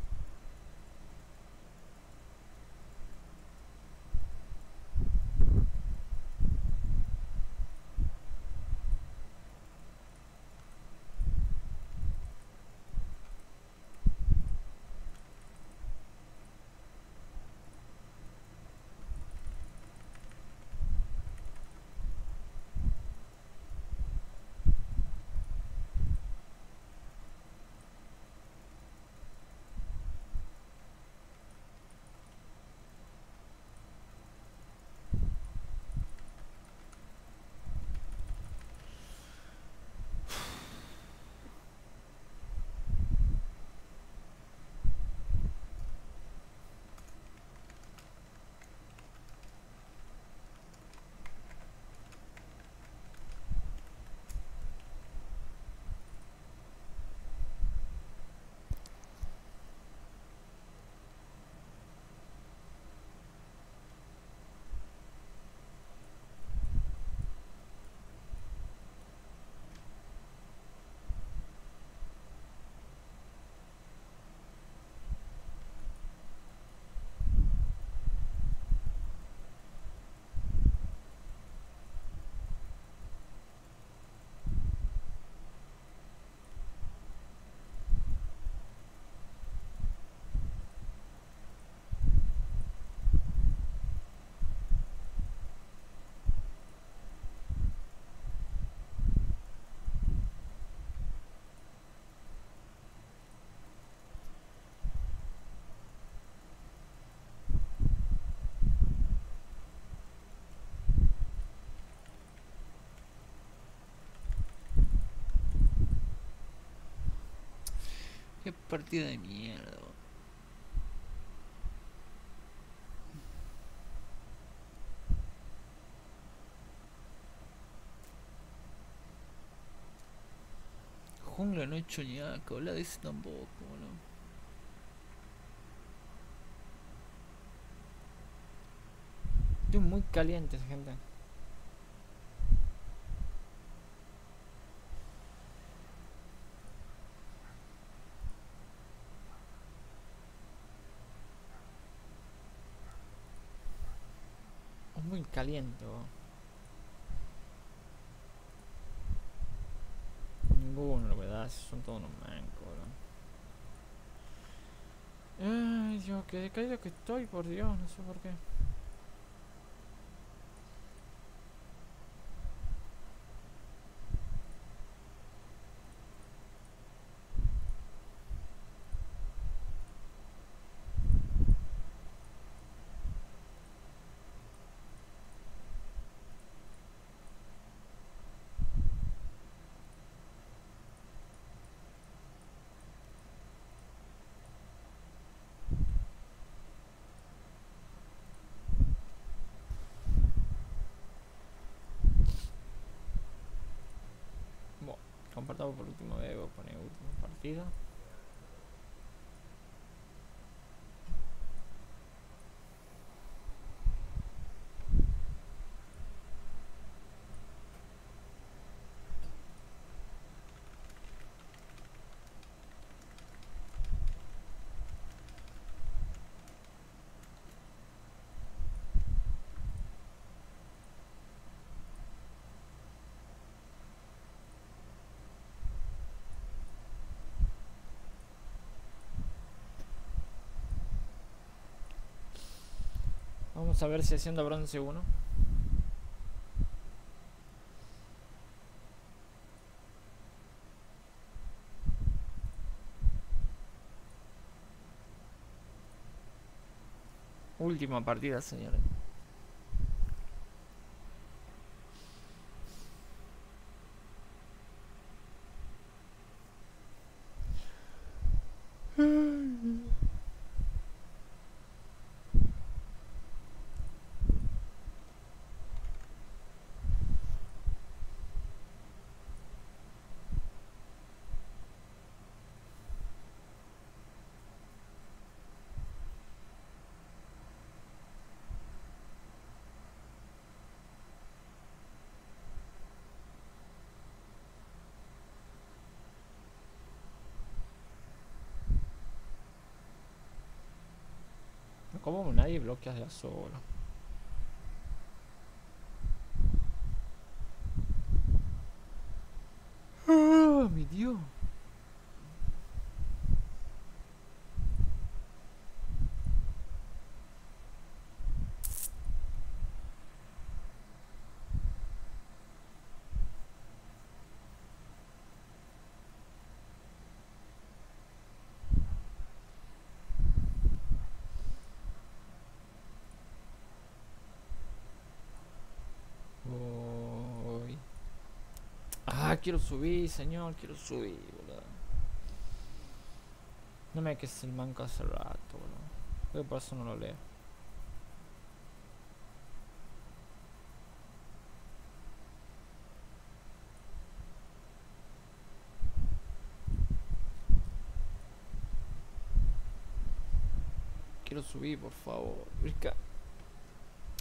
partida de mierda. Jungla no he hecho ni nada, habla de ese tampoco, boludo. Estoy muy caliente, gente. Es muy caliente, boludo. Ninguna novedad, son todos unos mancos, ¿no? Ay, Dios, qué decaído que estoy, por Dios, no sé por qué. Compartamos por última vez, voy a poner última partida. Vamos a ver si haciendo bronce 1. Última partida, señores. Como nadie bloquea de solo. ¡Oh, mi Dios! Quiero subir, señor, quiero subir, boludo. No me quedes el manco hace rato, boludo. Creo que por eso no lo leo. Quiero subir, por favor. Rica.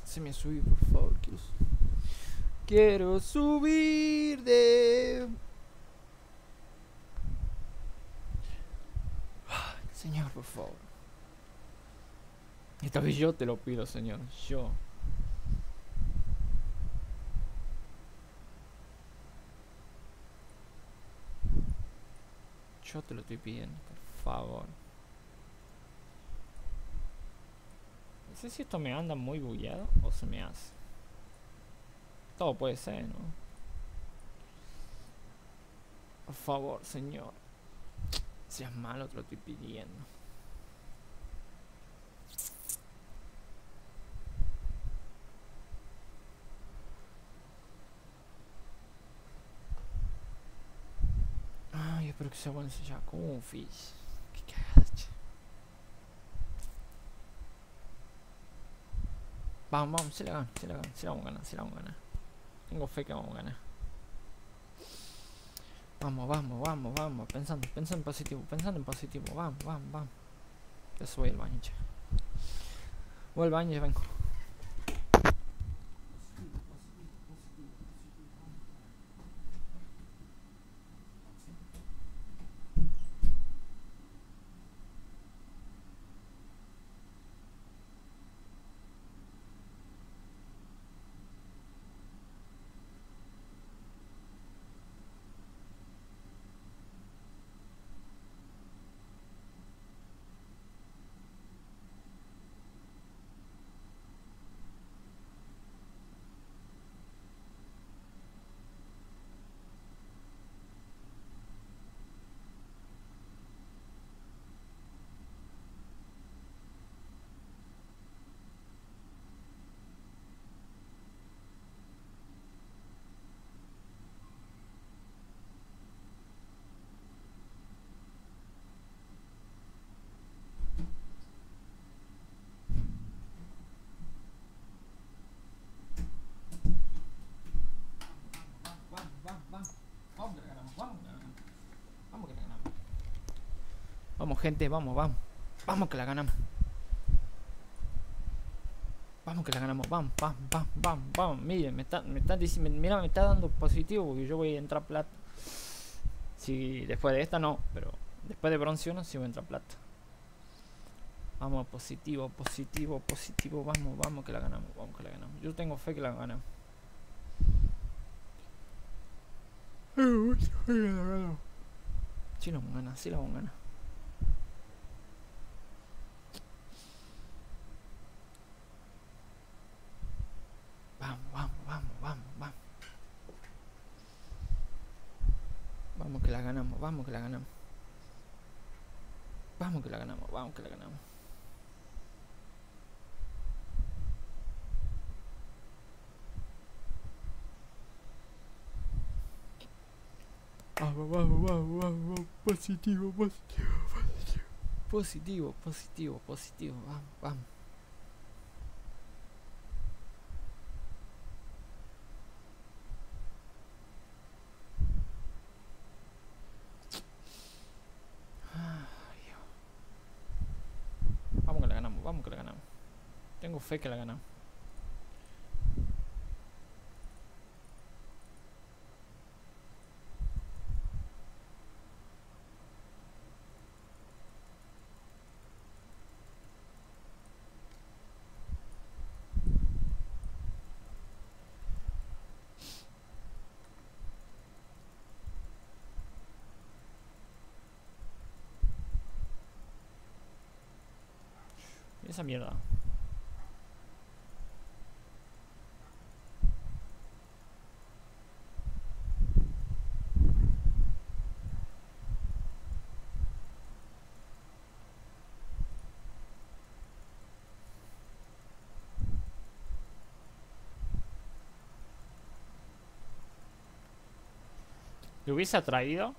Se me subí, por favor, quiero subir. Quiero subir de... Señor, por favor. Esta vez yo te lo pido, señor. Yo. Yo te lo estoy pidiendo, por favor. No sé si esto me anda muy bugueado o se me hace. Todo puede ser, ¿no? Por favor, señor. Seas malo, te lo estoy pidiendo. Ay, espero que sea bueno ese Jacuzzi. Vamos, vamos, sí la vamos a ganar. Tengo fe que vamos a ganar. Vamos. Pensando en positivo. Vamos. Ya se voy al baño, che. Voy al baño y vengo. Vamos, gente, vamos. Vamos que la ganamos. Vamos. Miren, me están diciendo, mira, me está dando positivo porque yo voy a entrar plata. Si después de esta no, pero después de bronce 1 sí voy a entrar plata. Vamos, positivo. Vamos que la ganamos. Yo tengo fe que la ganamos. Sí la vamos a ganar. Vamos que la ganamos. Vamos. Positivo. Vamos. Vamos que la ganamos. Tengo fe que la ganamos. Esa mierda. ¿Lo hubiese atraído?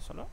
¿Solo?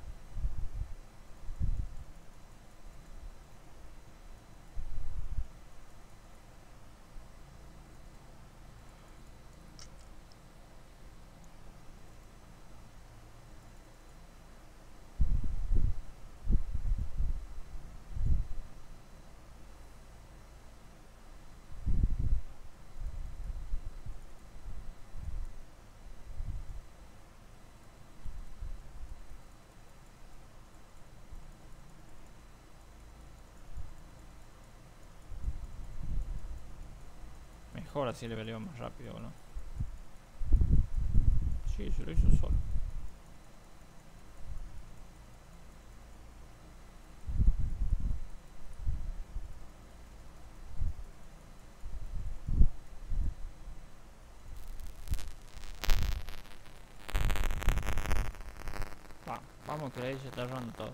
Ahora sí le peleó más rápido, ¿no? Sí, se lo hizo solo. Vamos que ahí se está errando todo.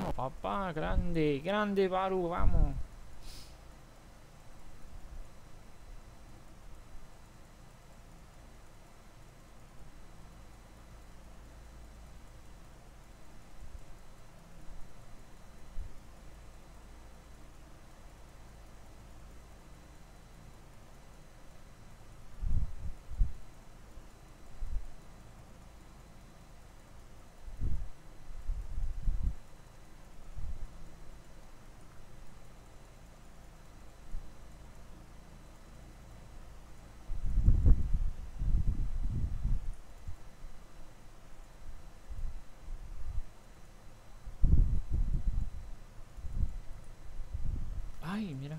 Vamos, papá, grande, grande, Baru, vamos. Ay, mira,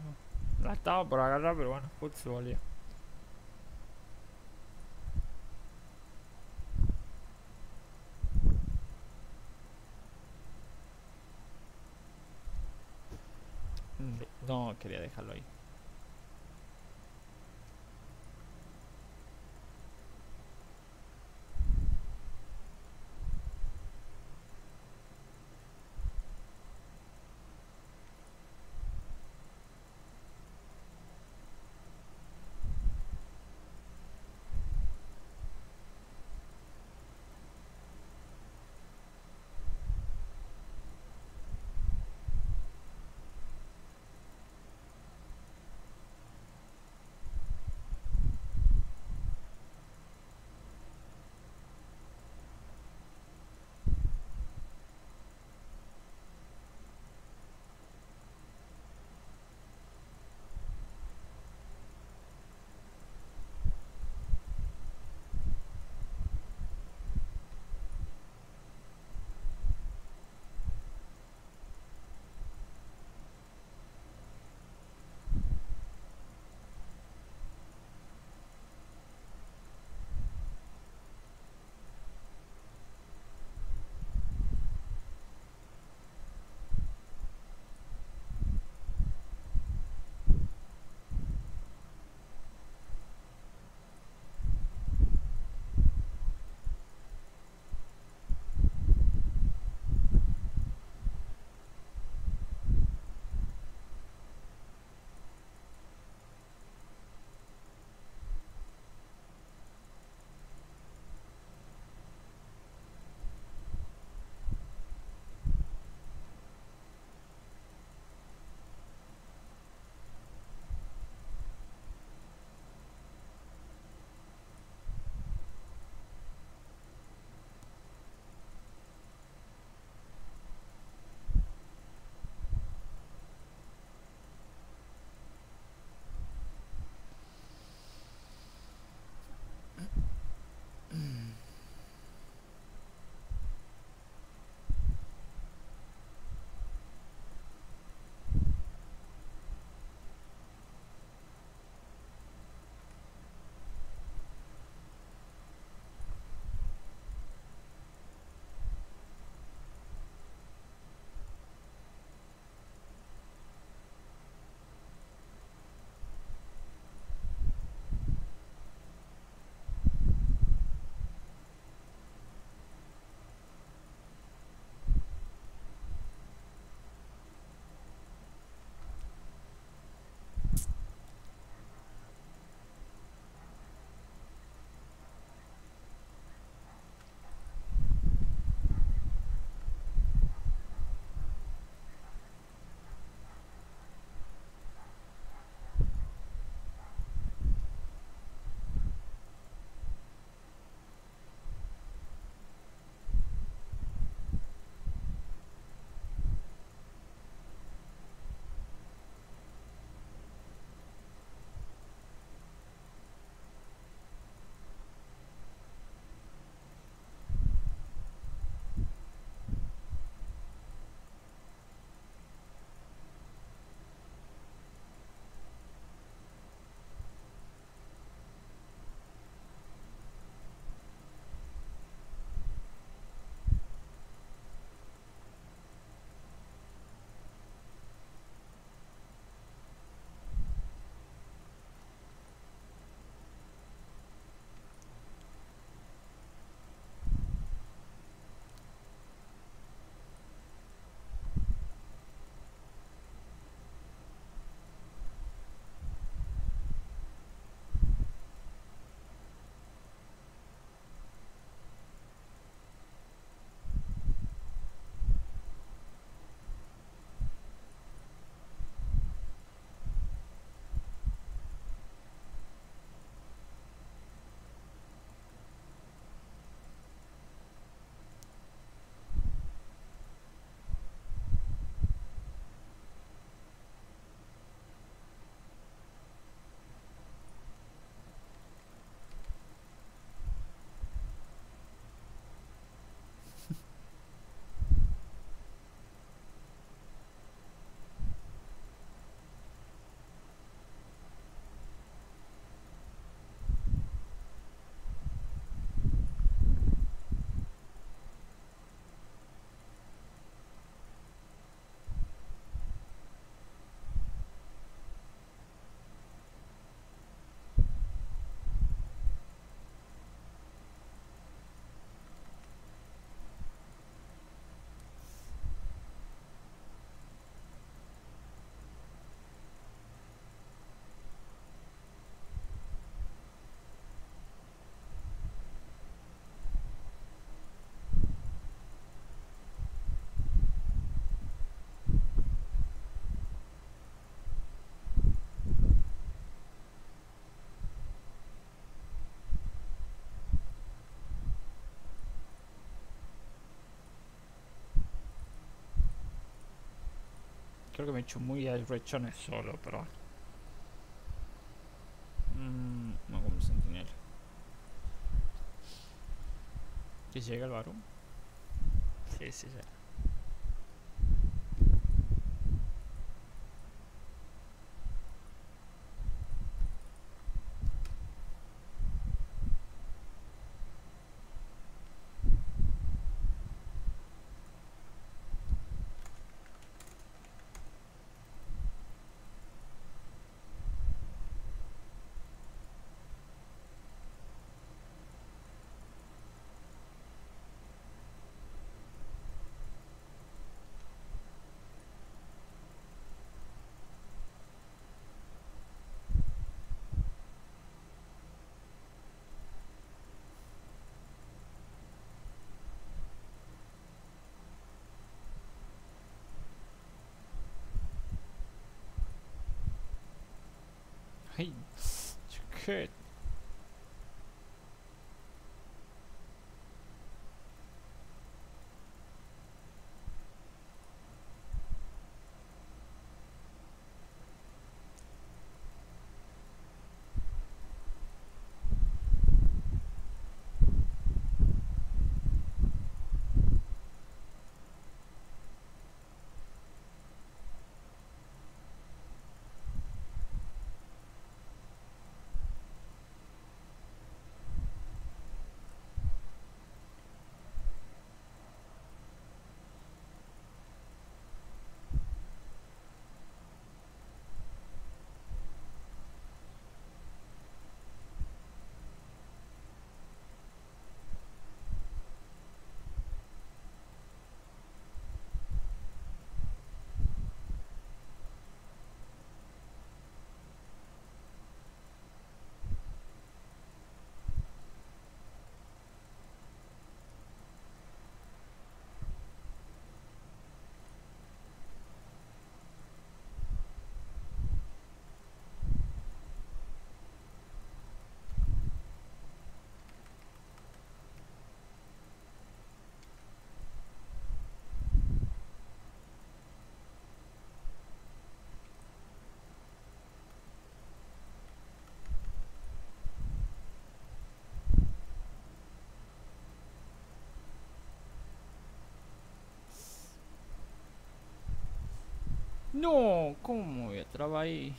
la estaba por agarrar, pero bueno, justo se volvió. No quería dejarlo ahí. Creo que me he hecho muy arrechones solo, pero... no como sentinela. ¿Y llega el varón? Sí, sí, sí. Hey, you're good. No, ¿cómo voy a trabar ahí?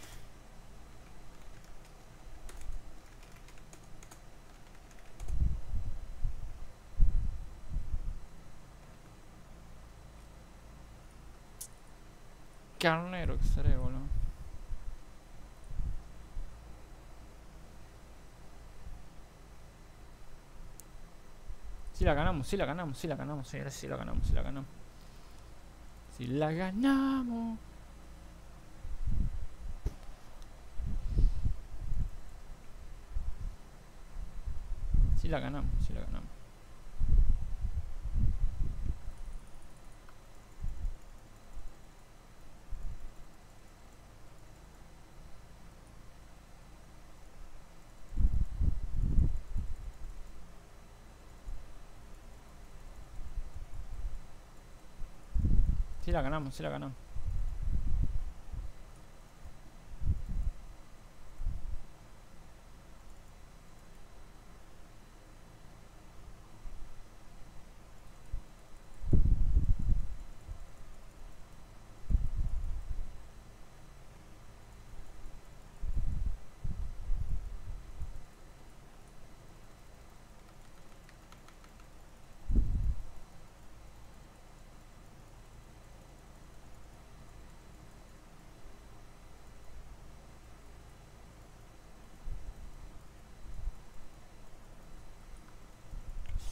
Carnero que seré, boludo. Si la ganamos, si la ganamos, si la ganamos, señores, si la ganamos, si la ganamos. Si la ganamos. Sí la ganamos, sí la ganamos. Sí la ganamos, sí la ganamos.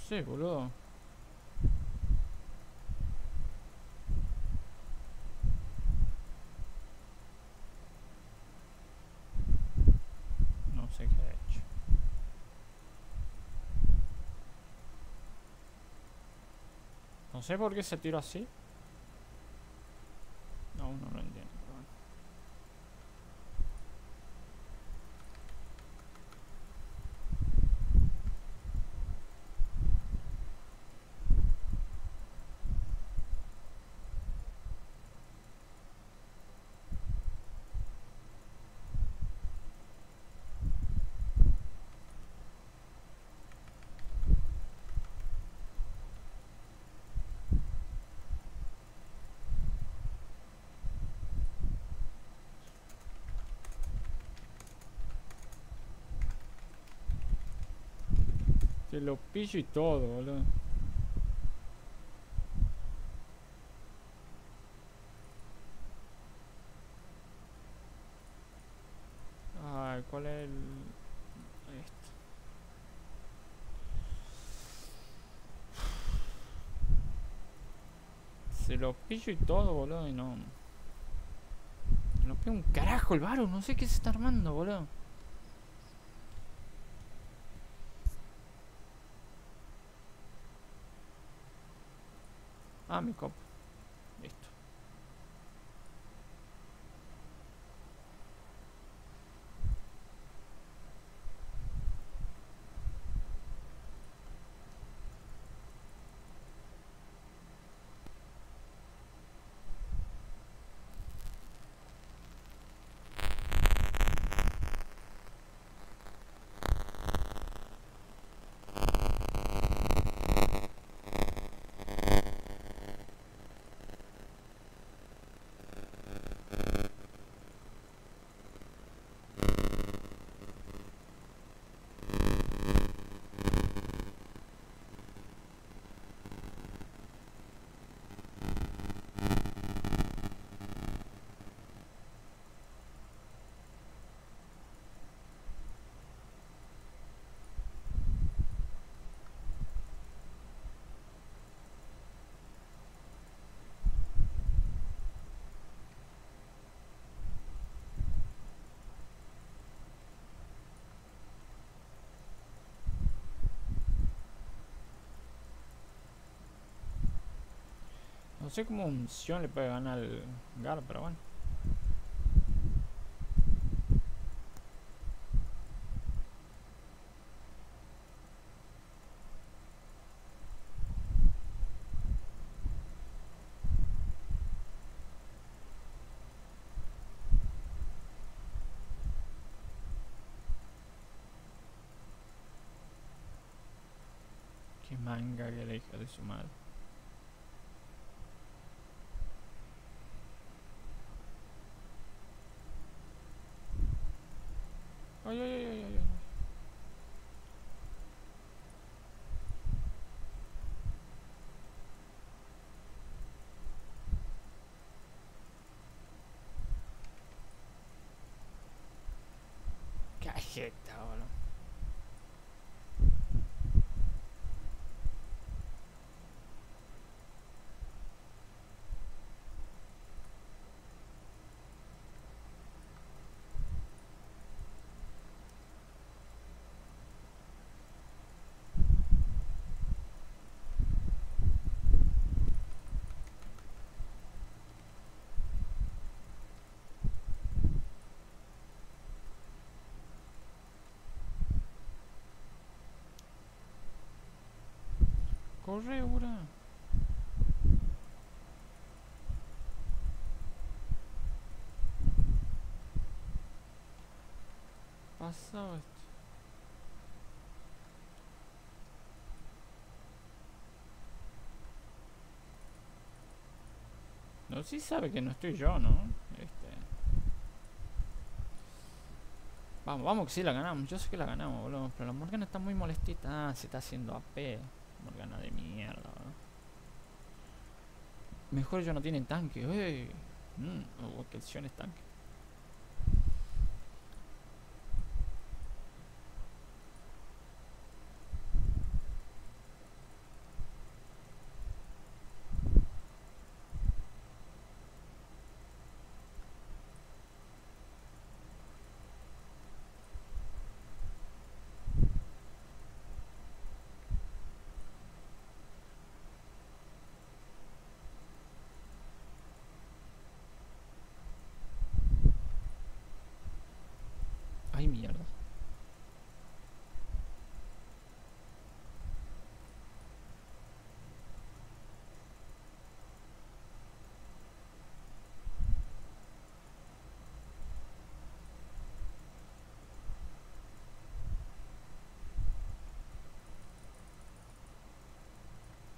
Sí, boludo. No sé qué ha hecho. No sé por qué se tiró así. Aún no lo entiendo. Se lo pillo y todo, boludo. Ay, ¿cuál es el...? Esto. Se lo pillo y todo, boludo, y no... No pega un carajo el varo, no sé qué se está armando, boludo. Ah, mi copa. Listo. No sé cómo un Sion le puede ganar al Gar, pero bueno. Qué manga que la hija de su madre. Ay, ay, ay, ay, ay. Cajeta, boludo. Corre, ahora. Pasado esto. No, sí sabe que no estoy yo, ¿no? Vamos, vamos que sí la ganamos. Yo sé que la ganamos, boludo. Pero la Morgana está muy molestita. Ah, se está haciendo AP. Morgana de mierda, ¿no? Mejor ellos no tienen tanque, wey. O que el Sion es tanque.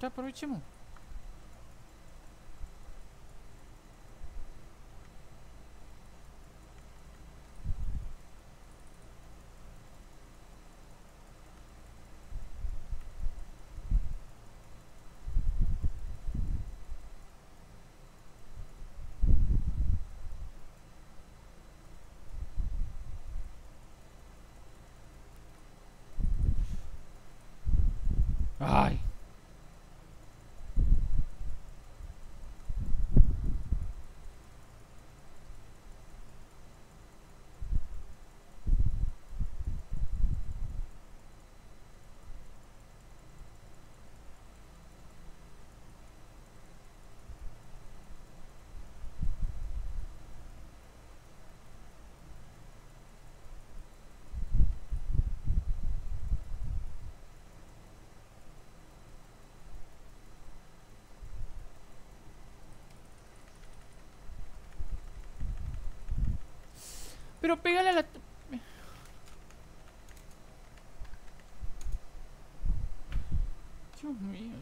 Ya aprovechemos. Ay. Pero pégale a la... Dios mío.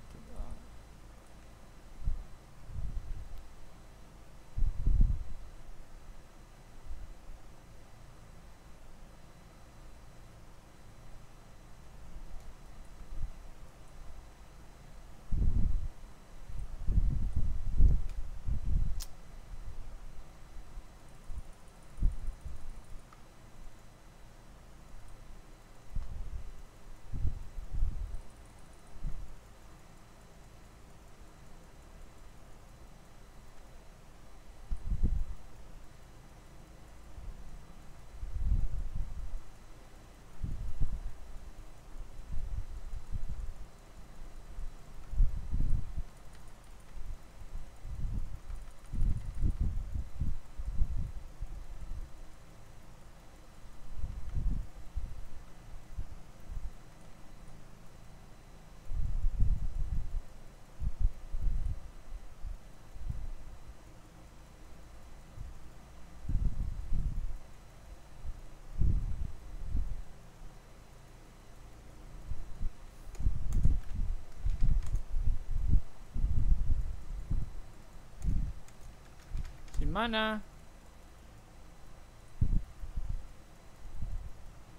Mana.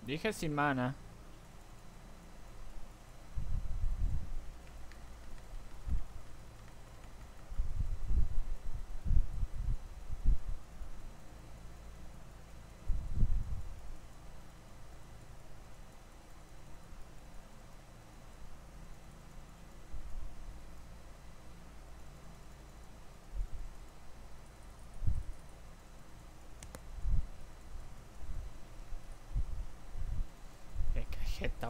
Dije sin mana. Jeta,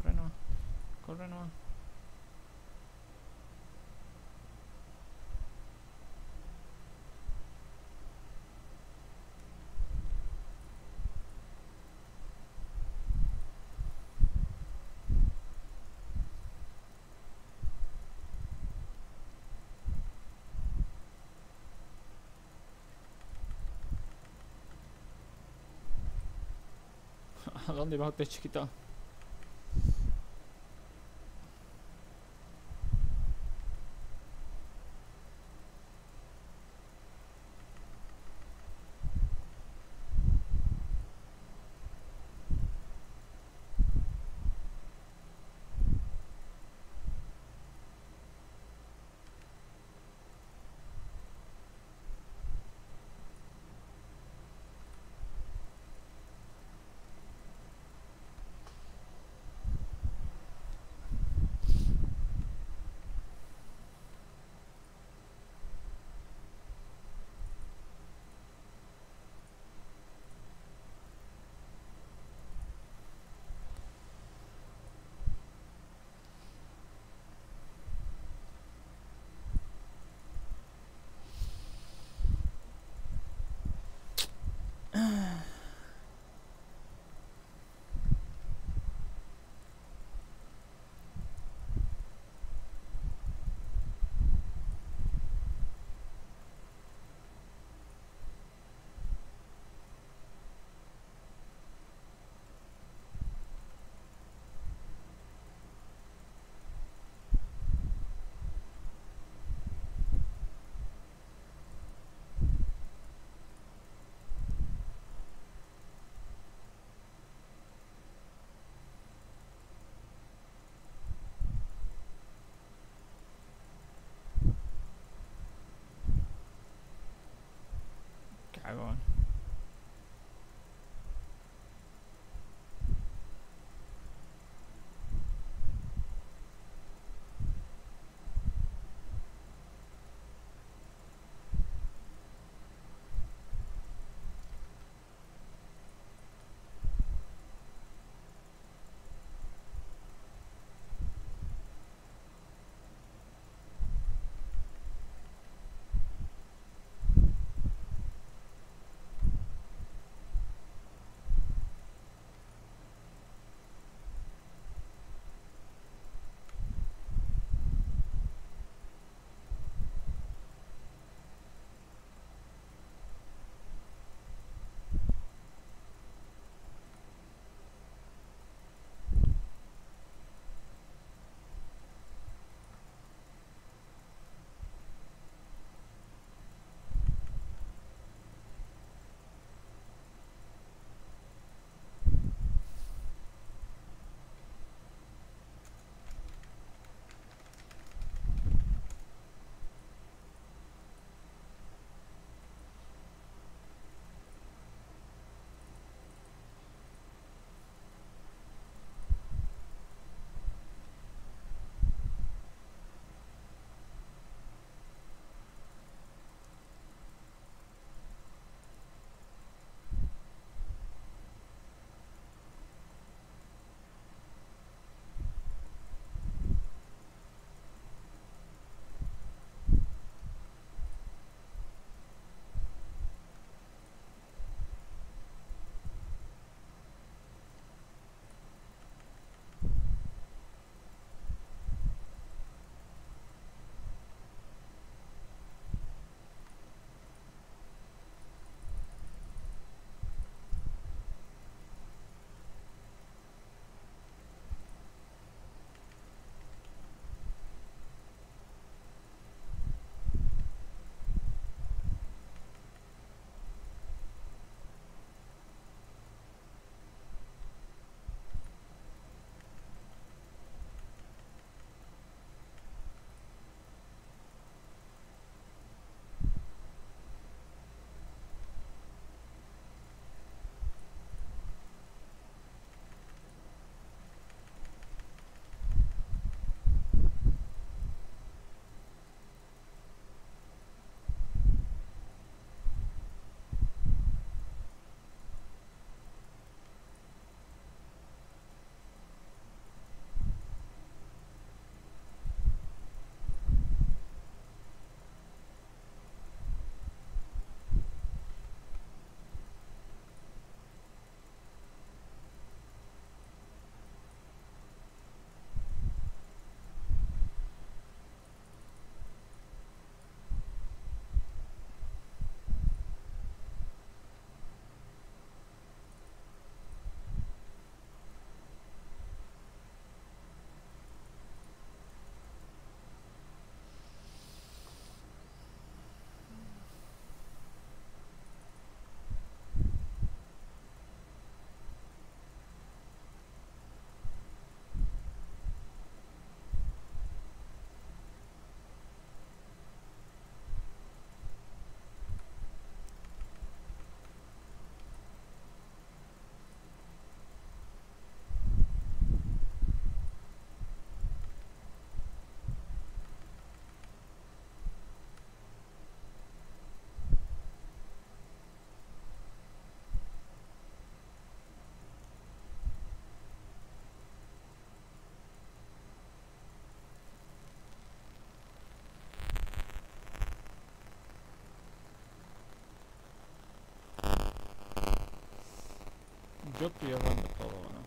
Corre nomás. Corre nomás. ¿A dónde va usted, chiquita? Göttu yalan da kala bana.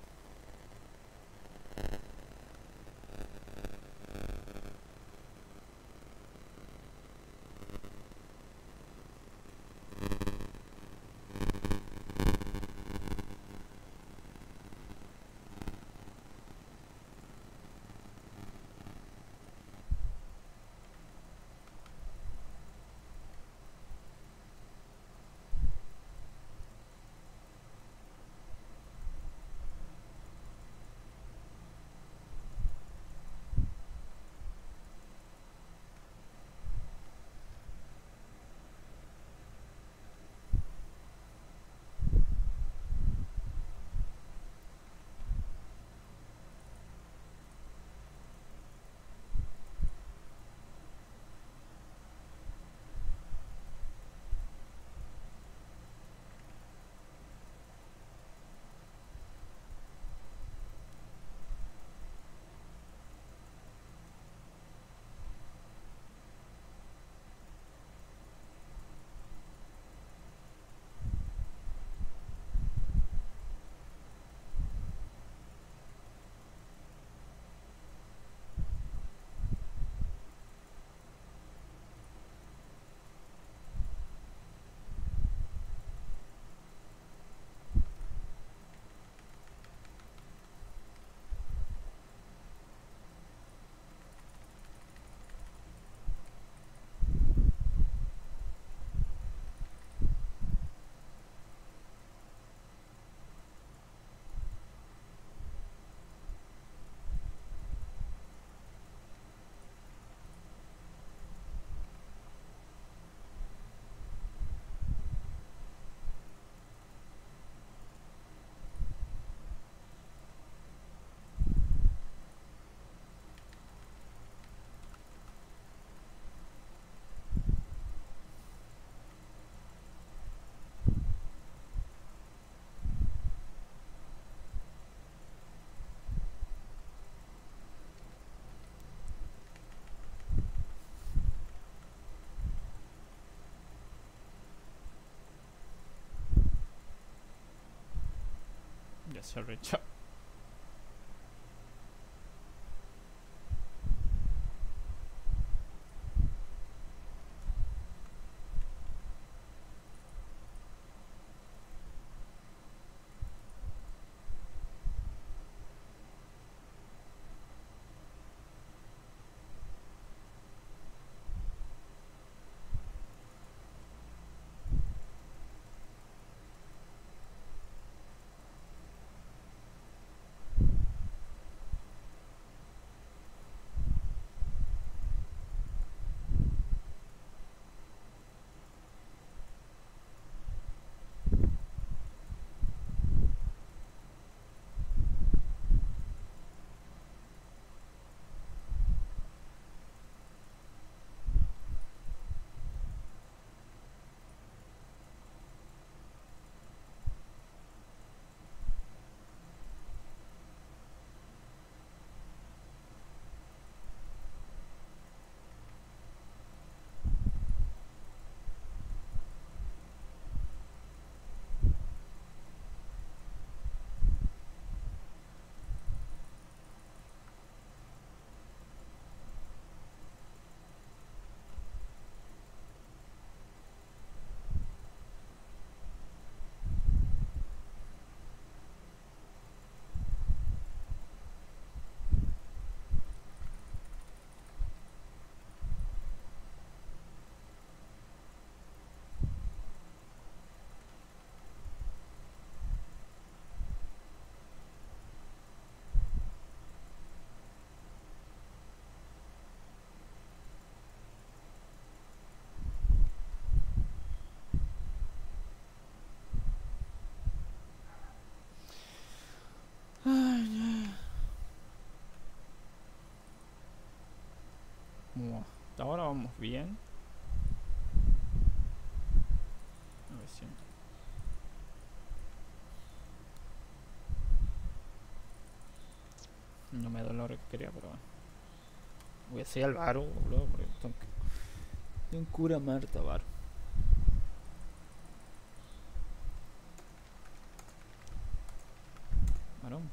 Yes, I reach up. Ahora vamos bien. A ver si... No me da lo que quería, pero bueno. Voy a hacer al Varo, boludo, porque tengo que curar a Marta Varo. Caramba.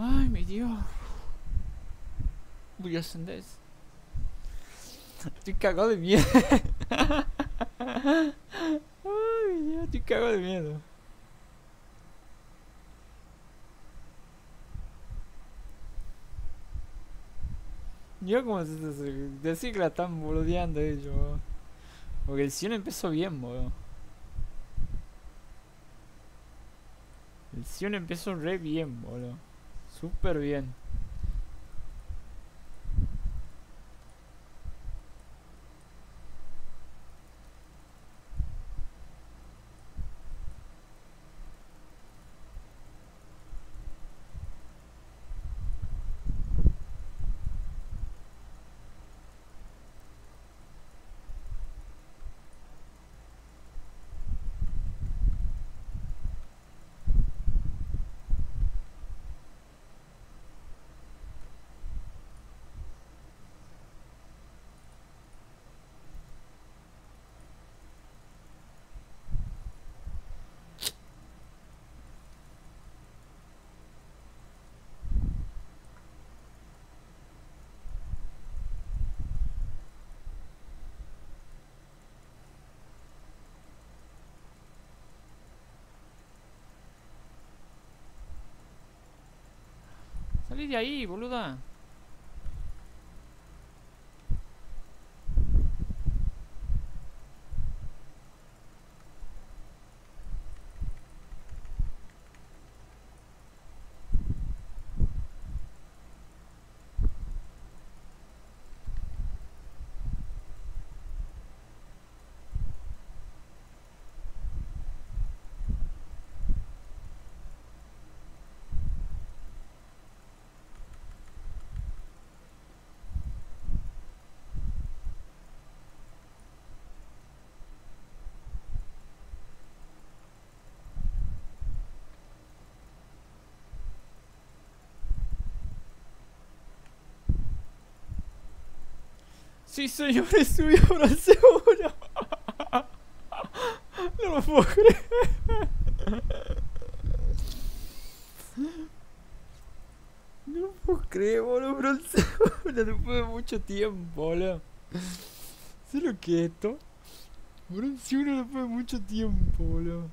Ay, mi Dios. Voy a ascender. Estoy cagado de miedo. Ay, mi Dios, estoy cagado de miedo. Yo como se decir que la están boludeando ellos. Porque el Sion empezó bien, boludo. El Sion empezó re bien, boludo. Súper bien. Salí de ahí, boluda. Sí, señores, subió Bronce 1. No lo puedo creer. No lo puedo creer, boludo. Bronce 1 después de mucho tiempo, boludo. ¿Sabes lo que es esto? Bronce 1 después de mucho tiempo, boludo.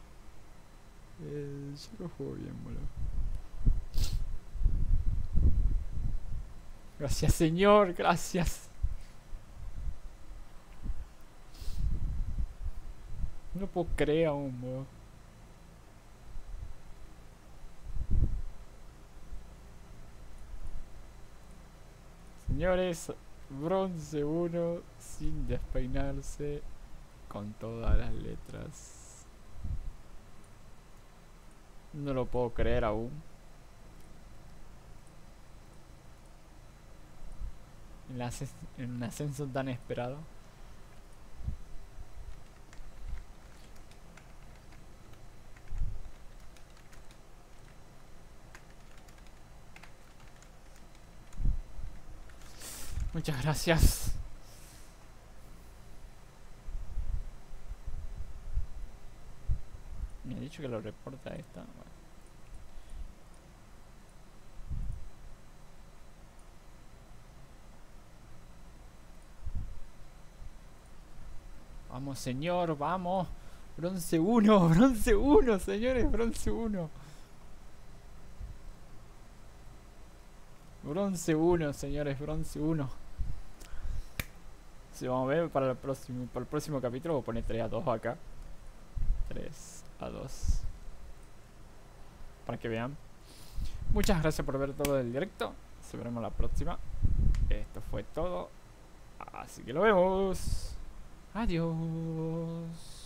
Yo lo juego bien, boludo. Gracias, señor, gracias. No puedo creer aún, bro. Señores, Bronce 1 sin despeinarse con todas las letras. No lo puedo creer aún. En un ascenso tan esperado. Muchas gracias. Me ha dicho que lo reporta esta. Bueno. Vamos, señor, vamos. Bronce 1, bronce 1, señores, bronce 1. Bronce 1, señores, bronce 1. Si sí, vamos a ver para el próximo capítulo voy a poner 3-2 acá. 3-2. Para que vean. Muchas gracias por ver todo el directo. Nos veremos la próxima. Esto fue todo. Así que lo vemos. Adiós.